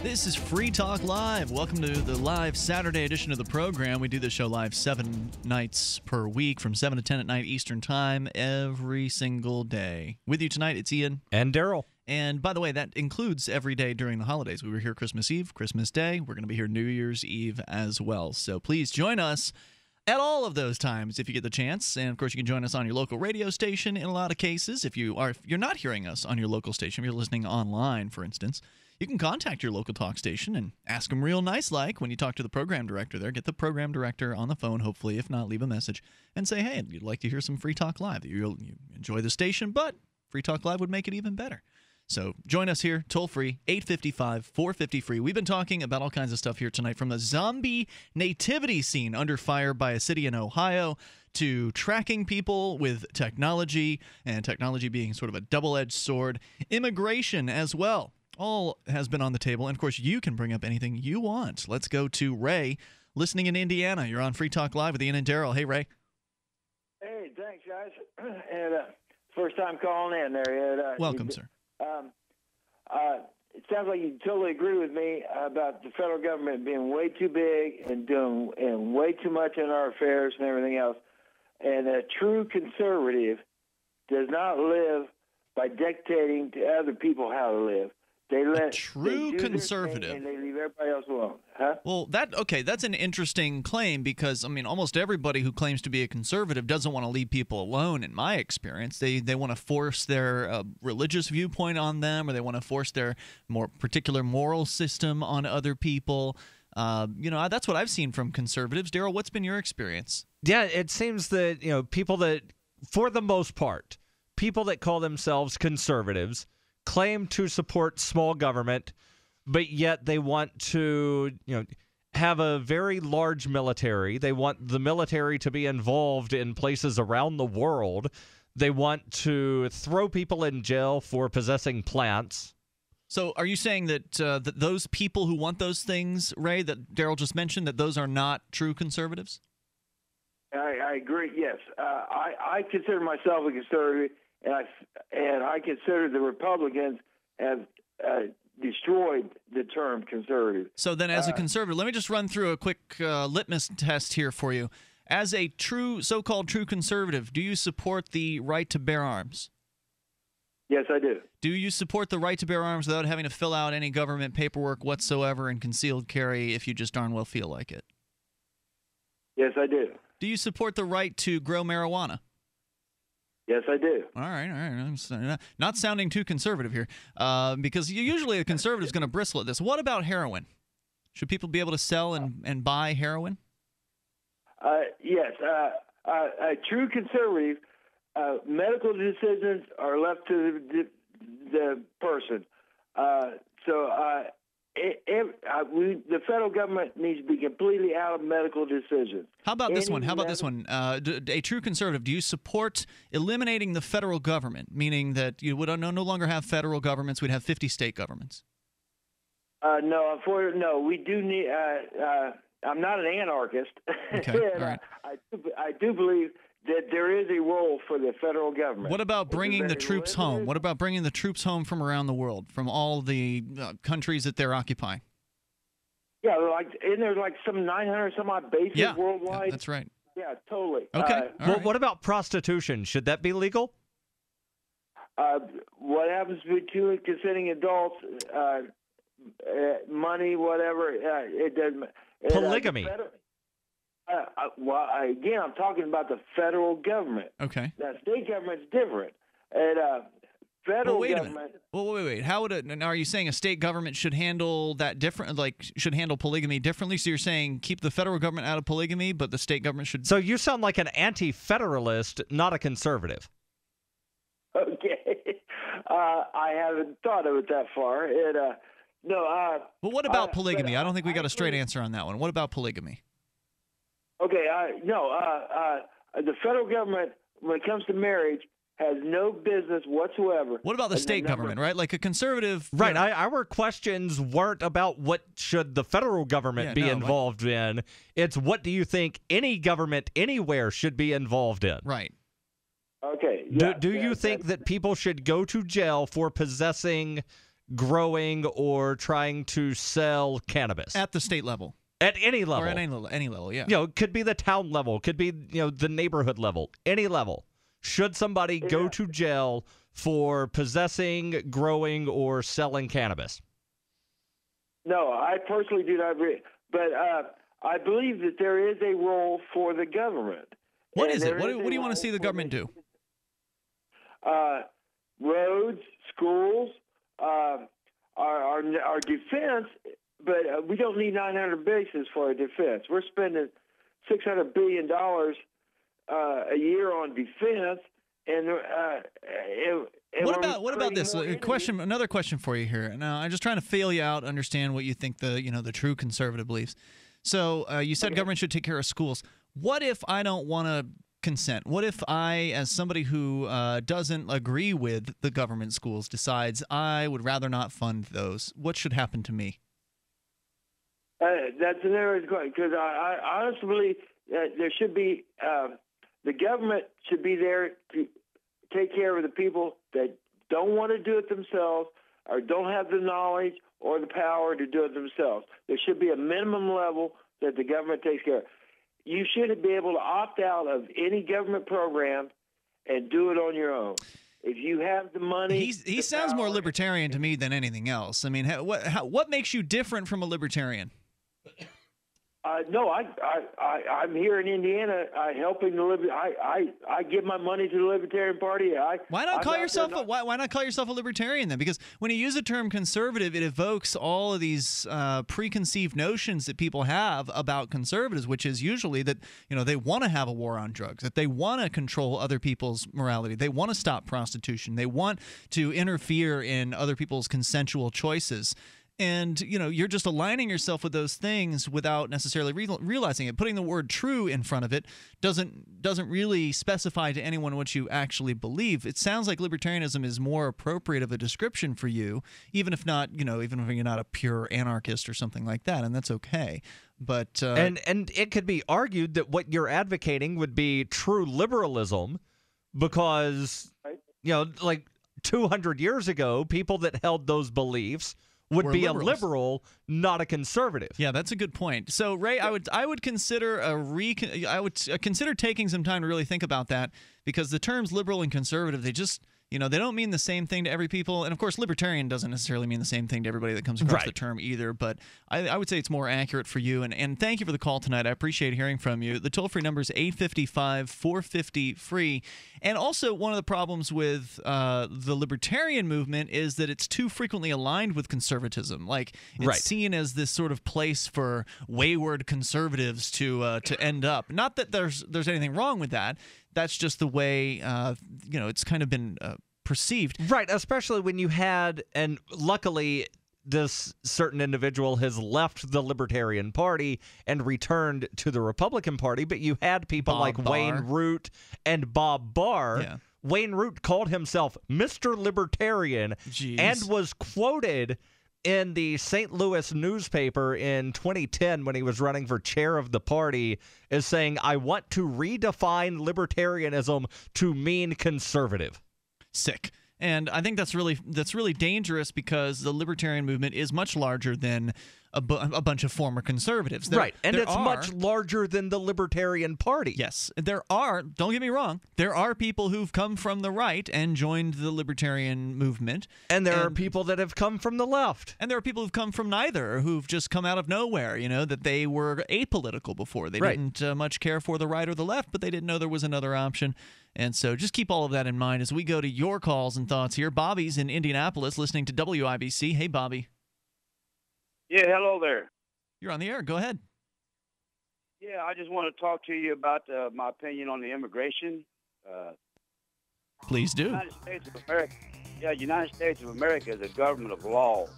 This is Free Talk Live. Welcome to the live Saturday edition of the program. We do this show live seven nights per week from seven to ten at night Eastern Time every single day. With you tonight, it's Ian. And Daryl. And by the way, that includes every day during the holidays. We were here Christmas Eve, Christmas Day. We're going to be here New Year's Eve as well. So please join us at all of those times if you get the chance. And, of course, you can join us on your local radio station in a lot of cases. If, you are, if you're not hearing us on your local station, if you're listening online, for instance, you can contact your local talk station and ask them real nice-like when you talk to the program director there. Get the program director on the phone, hopefully. If not, leave a message and say, hey, you'd like to hear some Free Talk Live. You enjoy the station, but Free Talk Live would make it even better. So join us here, toll-free, eight five five, four five zero, free. We've been talking about all kinds of stuff here tonight, from the zombie nativity scene under fire by a city in Ohio to tracking people with technology, and technology being sort of a double-edged sword, immigration as well. All has been on the table, and, of course, you can bring up anything you want. Let's go to Ray, listening in Indiana. You're on Free Talk Live with Ian and Daryl. Hey, Ray. Hey, thanks, guys. And uh, first time calling in there. And, uh, Welcome, you, sir. Um, uh, it sounds like you totally agree with me about the federal government being way too big and doing and way too much in our affairs and everything else. And a true conservative does not live by dictating to other people how to live. They let, a true they conservative. And they leave everybody else alone. Huh? Well, that okay, that's an interesting claim because, I mean, almost everybody who claims to be a conservative doesn't want to leave people alone, in my experience. They they want to force their uh, religious viewpoint on them, or they want to force their more particular moral system on other people. Uh, you know, that's what I've seen from conservatives. Daryl, what's been your experience? Yeah, it seems that, you know, people that, for the most part, people that call themselves conservatives claim to support small government, but yet they want to, you know, have a very large military. They want the military to be involved in places around the world. They want to throw people in jail for possessing plants. So are you saying that, uh, that those people who want those things, Ray, that Daryl just mentioned, that those are not true conservatives? I, I agree, yes. Uh, I, I consider myself a conservative. And I, and I consider the Republicans have uh, destroyed the term conservative. So then as a conservative, uh, let me just run through a quick uh, litmus test here for you. As a true, so-called true conservative, do you support the right to bear arms? Yes, I do. Do you support the right to bear arms without having to fill out any government paperwork whatsoever and concealed carry if you just darn well feel like it? Yes, I do. Do you support the right to grow marijuana? Yes, I do. All right, all right. I'm not, not sounding too conservative here, uh, because usually a conservative is going to bristle at this. What about heroin? Should people be able to sell and, and buy heroin? Uh, yes. Uh, uh, a true conservative, uh, medical decisions are left to the, the person. Uh, so uh, it, it, uh, we, the federal government needs to be completely out of medical decisions. How about this one? How about this one? Uh, a true conservative, do you support eliminating the federal government, meaning that you would no longer have federal governments, we'd have fifty state governments? Uh, no, for, no, we do need uh, – uh, I'm not an anarchist. Okay. And, all right. uh, I, do, I do believe that there is a role for the federal government. What about bringing the troops home? What about bringing the troops home from around the world, from all the uh, countries that they're occupying? Yeah, like, isn't there like some nine hundred some odd bases yeah, worldwide? Yeah, that's right. Yeah, totally. Okay. Uh, well, right. What about prostitution? Should that be legal? Uh, what happens to two consenting adults, uh, money, whatever, uh, it doesn't... Polygamy. It, uh, Uh, well, again, I'm talking about the federal government. Okay. The state government's different. And uh, federal well, wait government. A well, wait, wait. How would it? Now, are you saying a state government should handle that different? Like, should handle polygamy differently? So you're saying keep the federal government out of polygamy, but the state government should. So you sound like an anti-federalist, not a conservative. Okay. Uh, I haven't thought of it that far. It. Uh, no. Uh, but what about I, polygamy? I don't think we got I, a straight I, answer on that one. What about polygamy? Okay, uh, no, uh, uh, the federal government, when it comes to marriage, has no business whatsoever. What about the state the government, right? Like a conservative... Right, I, our questions weren't about what should the federal government yeah, be no, involved but, in. It's what do you think any government anywhere should be involved in. Right. Okay. Yeah, do do yeah, you think that people should go to jail for possessing, growing, or trying to sell cannabis? At the state level. At any level. Or at any, any level, yeah. You know, it could be the town level. Could be, you know, the neighborhood level. Any level. Should somebody yeah. go to jail for possessing, growing, or selling cannabis? No, I personally do not agree. But uh, I believe that there is a role for the government. What is it? What, is what do you want to see the government do? Uh, roads, schools, uh, our, our, our defense... But uh, we don't need nine hundred bases for a defense. We're spending six hundred billion dollars uh, a year on defense. And, uh, and, and what about what about this question? Another question for you here. Now, I'm just trying to feel you out, understand what you think the you know the true conservative beliefs. So uh, you said okay. government should take care of schools. What if I don't want to consent? What if I, as somebody who uh, doesn't agree with the government schools, decides I would rather not fund those? What should happen to me? Uh, that's an error because I, I honestly believe that there should be uh, the government should be there to take care of the people that don't want to do it themselves or don't have the knowledge or the power to do it themselves. There should be a minimum level that the government takes care of. You should be able to opt out of any government program and do it on your own. If you have the money... He's, he the sounds power. more libertarian to me than anything else. I mean, how, what, how, what makes you different from a libertarian? Uh, no, I, I, I, I'm here in Indiana I helping the liber I, I, I give my money to the Libertarian Party. I, why not I'm call yourself not a, why, why not call yourself a libertarian then? Because when you use the term conservative, it evokes all of these uh, preconceived notions that people have about conservatives, which is usually that you know they want to have a war on drugs, that they want to control other people's morality, they want to stop prostitution, they want to interfere in other people's consensual choices. And, you know, you're just aligning yourself with those things without necessarily re realizing it. Putting the word true in front of it doesn't doesn't really specify to anyone what you actually believe. It sounds like libertarianism is more appropriate of a description for you, even if not, you know, even if you're not a pure anarchist or something like that, and that's okay. But uh, and, and it could be argued that what you're advocating would be true liberalism because, you know, like two hundred years ago, people that held those beliefs— would be liberals. a liberal, not a conservative. Yeah, that's a good point. So, Ray, I would I would consider a re I would consider taking some time to really think about that because the terms liberal and conservative, they just you know they don't mean the same thing to every people. And of course, libertarian doesn't necessarily mean the same thing to everybody that comes across right. the term either. But I, I would say it's more accurate for you. And and thank you for the call tonight. I appreciate hearing from you. The toll free number is eight five five, four five zero, free. And also, one of the problems with uh, the libertarian movement is that it's too frequently aligned with conservatism. Like it's right. seen as this sort of place for wayward conservatives to uh, to end up. Not that there's there's anything wrong with that. That's just the way uh, you know it's kind of been uh, perceived. Right, especially when you had, and luckily this certain individual has left the Libertarian Party and returned to the Republican Party, but you had people Bob like Barr. Wayne Root and Bob Barr. Yeah. Wayne Root called himself Mister Libertarian Jeez. and was quoted in the Saint Louis newspaper in twenty ten when he was running for chair of the party as saying, "I want to redefine libertarianism to mean conservative." Sick. And I think that's really that's really dangerous, because the libertarian movement is much larger than a, bu a bunch of former conservatives. There, right, and it's are, much larger than the Libertarian Party. Yes, there are, don't get me wrong, there are people who've come from the right and joined the libertarian movement. And there and, are people that have come from the left. And there are people who've come from neither, who've just come out of nowhere, you know, that they were apolitical before. They right. didn't uh, much care for the right or the left, but they didn't know there was another option. And so just keep all of that in mind as we go to your calls and thoughts here. Bobby's in Indianapolis listening to W I B C. Hey, Bobby. Yeah, hello there. You're on the air. Go ahead. Yeah, I just want to talk to you about uh, my opinion on the immigration. Uh, Please do. United States of America, yeah, United States of America is a government of laws.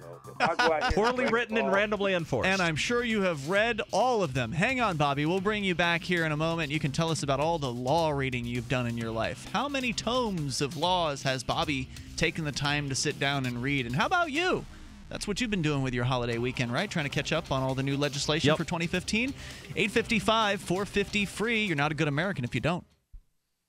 So if I go out here poorly and written laws, and randomly enforced. And I'm sure you have read all of them. Hang on, Bobby. We'll bring you back here in a moment. You can tell us about all the law reading you've done in your life. How many tomes of laws has Bobby taken the time to sit down and read? And how about you? That's what you've been doing with your holiday weekend, right? Trying to catch up on all the new legislation yep. for twenty fifteen. eight fifty-five, four fifty, free. You're not a good American if you don't.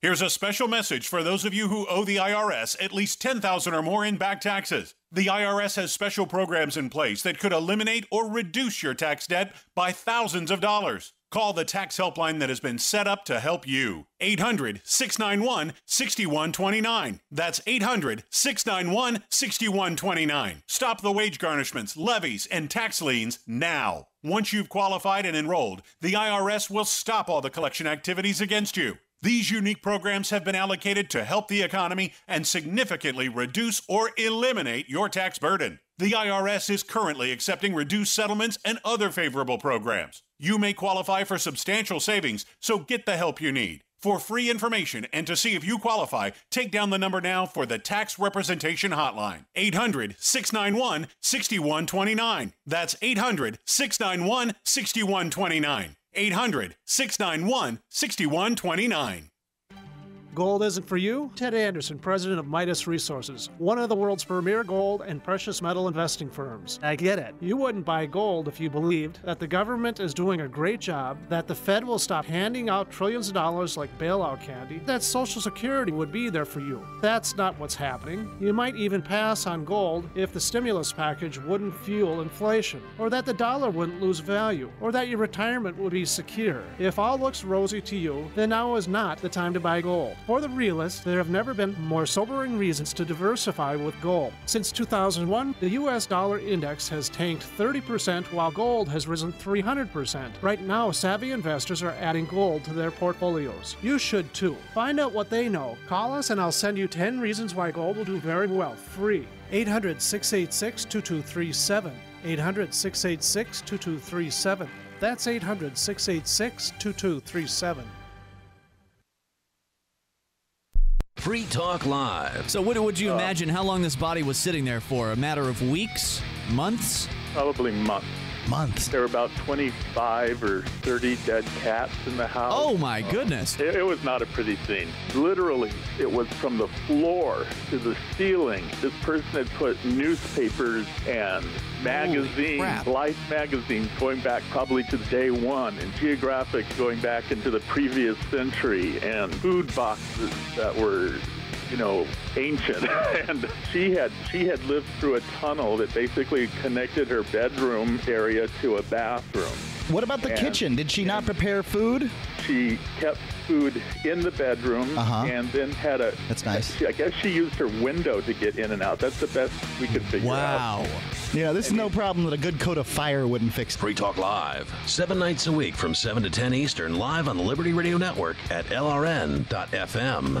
Here's a special message for those of you who owe the I R S at least ten thousand dollars or more in back taxes. The I R S has special programs in place that could eliminate or reduce your tax debt by thousands of dollars. Call the tax helpline that has been set up to help you. eight hundred, six nine one, six one two nine. That's eight hundred, six nine one, six one two nine. Stop the wage garnishments, levies, and tax liens now. Once you've qualified and enrolled, the I R S will stop all the collection activities against you. These unique programs have been allocated to help the economy and significantly reduce or eliminate your tax burden. The I R S is currently accepting reduced settlements and other favorable programs. You may qualify for substantial savings, so get the help you need. For free information and to see if you qualify, take down the number now for the Tax Representation Hotline. eight hundred, six nine one, six one two nine. That's eight hundred, six nine one, six one two nine. eight hundred, six nine one, six one two nine. Gold isn't for you? Ted Anderson, president of Midas Resources, one of the world's premier gold and precious metal investing firms. I get it. You wouldn't buy gold if you believed that the government is doing a great job, that the Fed will stop handing out trillions of dollars like bailout candy, that Social Security would be there for you. That's not what's happening. You might even pass on gold if the stimulus package wouldn't fuel inflation, or that the dollar wouldn't lose value, or that your retirement would be secure. If all looks rosy to you, then now is not the time to buy gold. For the realist, there have never been more sobering reasons to diversify with gold. Since two thousand one, the U S dollar index has tanked thirty percent while gold has risen three hundred percent. Right now, savvy investors are adding gold to their portfolios. You should too. Find out what they know. Call us and I'll send you ten reasons why gold will do very well, free. eight hundred, six eight six, two two three seven. eight hundred, six eight six, two two three seven. That's eight hundred, six eight six, two two three seven. Free Talk Live. So what would you uh, imagine how long this body was sitting there for? A matter of weeks? Months? Probably months. Months. There were about twenty-five or thirty dead cats in the house. Oh, my uh, goodness. It, it was not a pretty scene. Literally, it was from the floor to the ceiling. This person had put newspapers and magazines, Life magazines, going back probably to day one, and Geographic going back into the previous century, and food boxes that were, you know, ancient. And she had she had lived through a tunnel that basically connected her bedroom area to a bathroom. What about the and, kitchen? Did she not prepare food? She kept food in the bedroom uh-huh. and then had a... That's nice. She, I guess she used her window to get in and out. That's the best we could figure wow. out. Wow. Yeah, this I is mean, no problem that a good coat of fire wouldn't fix. Free Talk Live, seven nights a week from seven to ten Eastern, live on the Liberty Radio Network at L R N dot F M.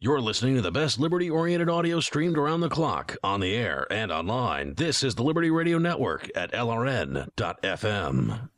You're listening to the best liberty-oriented audio streamed around the clock, on the air, and online. This is the Liberty Radio Network at L R N dot F M.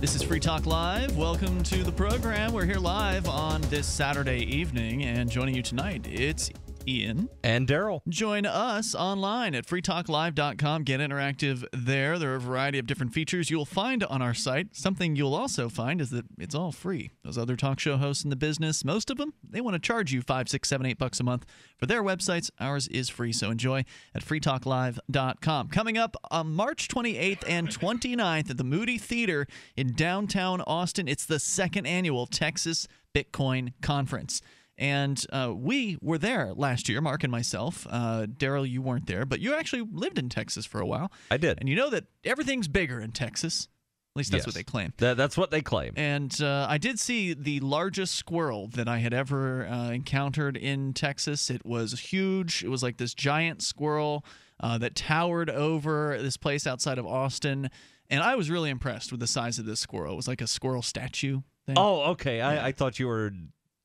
This is Free Talk Live. Welcome to the program. We're here live on this Saturday evening, and joining you tonight, it's Ian. And Daryl. Join us online at free talk live dot com. Get interactive there. There are a variety of different features you'll find on our site. Something you'll also find is that it's all free. Those other talk show hosts in the business, most of them, they want to charge you five, six, seven, eight bucks a month for their websites. Ours is free, so enjoy at free talk live dot com. Coming up on March twenty-eighth and twenty-ninth at the Moody Theater in downtown Austin, it's the second annual Texas Bitcoin Conference. And uh, we were there last year, Mark and myself. Uh, Daryl, you weren't there, but you actually lived in Texas for a while. I did. And you know that everything's bigger in Texas. At least that's yes. what they claim. Th that's what they claim. And uh, I did see the largest squirrel that I had ever uh, encountered in Texas. It was huge. It was like this giant squirrel uh, that towered over this place outside of Austin. And I was really impressed with the size of this squirrel. It was like a squirrel statue thing. Oh, okay. Yeah. I, I thought you were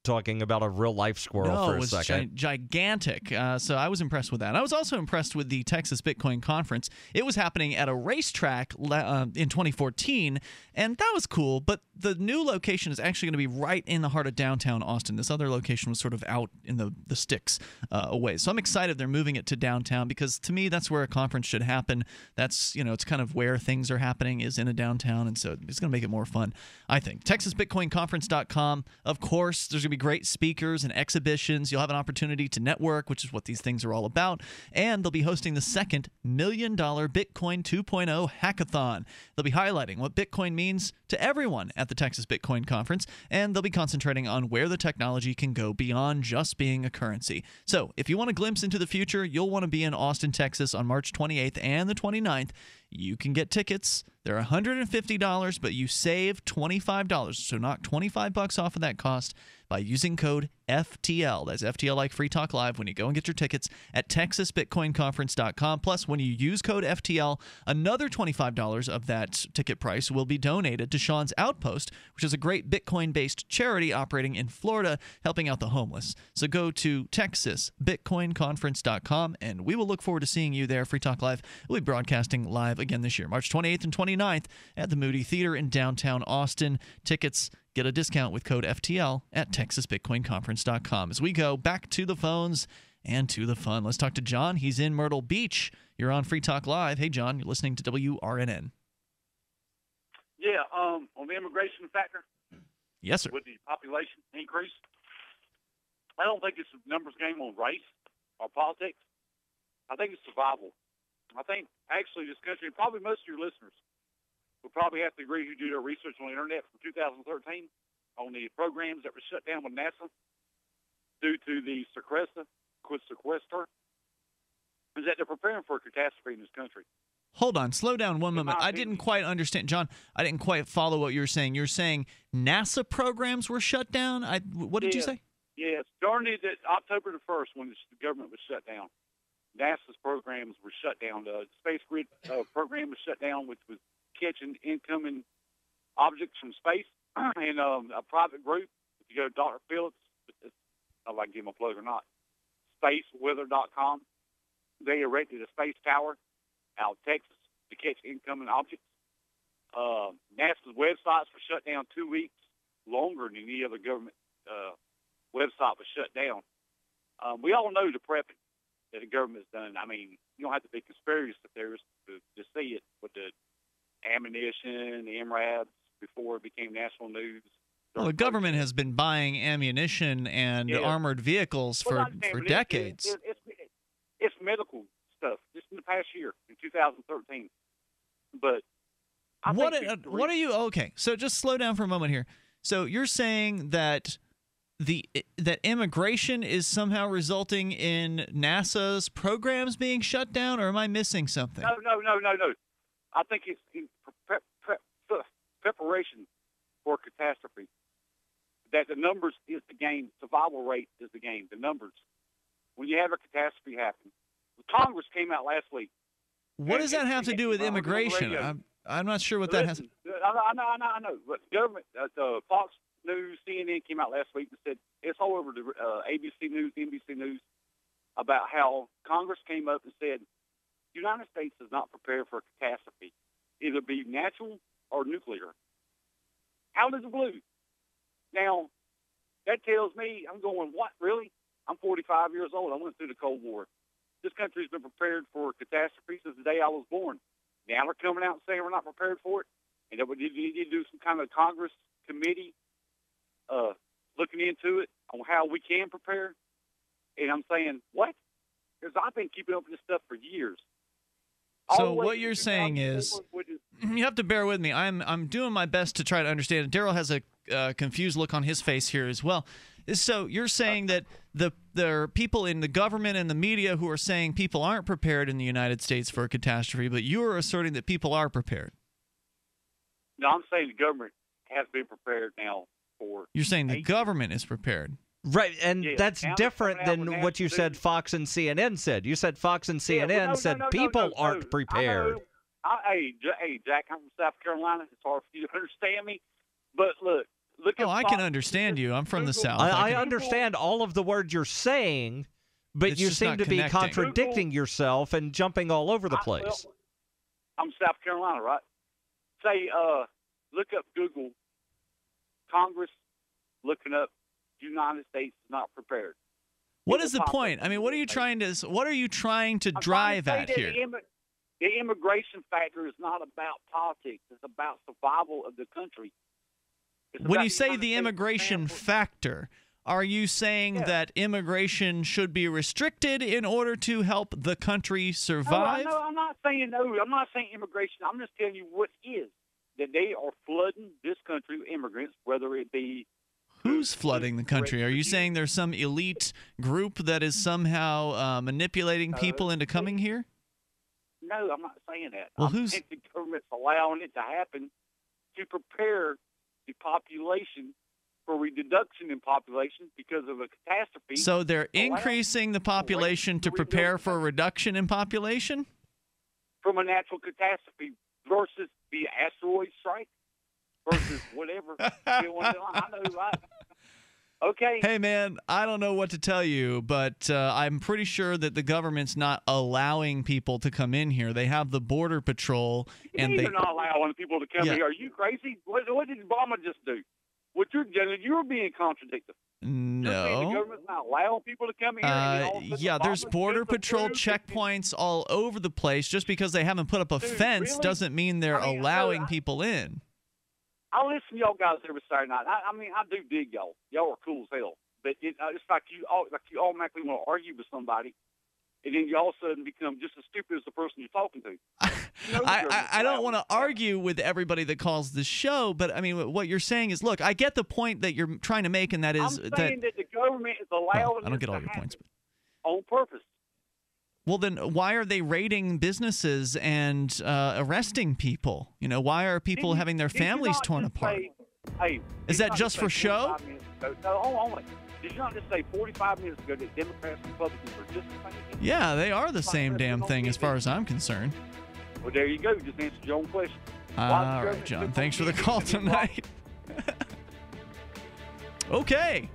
talking about a real-life squirrel no, for a second. No, it was gigantic. Uh, so I was impressed with that. I was also impressed with the Texas Bitcoin Conference. It was happening at a racetrack uh, in twenty fourteen, and that was cool, but the new location is actually going to be right in the heart of downtown Austin. This other location was sort of out in the, the sticks uh, away. So I'm excited they're moving it to downtown, because to me, that's where a conference should happen. That's, you know, it's kind of where things are happening, is in a downtown, and so it's going to make it more fun, I think. Texas Bitcoin Conference dot com, of course. There's going to be great speakers and exhibitions. You'll have an opportunity to network, which is what these things are all about. And they'll be hosting the second Million Dollar Bitcoin two point oh Hackathon. They'll be highlighting what Bitcoin means to everyone at the Texas Bitcoin Conference, and they'll be concentrating on where the technology can go beyond just being a currency. So if you want a glimpse into the future, you'll want to be in Austin, Texas on March twenty-eighth and the twenty-ninth. You can get tickets. They're one hundred fifty dollars, but you save twenty-five dollars. So knock twenty-five bucks off of that cost by using code F T L. That's F T L like Free Talk Live when you go and get your tickets at texas bitcoin conference dot com. Plus, when you use code F T L, another twenty-five dollars of that ticket price will be donated to Sean's Outpost, which is a great Bitcoin-based charity operating in Florida, helping out the homeless. So go to texas bitcoin conference dot com, and we will look forward to seeing you there. Free Talk Live will be broadcasting live again this year, March twenty-eighth and twenty-ninth at the Moody Theater in downtown Austin. Tickets, get a discount with code F T L at texas bitcoin conference dot com. As we go back to the phones and to the fun, let's talk to John. He's in Myrtle Beach. You're on Free Talk Live. Hey, John, you're listening to W R N N. Yeah, um, on the immigration factor. Yes, sir. With the population increase, I don't think it's a numbers game on race or politics. I think it's survival. I think, actually, this country, and probably most of your listeners, we'll probably have to agree who do their research on the internet from two thousand thirteen on the programs that were shut down with NASA due to the sequester, sequester, is that they're preparing for a catastrophe in this country. Hold on. Slow down one moment. I didn't quite understand. John, I didn't quite follow what you were saying. You're saying NASA programs were shut down? I, what did yes. you say? Yes. During the, October the first, when the government was shut down, NASA's programs were shut down. The space grid uh, program was shut down, which was catching incoming objects from space, and um, a private group, if you go to Doctor Phillips, I like to give him a plug or not, space weather dot com, they erected a space tower out of Texas to catch incoming objects. Uh, NASA's websites were shut down two weeks longer than any other government uh, website was shut down. Um, we all know the prepping that the government's done. I mean, you don't have to be conspiracy theorists to, to see it, but the ammunition, the M RABs, before it became national news. Well, the government has been buying ammunition and yeah. armored vehicles well, for, for decades. It's, it's, it's, it's medical stuff, just in the past year, in two thousand thirteen. But I what think... It, what are you... Okay, so just slow down for a moment here. So you're saying that the that immigration is somehow resulting in NASA's programs being shut down, or am I missing something? No, no, no, no, no. I think it's in pre pre pre preparation or catastrophe. That the numbers is the game. Survival rate is the game. The numbers. When you have a catastrophe happen. Congress came out last week. What does that have to do with immigration? I'm, I'm not sure what that has. I know, I know, I know. But government, uh, the Fox News, C N N came out last week and said it's all over the uh, A B C News, N B C News, about how Congress came up and said the United States is not prepared for a catastrophe, either be natural or nuclear. Out of the blue. Now, that tells me, I'm going, what, really? I'm forty-five years old. I went through the Cold War. This country's been prepared for catastrophe since the day I was born. Now they're coming out and saying we're not prepared for it, and that we need to do some kind of Congress committee uh, looking into it on how we can prepare. And I'm saying, what? Because I've been keeping up with this stuff for years. So what you're saying is, you have to bear with me. I'm I'm doing my best to try to understand. Daryl has a uh, confused look on his face here as well. So you're saying that the there are people in the government and the media who are saying people aren't prepared in the United States for a catastrophe, but you are asserting that people are prepared. No, I'm saying the government has been prepared now for. You're saying the government is prepared. Right, and yeah, that's different than what you said Fox and C N N said. You said Fox and C N N yeah, well, no, said no, no, people no, no, aren't no. prepared. I I, hey, J hey, Jack, I'm from South Carolina. It's hard for you to understand me, but look. look oh, at I Fox. can understand you. I'm from Google. the South. I, I, I understand all of the words you're saying, but it's you seem to connecting. be contradicting Google. yourself and jumping all over the place. I, well, I'm South Carolina, right? Say, uh, look up Google, Congress, looking up. United States is not prepared. What is the point? I mean, what are you trying to what are you trying to drive at here? The immigration factor is not about politics. It's about survival of the country. When you say the immigration factor, are you saying that immigration should be restricted in order to help the country survive? No, I'm not saying no. I'm not saying immigration. I'm just telling you what is that they are flooding this country with immigrants, whether it be. Who's flooding the country? Are you saying there's some elite group that is somehow uh, manipulating people into coming here? No, I'm not saying that. Well, who's... I think the government's allowing it to happen to prepare the population for a reduction in population because of a catastrophe. So they're increasing the population to prepare for a reduction in population? From a natural catastrophe versus the asteroid strike? Versus whatever. I know, right? Okay. Hey, man, I don't know what to tell you, but uh, I'm pretty sure that the government's not allowing people to come in here. They have the border patrol, and they're not allowing people to come yeah. here. Are you crazy? What, what did Obama just do? What you're doing? You're being contradicted. No. The government's not allowing people to come here. Uh, yeah, there's border patrol checkpoints all over the place. Just because they haven't put up a Dude, fence really? doesn't mean they're I mean, allowing I, I, people in. I listen to y'all guys every Saturday night. I, I mean, I do dig y'all. Y'all are cool as hell. But it, uh, it's like you, all, like you automatically want to argue with somebody, and then you all of a sudden become just as stupid as the person you're talking to. You know, I, I, I don't want to argue with everybody that calls the show, but, I mean, what you're saying is, look, I get the point that you're trying to make, and that is I'm saying that, that the government is allowing I don't get all your points, but on purpose. Well, then why are they raiding businesses and uh, arresting people? You know, why are people did having their families torn apart? Say, hey, is that just for show? No, only. Did you not just say forty-five minutes ago that Democrats and Republicans are just the same? Yeah, they are the same damn thing as far as I'm concerned. Well, there you go. You just answered your own question. All right, John. Thanks for the call tonight. Okay.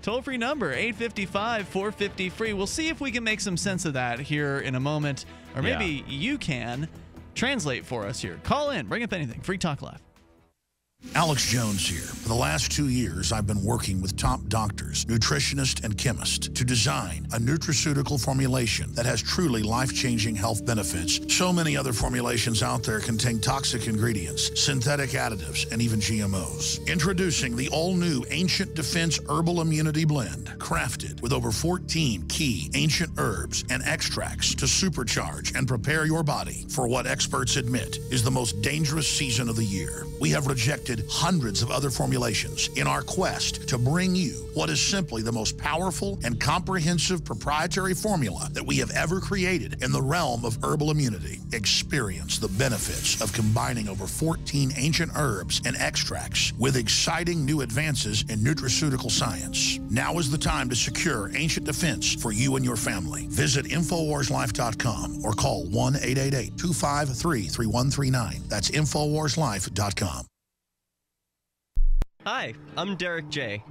Toll-free number, eight five five, four five zero, free. We'll see if we can make some sense of that here in a moment. Or maybe yeah. you can translate for us here. Call in. Bring up anything. Free Talk Live. Alex Jones here. For the last two years, I've been working with top doctors, nutritionists, and chemists to design a nutraceutical formulation that has truly life-changing health benefits. So many other formulations out there contain toxic ingredients, synthetic additives, and even G M Os. Introducing the all-new Ancient Defense Herbal Immunity Blend, crafted with over fourteen key ancient herbs and extracts to supercharge and prepare your body for what experts admit is the most dangerous season of the year. We have rejected perfected hundreds of other formulations in our quest to bring you what is simply the most powerful and comprehensive proprietary formula that we have ever created in the realm of herbal immunity. Experience the benefits of combining over fourteen ancient herbs and extracts with exciting new advances in nutraceutical science. Now is the time to secure ancient defense for you and your family. Visit InfoWars Life dot com or call one eight eight eight, two five three, three one three nine. That's InfoWars Life dot com. Hi, I'm Derek J.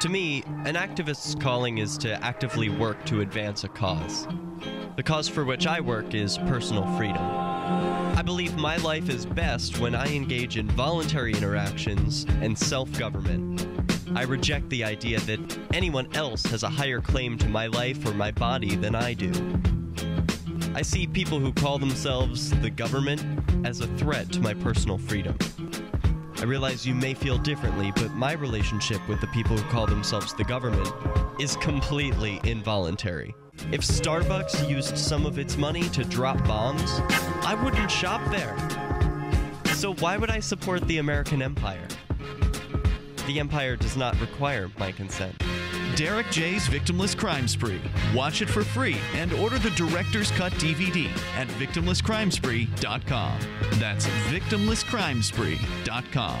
To me, an activist's calling is to actively work to advance a cause. The cause for which I work is personal freedom. I believe my life is best when I engage in voluntary interactions and self-government. I reject the idea that anyone else has a higher claim to my life or my body than I do. I see people who call themselves the government as a threat to my personal freedom. I realize you may feel differently, but my relationship with the people who call themselves the government is completely involuntary. If Starbucks used some of its money to drop bombs, I wouldn't shop there. So why would I support the American empire? The empire does not require my consent. Derek J's Victimless Crime Spree. Watch it for free and order the Director's Cut D V D at Victimless Crime Spree dot com. That's Victimless Crime Spree dot com.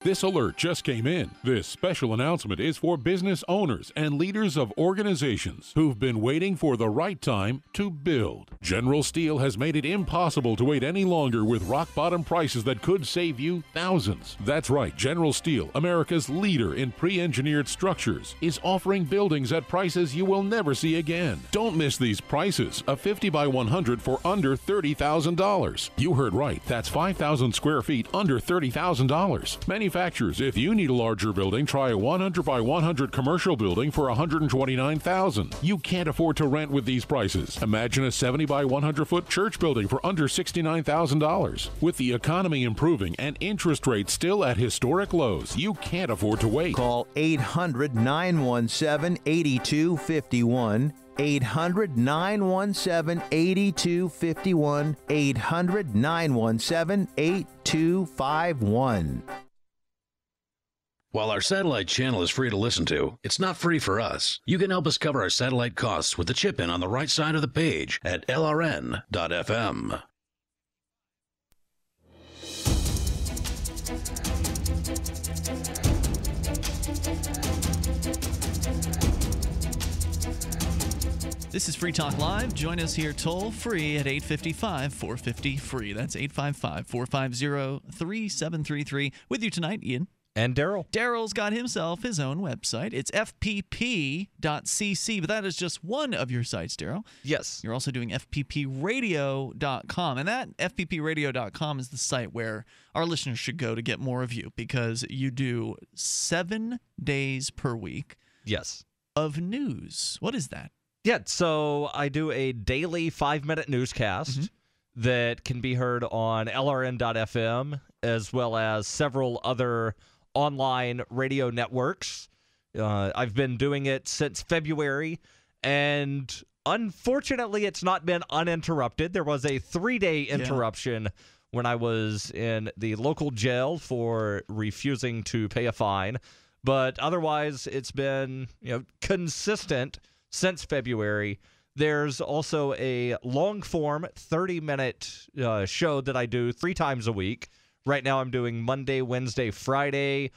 This alert just came in. This special announcement is for business owners and leaders of organizations who've been waiting for the right time to build. General Steel has made it impossible to wait any longer with rock-bottom prices that could save you thousands. That's right, General Steel, America's leader in pre-engineered structures, is offering buildings at prices you will never see again. Don't miss these prices. A fifty by one hundred for under thirty thousand dollars. You heard right. That's five thousand square feet under thirty thousand dollars. Many Manufacturers, if you need a larger building, try a one hundred by one hundred commercial building for one hundred twenty-nine thousand dollars. You can't afford to rent with these prices. Imagine a seventy by one hundred foot church building for under sixty-nine thousand dollars. With the economy improving and interest rates still at historic lows, you can't afford to wait. Call eight hundred, nine one seven, eight two five one. eight hundred, nine one seven, eight two five one. eight hundred, nine one seven, eight two five one. While our satellite channel is free to listen to, it's not free for us. You can help us cover our satellite costs with the chip-in on the right side of the page at L R N dot F M. This is Free Talk Live. Join us here toll-free at eight five five, four five zero, F R E E. That's eight five five, four five zero, three seven three three. With you tonight, Ian. And Daryl. Daryl's got himself his own website. It's F P P dot C C, but that is just one of your sites, Daryl. Yes. You're also doing F P P radio dot com, and that F P P radio dot com is the site where our listeners should go to get more of you, because you do seven days per week. Yes. Of news. What is that? Yeah, so I do a daily five-minute newscast mm-hmm. that can be heard on L R N dot F M, as well as several other online radio networks. Uh, I've been doing it since February, and unfortunately, it's not been uninterrupted. There was a three-day interruption yeah. when I was in the local jail for refusing to pay a fine, but otherwise, it's been you know consistent since February. There's also a long-form thirty-minute uh, show that I do three times a week Right now I'm doing Monday, Wednesday, Friday.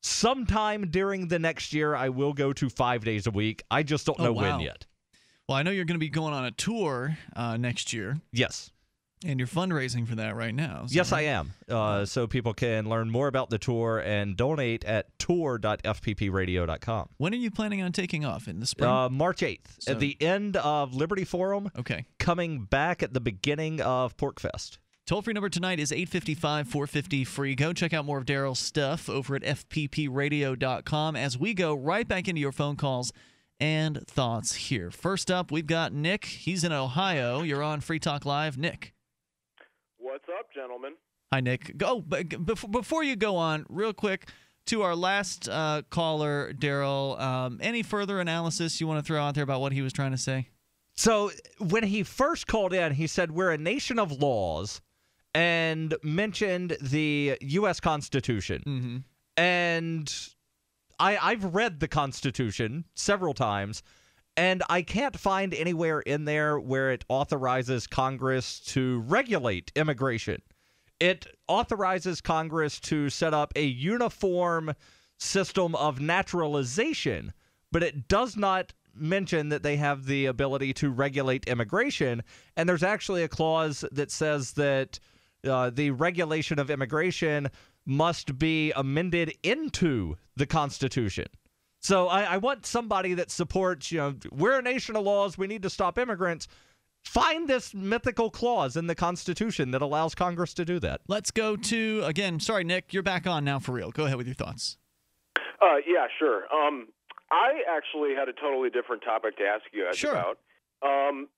Sometime during the next year, I will go to five days a week. I just don't know oh, wow. when yet. Well, I know you're going to be going on a tour uh, next year. Yes. And you're fundraising for that right now. So. Yes, I am. Uh, so people can learn more about the tour and donate at tour dot f p p radio dot com. When are you planning on taking off? In the spring? Uh, March eighth, so. At the end of Liberty Forum. Okay. Coming back at the beginning of Porkfest. Toll-free number tonight is eight five five, four five zero, F R E E. Go check out more of Daryl's stuff over at f p p radio dot com as we go right back into your phone calls and thoughts here. First up, we've got Nick. He's in Ohio. You're on Free Talk Live. Nick. What's up, gentlemen? Hi, Nick. Oh, before you go on, real quick, to our last uh, caller, Daryl, um, any further analysis you want to throw out there about what he was trying to say? So when he first called in, he said, we're a nation of laws. And mentioned the U S Constitution. Mm-hmm. And I, I've read the Constitution several times, and I can't find anywhere in there where it authorizes Congress to regulate immigration. It authorizes Congress to set up a uniform system of naturalization, but it does not mention that they have the ability to regulate immigration. And there's actually a clause that says that Uh, the regulation of immigration must be amended into the Constitution. So I, I want somebody that supports, you know, we're a nation of laws, we need to stop immigrants. Find this mythical clause in the Constitution that allows Congress to do that. Let's go to, again, sorry, Nick, you're back on now for real. Go ahead with your thoughts. Uh, yeah, sure. Um, I actually had a totally different topic to ask you guys sure. about. Um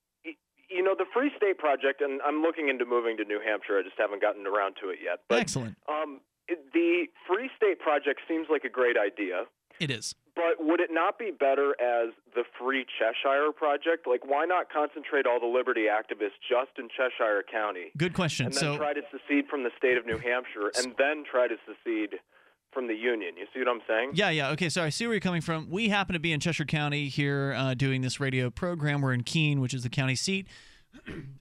You know, the Free State Project, and I'm looking into moving to New Hampshire. I just haven't gotten around to it yet. But, Excellent. Um, it, the Free State Project seems like a great idea. It is. But would it not be better as the Free Cheshire Project? Like, why not concentrate all the liberty activists just in Cheshire County? Good question. And then so, try to secede from the state of New Hampshire, and then try to secede from the union. You see what I'm saying? Yeah, yeah. Okay, so I see where you're coming from. We happen to be in Cheshire County here uh, doing this radio program. We're in Keene, which is the county seat.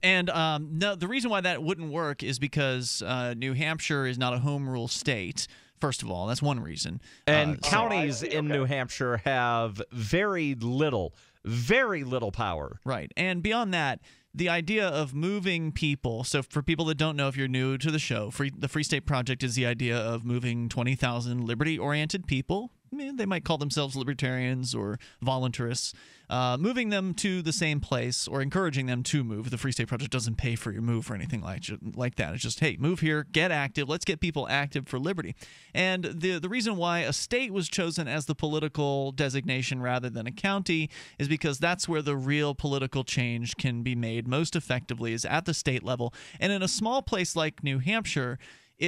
And um, no, the reason why that wouldn't work is because uh, New Hampshire is not a home rule state, first of all. That's one reason. And uh, counties so I, in okay. New Hampshire have very little, very little power. Right. And beyond that, the idea of moving people, so for people that don't know, if you're new to the show, free, the Free State Project is the idea of moving twenty thousand liberty-oriented people, I mean, they might call themselves libertarians or voluntarists, uh, moving them to the same place or encouraging them to move. The Free State Project doesn't pay for your move or anything like, like that. It's just, hey, move here, get active, let's get people active for liberty. And the, the reason why a state was chosen as the political designation rather than a county is because that's where the real political change can be made most effectively, is at the state level. And in a small place like New Hampshire,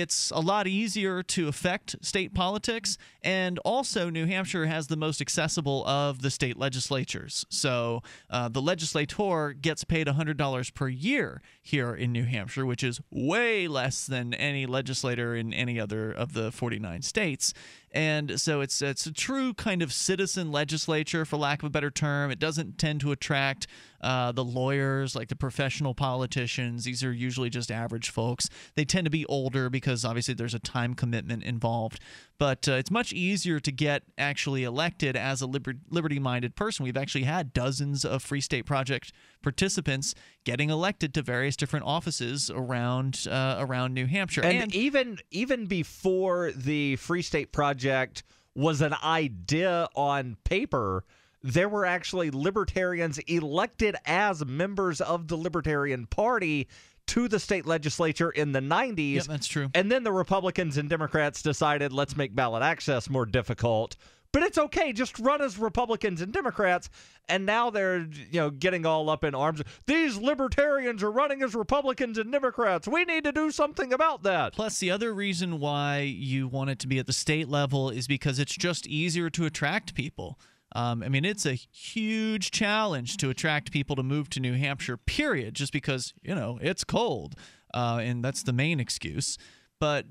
it's a lot easier to affect state politics, and also New Hampshire has the most accessible of the state legislatures. So uh, the legislator gets paid one hundred dollars per year here in New Hampshire, which is way less than any legislator in any other of the forty-nine states. And so it's, it's a true kind of citizen legislature, for lack of a better term. It doesn't tend to attract uh, the lawyers, like the professional politicians. These are usually just average folks. They tend to be older because obviously there's a time commitment involved. But uh, it's much easier to get actually elected as a liber liberty-minded person. We've actually had dozens of Free State Project participants getting elected to various different offices around uh, around New Hampshire. And, and even even before the Free State Project was an idea on paper, there were actually libertarians elected as members of the Libertarian Party to the state legislature in the nineties. Yeah, that's true. And then the Republicans and Democrats decided, let's make ballot access more difficult. But it's okay, just run as Republicans and Democrats. And now they're, you know, getting all up in arms. These libertarians are running as Republicans and Democrats. We need to do something about that. Plus, the other reason why you want it to be at the state level is because it's just easier to attract people. Um, I mean, it's a huge challenge to attract people to move to New Hampshire, period, just because, you know, it's cold. Uh, and that's the main excuse. But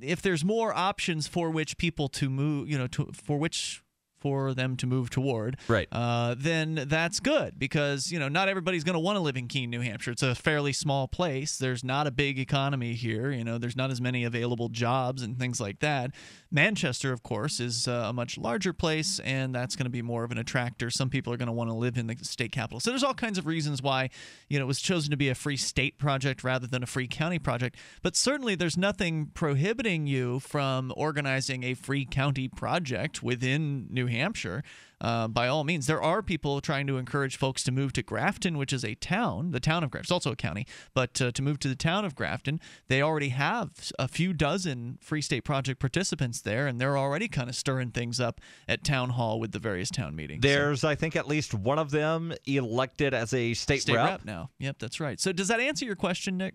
if there's more options for which people to move, you know, to, for which for them to move toward, right. uh, then that's good, because you know not everybody's going to want to live in Keene, New Hampshire. It's a fairly small place. There's not a big economy here. You know, there's not as many available jobs and things like that. Manchester, of course, is uh, a much larger place, and that's going to be more of an attractor. Some people are going to want to live in the state capital. So there's all kinds of reasons why you know it was chosen to be a free state project rather than a free county project. But certainly there's nothing prohibiting you from organizing a free county project within New Hampshire. Uh, by all means, there are people trying to encourage folks to move to Grafton, which is a town, the town of Grafton. It's also a county, but uh, to move to the town of Grafton. They already have a few dozen Free State Project participants there, and they're already kind of stirring things up at town hall with the various town meetings. There's, so. I think, at least one of them elected as a state, state rep. rep now. Yep, that's right. So does that answer your question, Nick?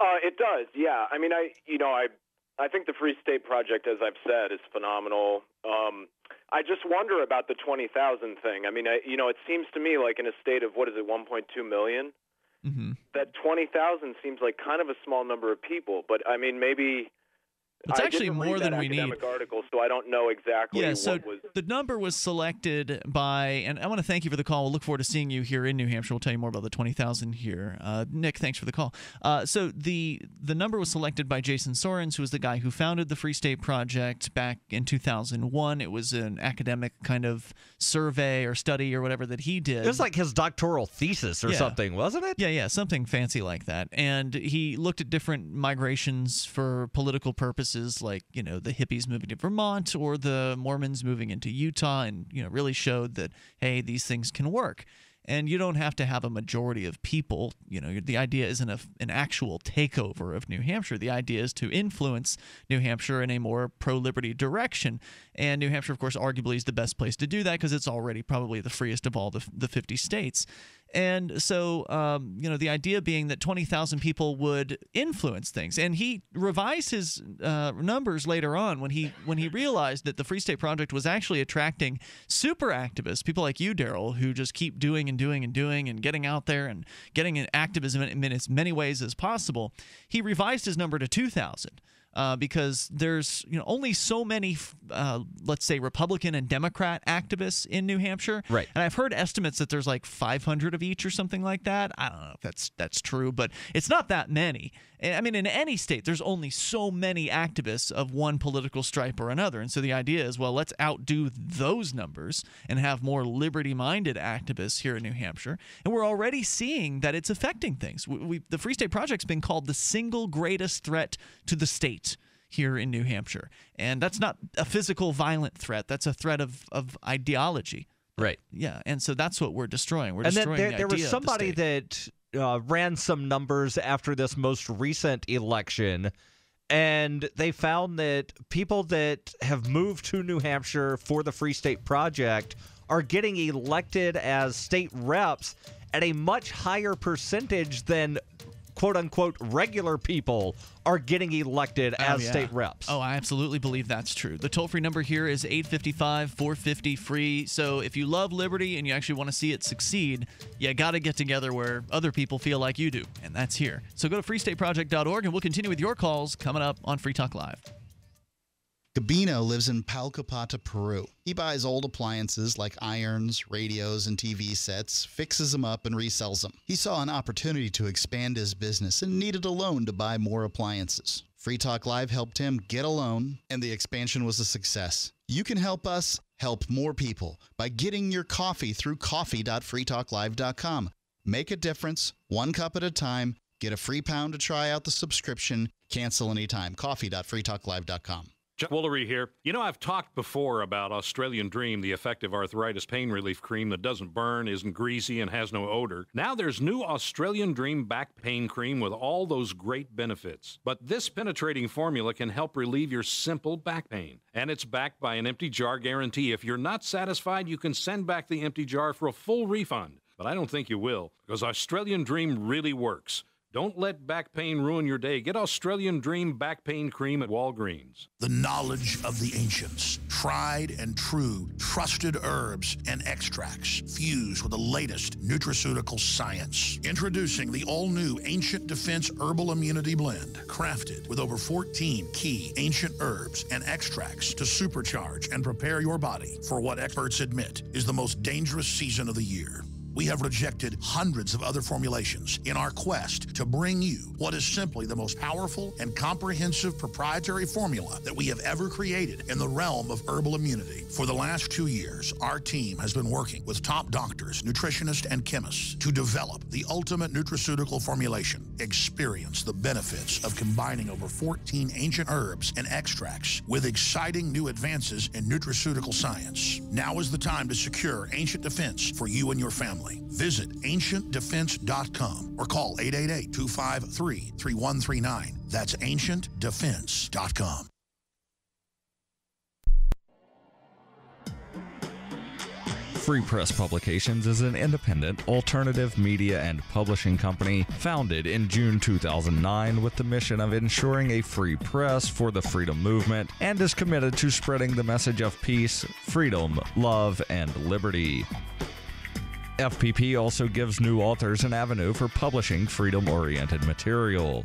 Uh, it does, yeah. I mean, I you know, I I think the Free State Project, as I've said, is phenomenal. Um, I just wonder about the twenty thousand thing. I mean, I, you know, it seems to me like in a state of, what is it, one point two million? Mm-hmm. That twenty thousand seems like kind of a small number of people. But, I mean, maybe... It's actually more than we need. I didn't read that academic article, so I don't know exactly what was. Yeah, so the number was selected by, and I want to thank you for the call. We'll look forward to seeing you here in New Hampshire. We'll tell you more about the twenty thousand here. Uh, Nick, thanks for the call. Uh, so the the number was selected by Jason Sorens, who was the guy who founded the Free State Project back in two thousand one. It was an academic kind of survey or study or whatever that he did. It was like his doctoral thesis or yeah. something, wasn't it? Yeah, yeah, something fancy like that. And he looked at different migrations for political purposes. Like, you know, the hippies moving to Vermont or the Mormons moving into Utah, and, you know, really showed that, hey, these things can work. And you don't have to have a majority of people. You know, the idea isn't a, an actual takeover of New Hampshire. The idea is to influence New Hampshire in a more pro-liberty direction. And New Hampshire, of course, arguably is the best place to do that because it's already probably the freest of all the, the fifty states. And so, um, you know, the idea being that twenty thousand people would influence things. And he revised his uh, numbers later on when he when he realized that the Free State Project was actually attracting super activists, people like you, Daryl, who just keep doing and doing and doing and getting out there and getting in activism in as many ways as possible. He revised his number to two thousand. Uh, because there's you know only so many, uh, let's say, Republican and Democrat activists in New Hampshire. Right. And I've heard estimates that there's like five hundred of each or something like that. I don't know if that's that's true, but it's not that many. I mean, in any state, there's only so many activists of one political stripe or another. And so the idea is, well, let's outdo those numbers and have more liberty-minded activists here in New Hampshire. And we're already seeing that it's affecting things. We, we, the Free State Project's been called the single greatest threat to the state here in New Hampshire. And that's not a physical violent threat. That's a threat of, of ideology. Right. Yeah. And so that's what we're destroying. We're and destroying there, the idea. There was somebody that uh, ran some numbers after this most recent election, and they found that people that have moved to New Hampshire for the Free State Project are getting elected as state reps at a much higher percentage than quote-unquote regular people are getting elected as oh, yeah. state reps. Oh, I absolutely believe that's true. The toll-free number here is eight five five, four five zero, free. So if you love liberty and you actually want to see it succeed, you got to get together where other people feel like you do, and that's here. So go to free state project dot org, and we'll continue with your calls coming up on Free Talk Live. Gabino lives in Palcapata, Peru. He buys old appliances like irons, radios, and T V sets, fixes them up, and resells them. He saw an opportunity to expand his business and needed a loan to buy more appliances. Free Talk Live helped him get a loan, and the expansion was a success. You can help us help more people by getting your coffee through coffee dot free talk live dot com. Make a difference, one cup at a time. Get a free pound to try out the subscription. Cancel anytime. coffee dot free talk live dot com. Chuck Woolery here. You know, I've talked before about Australian Dream, the effective arthritis pain relief cream that doesn't burn, isn't greasy, and has no odor. Now there's new Australian Dream back pain cream with all those great benefits. But this penetrating formula can help relieve your simple back pain. And it's backed by an empty jar guarantee. If you're not satisfied, you can send back the empty jar for a full refund. But I don't think you will, because Australian Dream really works. Don't let back pain ruin your day. Get Australian Dream Back Pain Cream at Walgreens. The knowledge of the ancients. Tried and true, trusted herbs and extracts fused with the latest nutraceutical science. Introducing the all-new Ancient Defense Herbal Immunity Blend, crafted with over fourteen key ancient herbs and extracts to supercharge and prepare your body for what experts admit is the most dangerous season of the year. We have rejected hundreds of other formulations in our quest to bring you what is simply the most powerful and comprehensive proprietary formula that we have ever created in the realm of herbal immunity. For the last two years, our team has been working with top doctors, nutritionists, and chemists to develop the ultimate nutraceutical formulation. Experience the benefits of combining over fourteen ancient herbs and extracts with exciting new advances in nutraceutical science. Now is the time to secure Ancient Defense for you and your family. Visit ancient defense dot com or call eight eight eight, two five three, three one three nine. That's ancient defense dot com. Free Press Publications is an independent, alternative media and publishing company founded in June two thousand nine with the mission of ensuring a free press for the freedom movement, and is committed to spreading the message of peace, freedom, love, and liberty. F P P also gives new authors an avenue for publishing freedom-oriented material.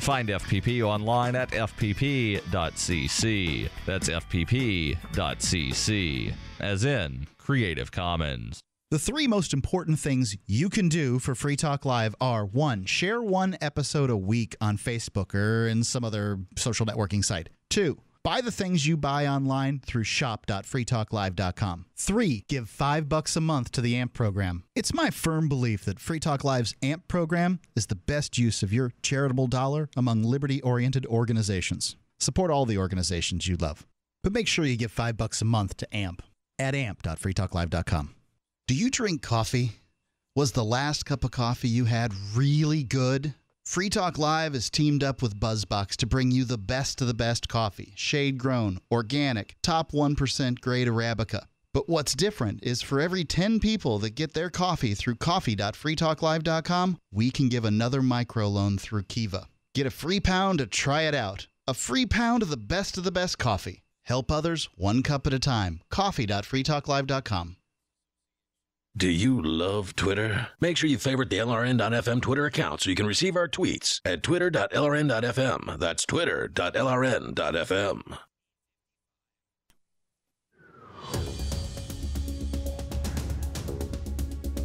Find F P P online at F P P dot C C. That's F P P dot C C, as in Creative Commons. The three most important things you can do for Free Talk Live are: one, share one episode a week on Facebook or in some other social networking site. Two, buy the things you buy online through shop dot free talk live dot com. Three, give five bucks a month to the A M P program. It's my firm belief that Free Talk Live's A M P program is the best use of your charitable dollar among liberty-oriented organizations. Support all the organizations you love, but make sure you give five bucks a month to A M P at A M P dot free talk live dot com. Do you drink coffee? Was the last cup of coffee you had really good? Free Talk Live has teamed up with BuzzBox to bring you the best of the best coffee, shade-grown, organic, top one percent grade Arabica. But what's different is for every ten people that get their coffee through coffee dot free talk live dot com, we can give another microloan through Kiva. Get a free pound to try it out. A free pound of the best of the best coffee. Help others one cup at a time. coffee dot free talk live dot com. Do you love Twitter? Make sure you favorite the L R N dot F M Twitter account so you can receive our tweets at twitter dot L R N dot F M. That's twitter dot L R N dot F M.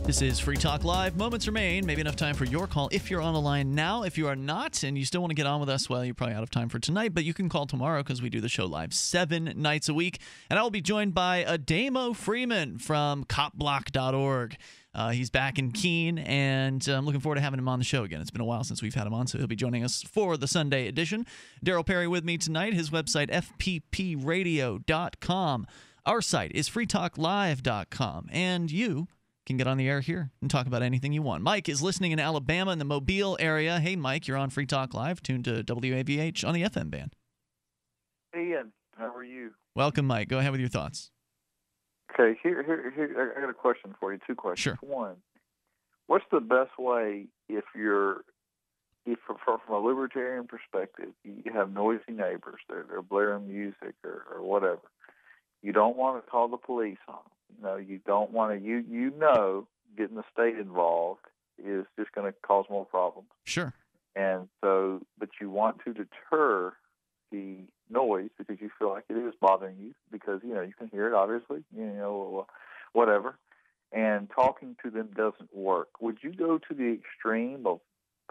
This is Free Talk Live. Moments remain. Maybe enough time for your call if you're on the line now. If you are not and you still want to get on with us, well, you're probably out of time for tonight, but you can call tomorrow because we do the show live seven nights a week. And I will be joined by Adamo Freeman from cop block dot org. Uh, he's back in Keene, and I'm looking forward to having him on the show again. It's been a while since we've had him on, so he'll be joining us for the Sunday edition. Daryl Perry with me tonight. His website, F P P radio dot com. Our site is free talk live dot com, and you can get on the air here and talk about anything you want. Mike is listening in Alabama in the Mobile area. Hey, Mike, you're on Free Talk Live, tuned to W A V H on the F M band. Hey, Ian, how are you? Welcome, Mike. Go ahead with your thoughts. Okay, here, here, here I got a question for you. Two questions. Sure. One, what's the best way if you're, if from a libertarian perspective, you have noisy neighbors, they're, they're blaring music or, or whatever. You don't want to call the police on them. No, you don't want to. You you know, getting the state involved is just going to cause more problems. Sure. And so, but you want to deter the noise because you feel like it is bothering you because you know you can hear it, obviously, you know, whatever. And talking to them doesn't work. Would you go to the extreme of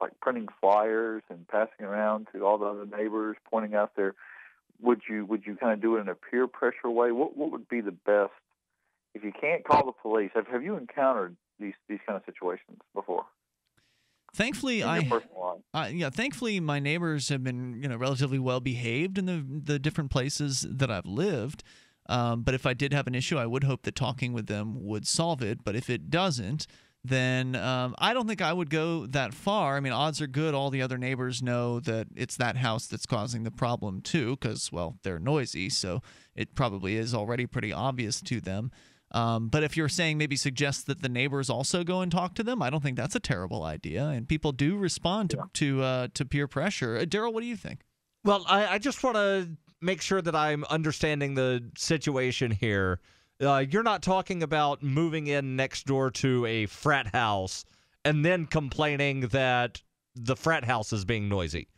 like printing flyers and passing around to all the other neighbors, pointing out their? Would you would you kind of do it in a peer pressure way? What what would be the best? If you can't call the police, have, have you encountered these, these kind of situations before? Thankfully, I, uh, yeah. Thankfully, my neighbors have been, you know, relatively well behaved in the the different places that I've lived. Um, but if I did have an issue, I would hope that talking with them would solve it. But if it doesn't, then um, I don't think I would go that far. I mean, odds are good all the other neighbors know that it's that house that's causing the problem too, because, well, they're noisy, so it probably is already pretty obvious to them. Um, but if you're saying maybe suggest that the neighbors also go and talk to them, I don't think that's a terrible idea. And people do respond to yeah. to, uh, to peer pressure. Uh, Daryl, what do you think? Well, I, I just want to make sure that I'm understanding the situation here. Uh, you're not talking about moving in next door to a frat house and then complaining that the frat house is being noisy.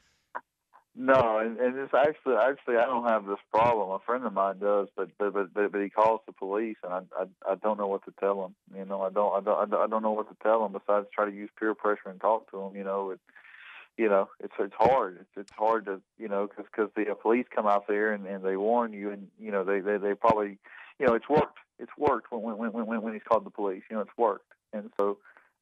No, and, and it's actually, actually, I don't have this problem. A friend of mine does, but but but, but he calls the police, and I, I I don't know what to tell him. You know, I don't I don't I don't know what to tell him besides try to use peer pressure and talk to him. You know, it, you know, it's it's hard. It's it's hard to you know because because the police come out there and, and they warn you, and you know they they they probably. You know, it's worked. It's worked when when when when he's called the police. You know, it's worked, and so.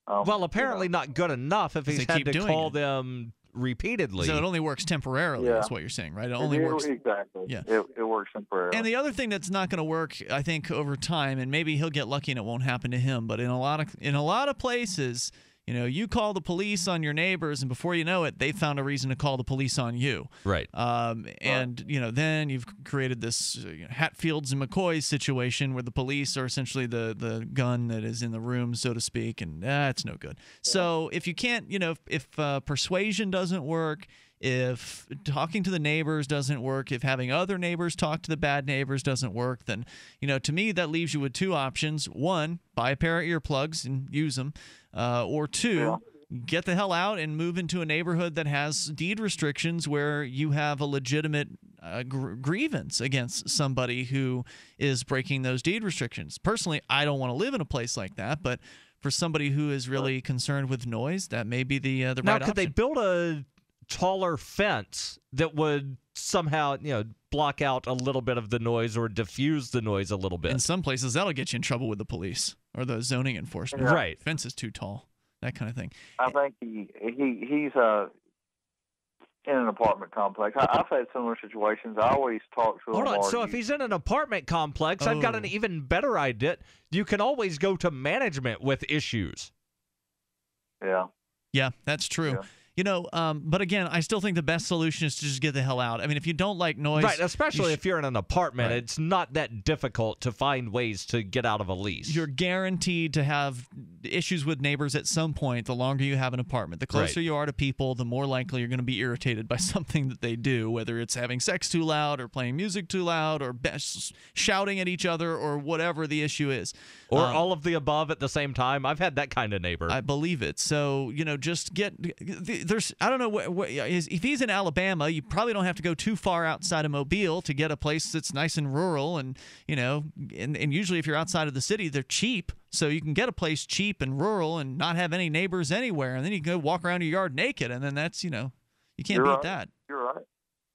Um, well, apparently you know, not good enough if he's had to call it. them repeatedly. So it only works temporarily. Yeah. That's what you're saying, right? It only it, works exactly. Yeah, it, it works temporarily. And the other thing that's not going to work, I think, over time, and maybe he'll get lucky and it won't happen to him, but in a lot of in a lot of places, you know, you call the police on your neighbors, and before you know it, they found a reason to call the police on you. Right. Um, and, you know, then you've created this you know, Hatfields and McCoys situation where the police are essentially the, the gun that is in the room, so to speak, and that's no good. So if you can't, you know, if, if uh, persuasion doesn't work, if talking to the neighbors doesn't work, if having other neighbors talk to the bad neighbors doesn't work, then, you know, to me, that leaves you with two options. One, buy a pair of earplugs and use them. Uh, or two, get the hell out and move into a neighborhood that has deed restrictions where you have a legitimate uh, gr grievance against somebody who is breaking those deed restrictions. Personally, I don't want to live in a place like that, but for somebody who is really concerned with noise, that may be the, uh, the right option. Now, could they build a taller fence that would somehow, you know, block out a little bit of the noise or diffuse the noise a little bit? In some places, that'll get you in trouble with the police or the zoning enforcement. Yeah. Right. Fence is too tall, that kind of thing. I think he, he he's uh, in an apartment complex. I, I've had similar situations. I always talk to him. Hold on, so if he's in an apartment complex, oh. I've got an even better idea. You can always go to management with issues. Yeah. Yeah, that's true. Yeah. You know, um, but again, I still think the best solution is to just get the hell out. I mean, if you don't like noise... Right, especially you if you're in an apartment. Right. It's not that difficult to find ways to get out of a lease. You're guaranteed to have issues with neighbors at some point the longer you have an apartment. The closer right. you are to people, the more likely you're going to be irritated by something that they do, whether it's having sex too loud or playing music too loud or shouting at each other or whatever the issue is. Or um, all of the above at the same time. I've had that kind of neighbor. I believe it. So, you know, just get... The, There's, I don't know, wh wh if he's in Alabama, you probably don't have to go too far outside of Mobile to get a place that's nice and rural, and you know, and, and usually if you're outside of the city, they're cheap, so you can get a place cheap and rural and not have any neighbors anywhere, and then you can go walk around your yard naked, and then that's you know, you can't you're beat right. that. You're right.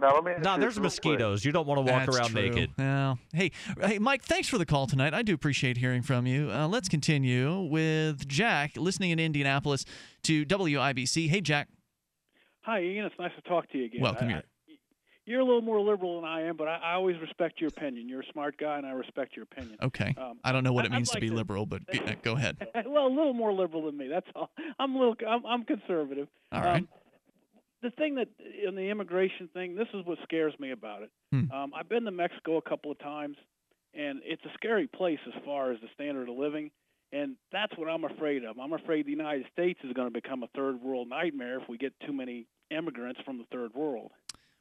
No, let me no there's mosquitoes. Quick. You don't want to walk that's around true. naked. Yeah. Hey, hey, Mike, thanks for the call tonight. I do appreciate hearing from you. Uh, let's continue with Jack listening in Indianapolis to W I B C. Hey, Jack. Hi, Ian. It's nice to talk to you again. Welcome I, here. I, you're a little more liberal than I am, but I, I always respect your opinion. You're a smart guy, and I respect your opinion. Okay. Um, I don't know what I, it means like to be to, liberal, but uh, go ahead. Well, a little more liberal than me. That's all. I'm a little. I'm, I'm conservative. All right. Um, the thing that in the immigration thing, this is what scares me about it. Hmm. Um, I've been to Mexico a couple of times, and it's a scary place as far as the standard of living. And that's what I'm afraid of. I'm afraid the United States is going to become a third world nightmare if we get too many immigrants from the third world.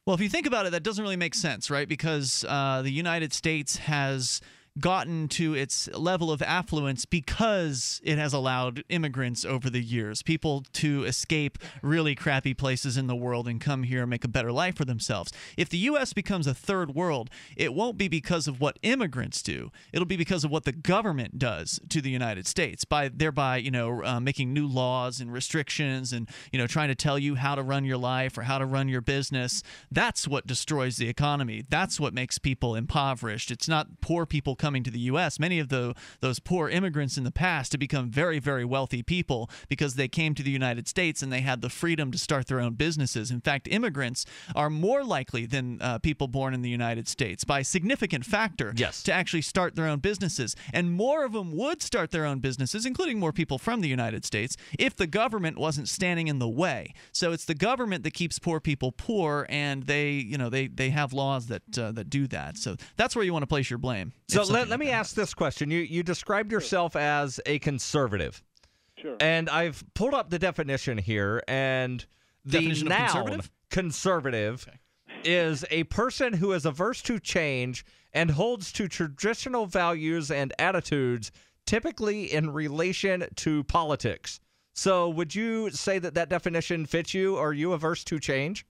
Well, if you think about it, that doesn't really make sense, right? Because uh, the United States has gotten to its level of affluence because it has allowed immigrants over the years, people to escape really crappy places in the world and come here and make a better life for themselves. If the U S becomes a third world, it won't be because of what immigrants do. It'll be because of what the government does to the United States, by thereby, you know, uh, making new laws and restrictions and, you know, trying to tell you how to run your life or how to run your business. That's what destroys the economy. That's what makes people impoverished. It's not poor people coming to the U S, many of the, those poor immigrants in the past to become very, very wealthy people because they came to the United States and they had the freedom to start their own businesses. In fact, immigrants are more likely than uh, people born in the United States by a significant factor yes. to actually start their own businesses. And more of them would start their own businesses, including more people from the United States, if the government wasn't standing in the way. So it's the government that keeps poor people poor, and they, you know, they they have laws that uh, that do that. So that's where you want to place your blame. So let, let me ask this question. You you described yourself as a conservative. Sure. And I've pulled up the definition here, and the definition noun of conservative, conservative okay. is a person who is averse to change and holds to traditional values and attitudes, typically in relation to politics. So would you say that that definition fits you? Are you averse to change?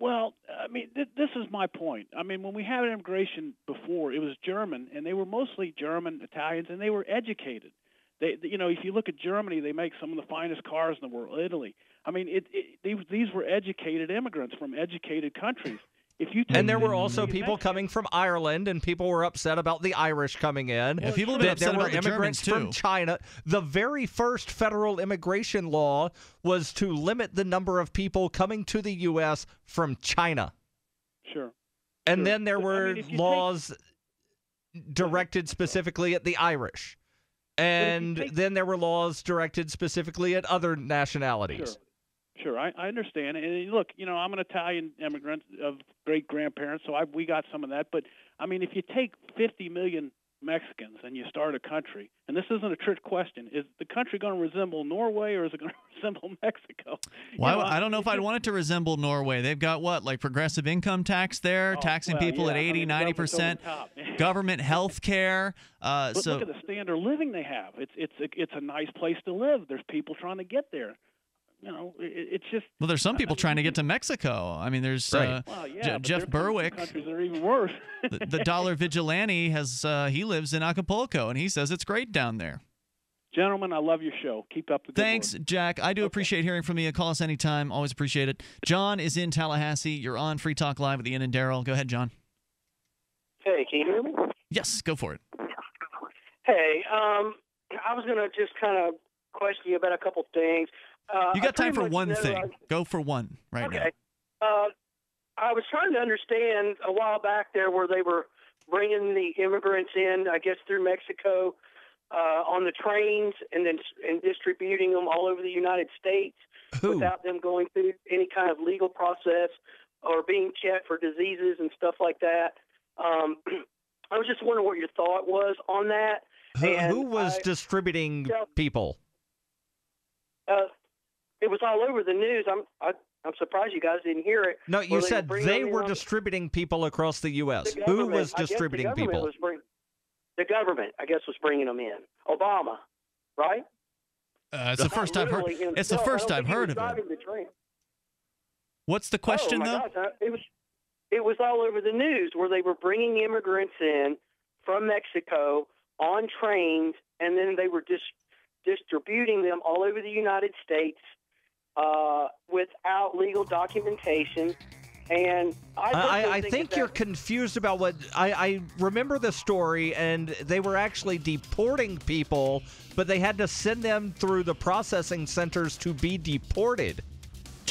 Well, I mean, th this is my point. I mean, when we had immigration before, it was German, and they were mostly German, Italians, and they were educated. They, you know, if you look at Germany, they make some of the finest cars in the world, Italy. I mean, it, it, they, these were educated immigrants from educated countries. If you and there were also people Mexico. coming from Ireland, and people were upset about the Irish coming in. Well, people there, there were the immigrants too. from China. The very first federal immigration law was to limit the number of people coming to the U S from China. Sure. And sure. then there were I mean, laws take... directed specifically at the Irish. And take... then there were laws directed specifically at other nationalities. Sure. Sure, I, I understand. And look, you know, I'm an Italian immigrant of great-grandparents, so I, we got some of that. But, I mean, if you take fifty million Mexicans and you start a country, and this isn't a trick question, is the country going to resemble Norway or is it going to resemble Mexico? Well, you know, I don't know if I'd want it to resemble Norway. They've got, what, like progressive income tax there, oh, taxing well, people yeah, at eighty, ninety percent, government health care. Uh, but so, look at the standard of living they have. It's, it's, it's a nice place to live. There's people trying to get there. You know, it, it's just. Well, there's some people I mean, trying to get to Mexico. I mean, there's right. uh, well, yeah, Jeff Berwick. Countries that are even worse. the, the dollar vigilante has. Uh, he lives in Acapulco, and he says it's great down there. Gentlemen, I love your show. Keep up the good Thanks, work. Jack. I do okay. appreciate hearing from you. Call us anytime. Always appreciate it. John is in Tallahassee. You're on Free Talk Live with Ian and Daryl. Go ahead, John. Hey, can you hear me? Yes, go for it. Hey, um, I was gonna just kind of question you about a couple things. Uh, you got time for one thing. I, Go for one right okay. now. Okay. Uh, I was trying to understand a while back there where they were bringing the immigrants in, I guess, through Mexico uh, on the trains and then and distributing them all over the United States Who? without them going through any kind of legal process or being checked for diseases and stuff like that. Um, I was just wondering what your thought was on that. Who, and who was I, distributing so, people? Uh, It was all over the news. I'm I, I'm surprised you guys didn't hear it. No, you well, said they, they were distributing people across the U S The Who was distributing the people? Bring, the government, I guess, was bringing them in. Obama, right? Uh, it's, the first I've heard, it's the first I've heard of it. What's the question, oh, though? Gosh, I, it, was, it was all over the news where they were bringing immigrants in from Mexico on trains, and then they were dis distributing them all over the United States. Uh, without legal documentation, and I, I, I think, think you're confused about what I, I remember the story, and they were actually deporting people, but they had to send them through the processing centers to be deported.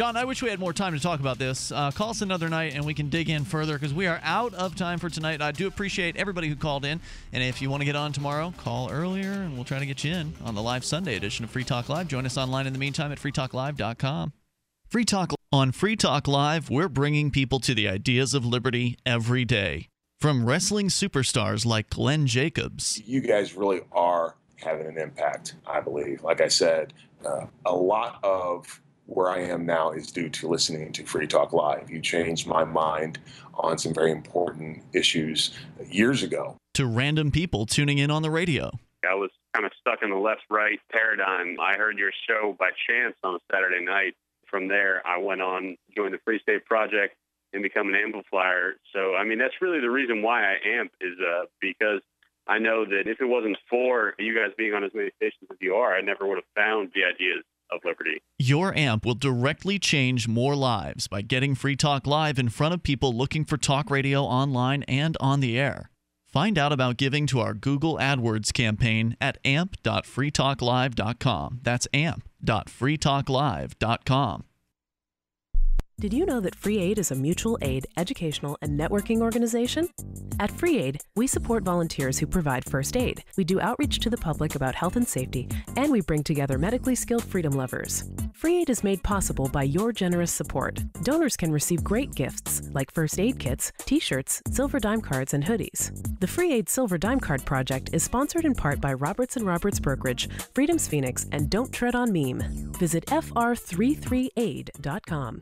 John, I wish we had more time to talk about this. Uh, call us another night, and we can dig in further because we are out of time for tonight. I do appreciate everybody who called in, and if you want to get on tomorrow, call earlier, and we'll try to get you in on the live Sunday edition of Free Talk Live. Join us online in the meantime at free talk live dot com. Free Talk on Free Talk Live, we're bringing people to the ideas of liberty every day, from wrestling superstars like Glenn Jacobs. You guys really are having an impact, I believe. Like I said, uh, a lot of where I am now is due to listening to Free Talk Live. You changed my mind on some very important issues years ago. To random people tuning in on the radio. I was kind of stuck in the left-right paradigm. I heard your show by chance on a Saturday night. From there, I went on, joined the Free State Project, and become an amplifier. So, I mean, that's really the reason why I amp is uh, because I know that if it wasn't for you guys being on as many stations as you are, I never would have found the ideas of liberty. Your amp will directly change more lives by getting Free Talk Live in front of people looking for talk radio online and on the air. Find out about giving to our Google AdWords campaign at amp dot free talk live dot com. That's amp dot free talk live dot com. Did you know that Free Aid is a mutual aid, educational, and networking organization? At Free Aid, we support volunteers who provide first aid. We do outreach to the public about health and safety, and we bring together medically skilled freedom lovers. Free Aid is made possible by your generous support. Donors can receive great gifts like first aid kits, t-shirts, silver dime cards, and hoodies. The Free Aid Silver Dime Card Project is sponsored in part by Roberts and Roberts Brokerage, Freedom's Phoenix, and Don't Tread on Meme. Visit F R thirty-three aid dot com.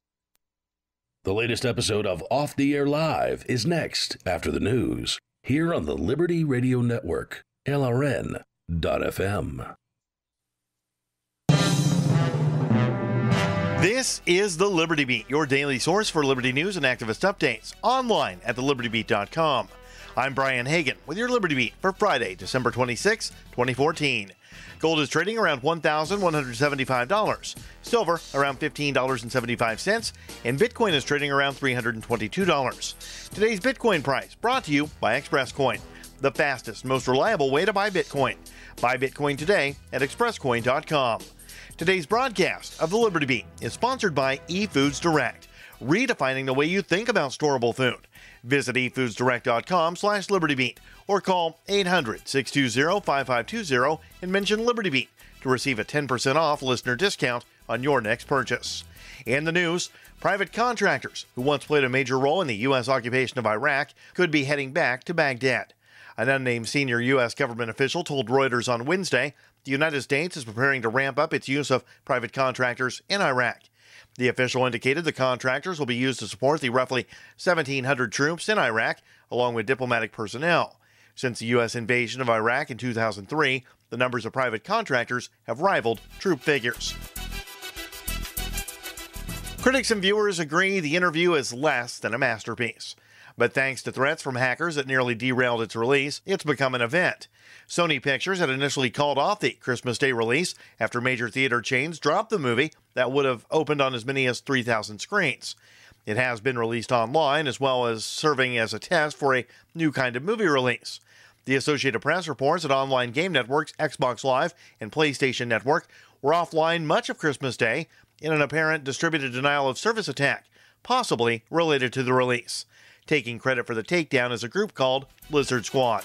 The latest episode of Off the Air Live is next after the news, here on the Liberty Radio Network, L R N dot F M. This is the Liberty Beat, your daily source for Liberty news and activist updates, online at the liberty beat dot com. I'm Brian Hagan with your Liberty Beat for Friday, December twenty-sixth, twenty fourteen. Gold is trading around one thousand one hundred seventy-five dollars, silver around fifteen dollars and seventy-five cents, and Bitcoin is trading around three hundred twenty-two dollars. Today's Bitcoin price brought to you by ExpressCoin, the fastest, most reliable way to buy Bitcoin. Buy Bitcoin today at express coin dot com. Today's broadcast of the Liberty Beat is sponsored by eFoods Direct, redefining the way you think about storable food. Visit e foods direct dot com slash liberty beat or call eight hundred, six two zero, five five two zero and mention Liberty Beat to receive a ten percent off listener discount on your next purchase. In the news, private contractors who once played a major role in the U S occupation of Iraq could be heading back to Baghdad. An unnamed senior U S government official told Reuters on Wednesday the United States is preparing to ramp up its use of private contractors in Iraq. The official indicated the contractors will be used to support the roughly seventeen hundred troops in Iraq, along with diplomatic personnel. Since the U S invasion of Iraq in two thousand three, the numbers of private contractors have rivaled troop figures. Critics and viewers agree the interview is less than a masterpiece. But thanks to threats from hackers that nearly derailed its release, it's become an event. Sony Pictures had initially called off the Christmas Day release after major theater chains dropped the movie that would have opened on as many as three thousand screens. It has been released online as well as serving as a test for a new kind of movie release. The Associated Press reports that online game networks Xbox Live and PlayStation Network were offline much of Christmas Day in an apparent distributed denial of service attack, possibly related to the release. Taking credit for the takedown is a group called Lizard Squad.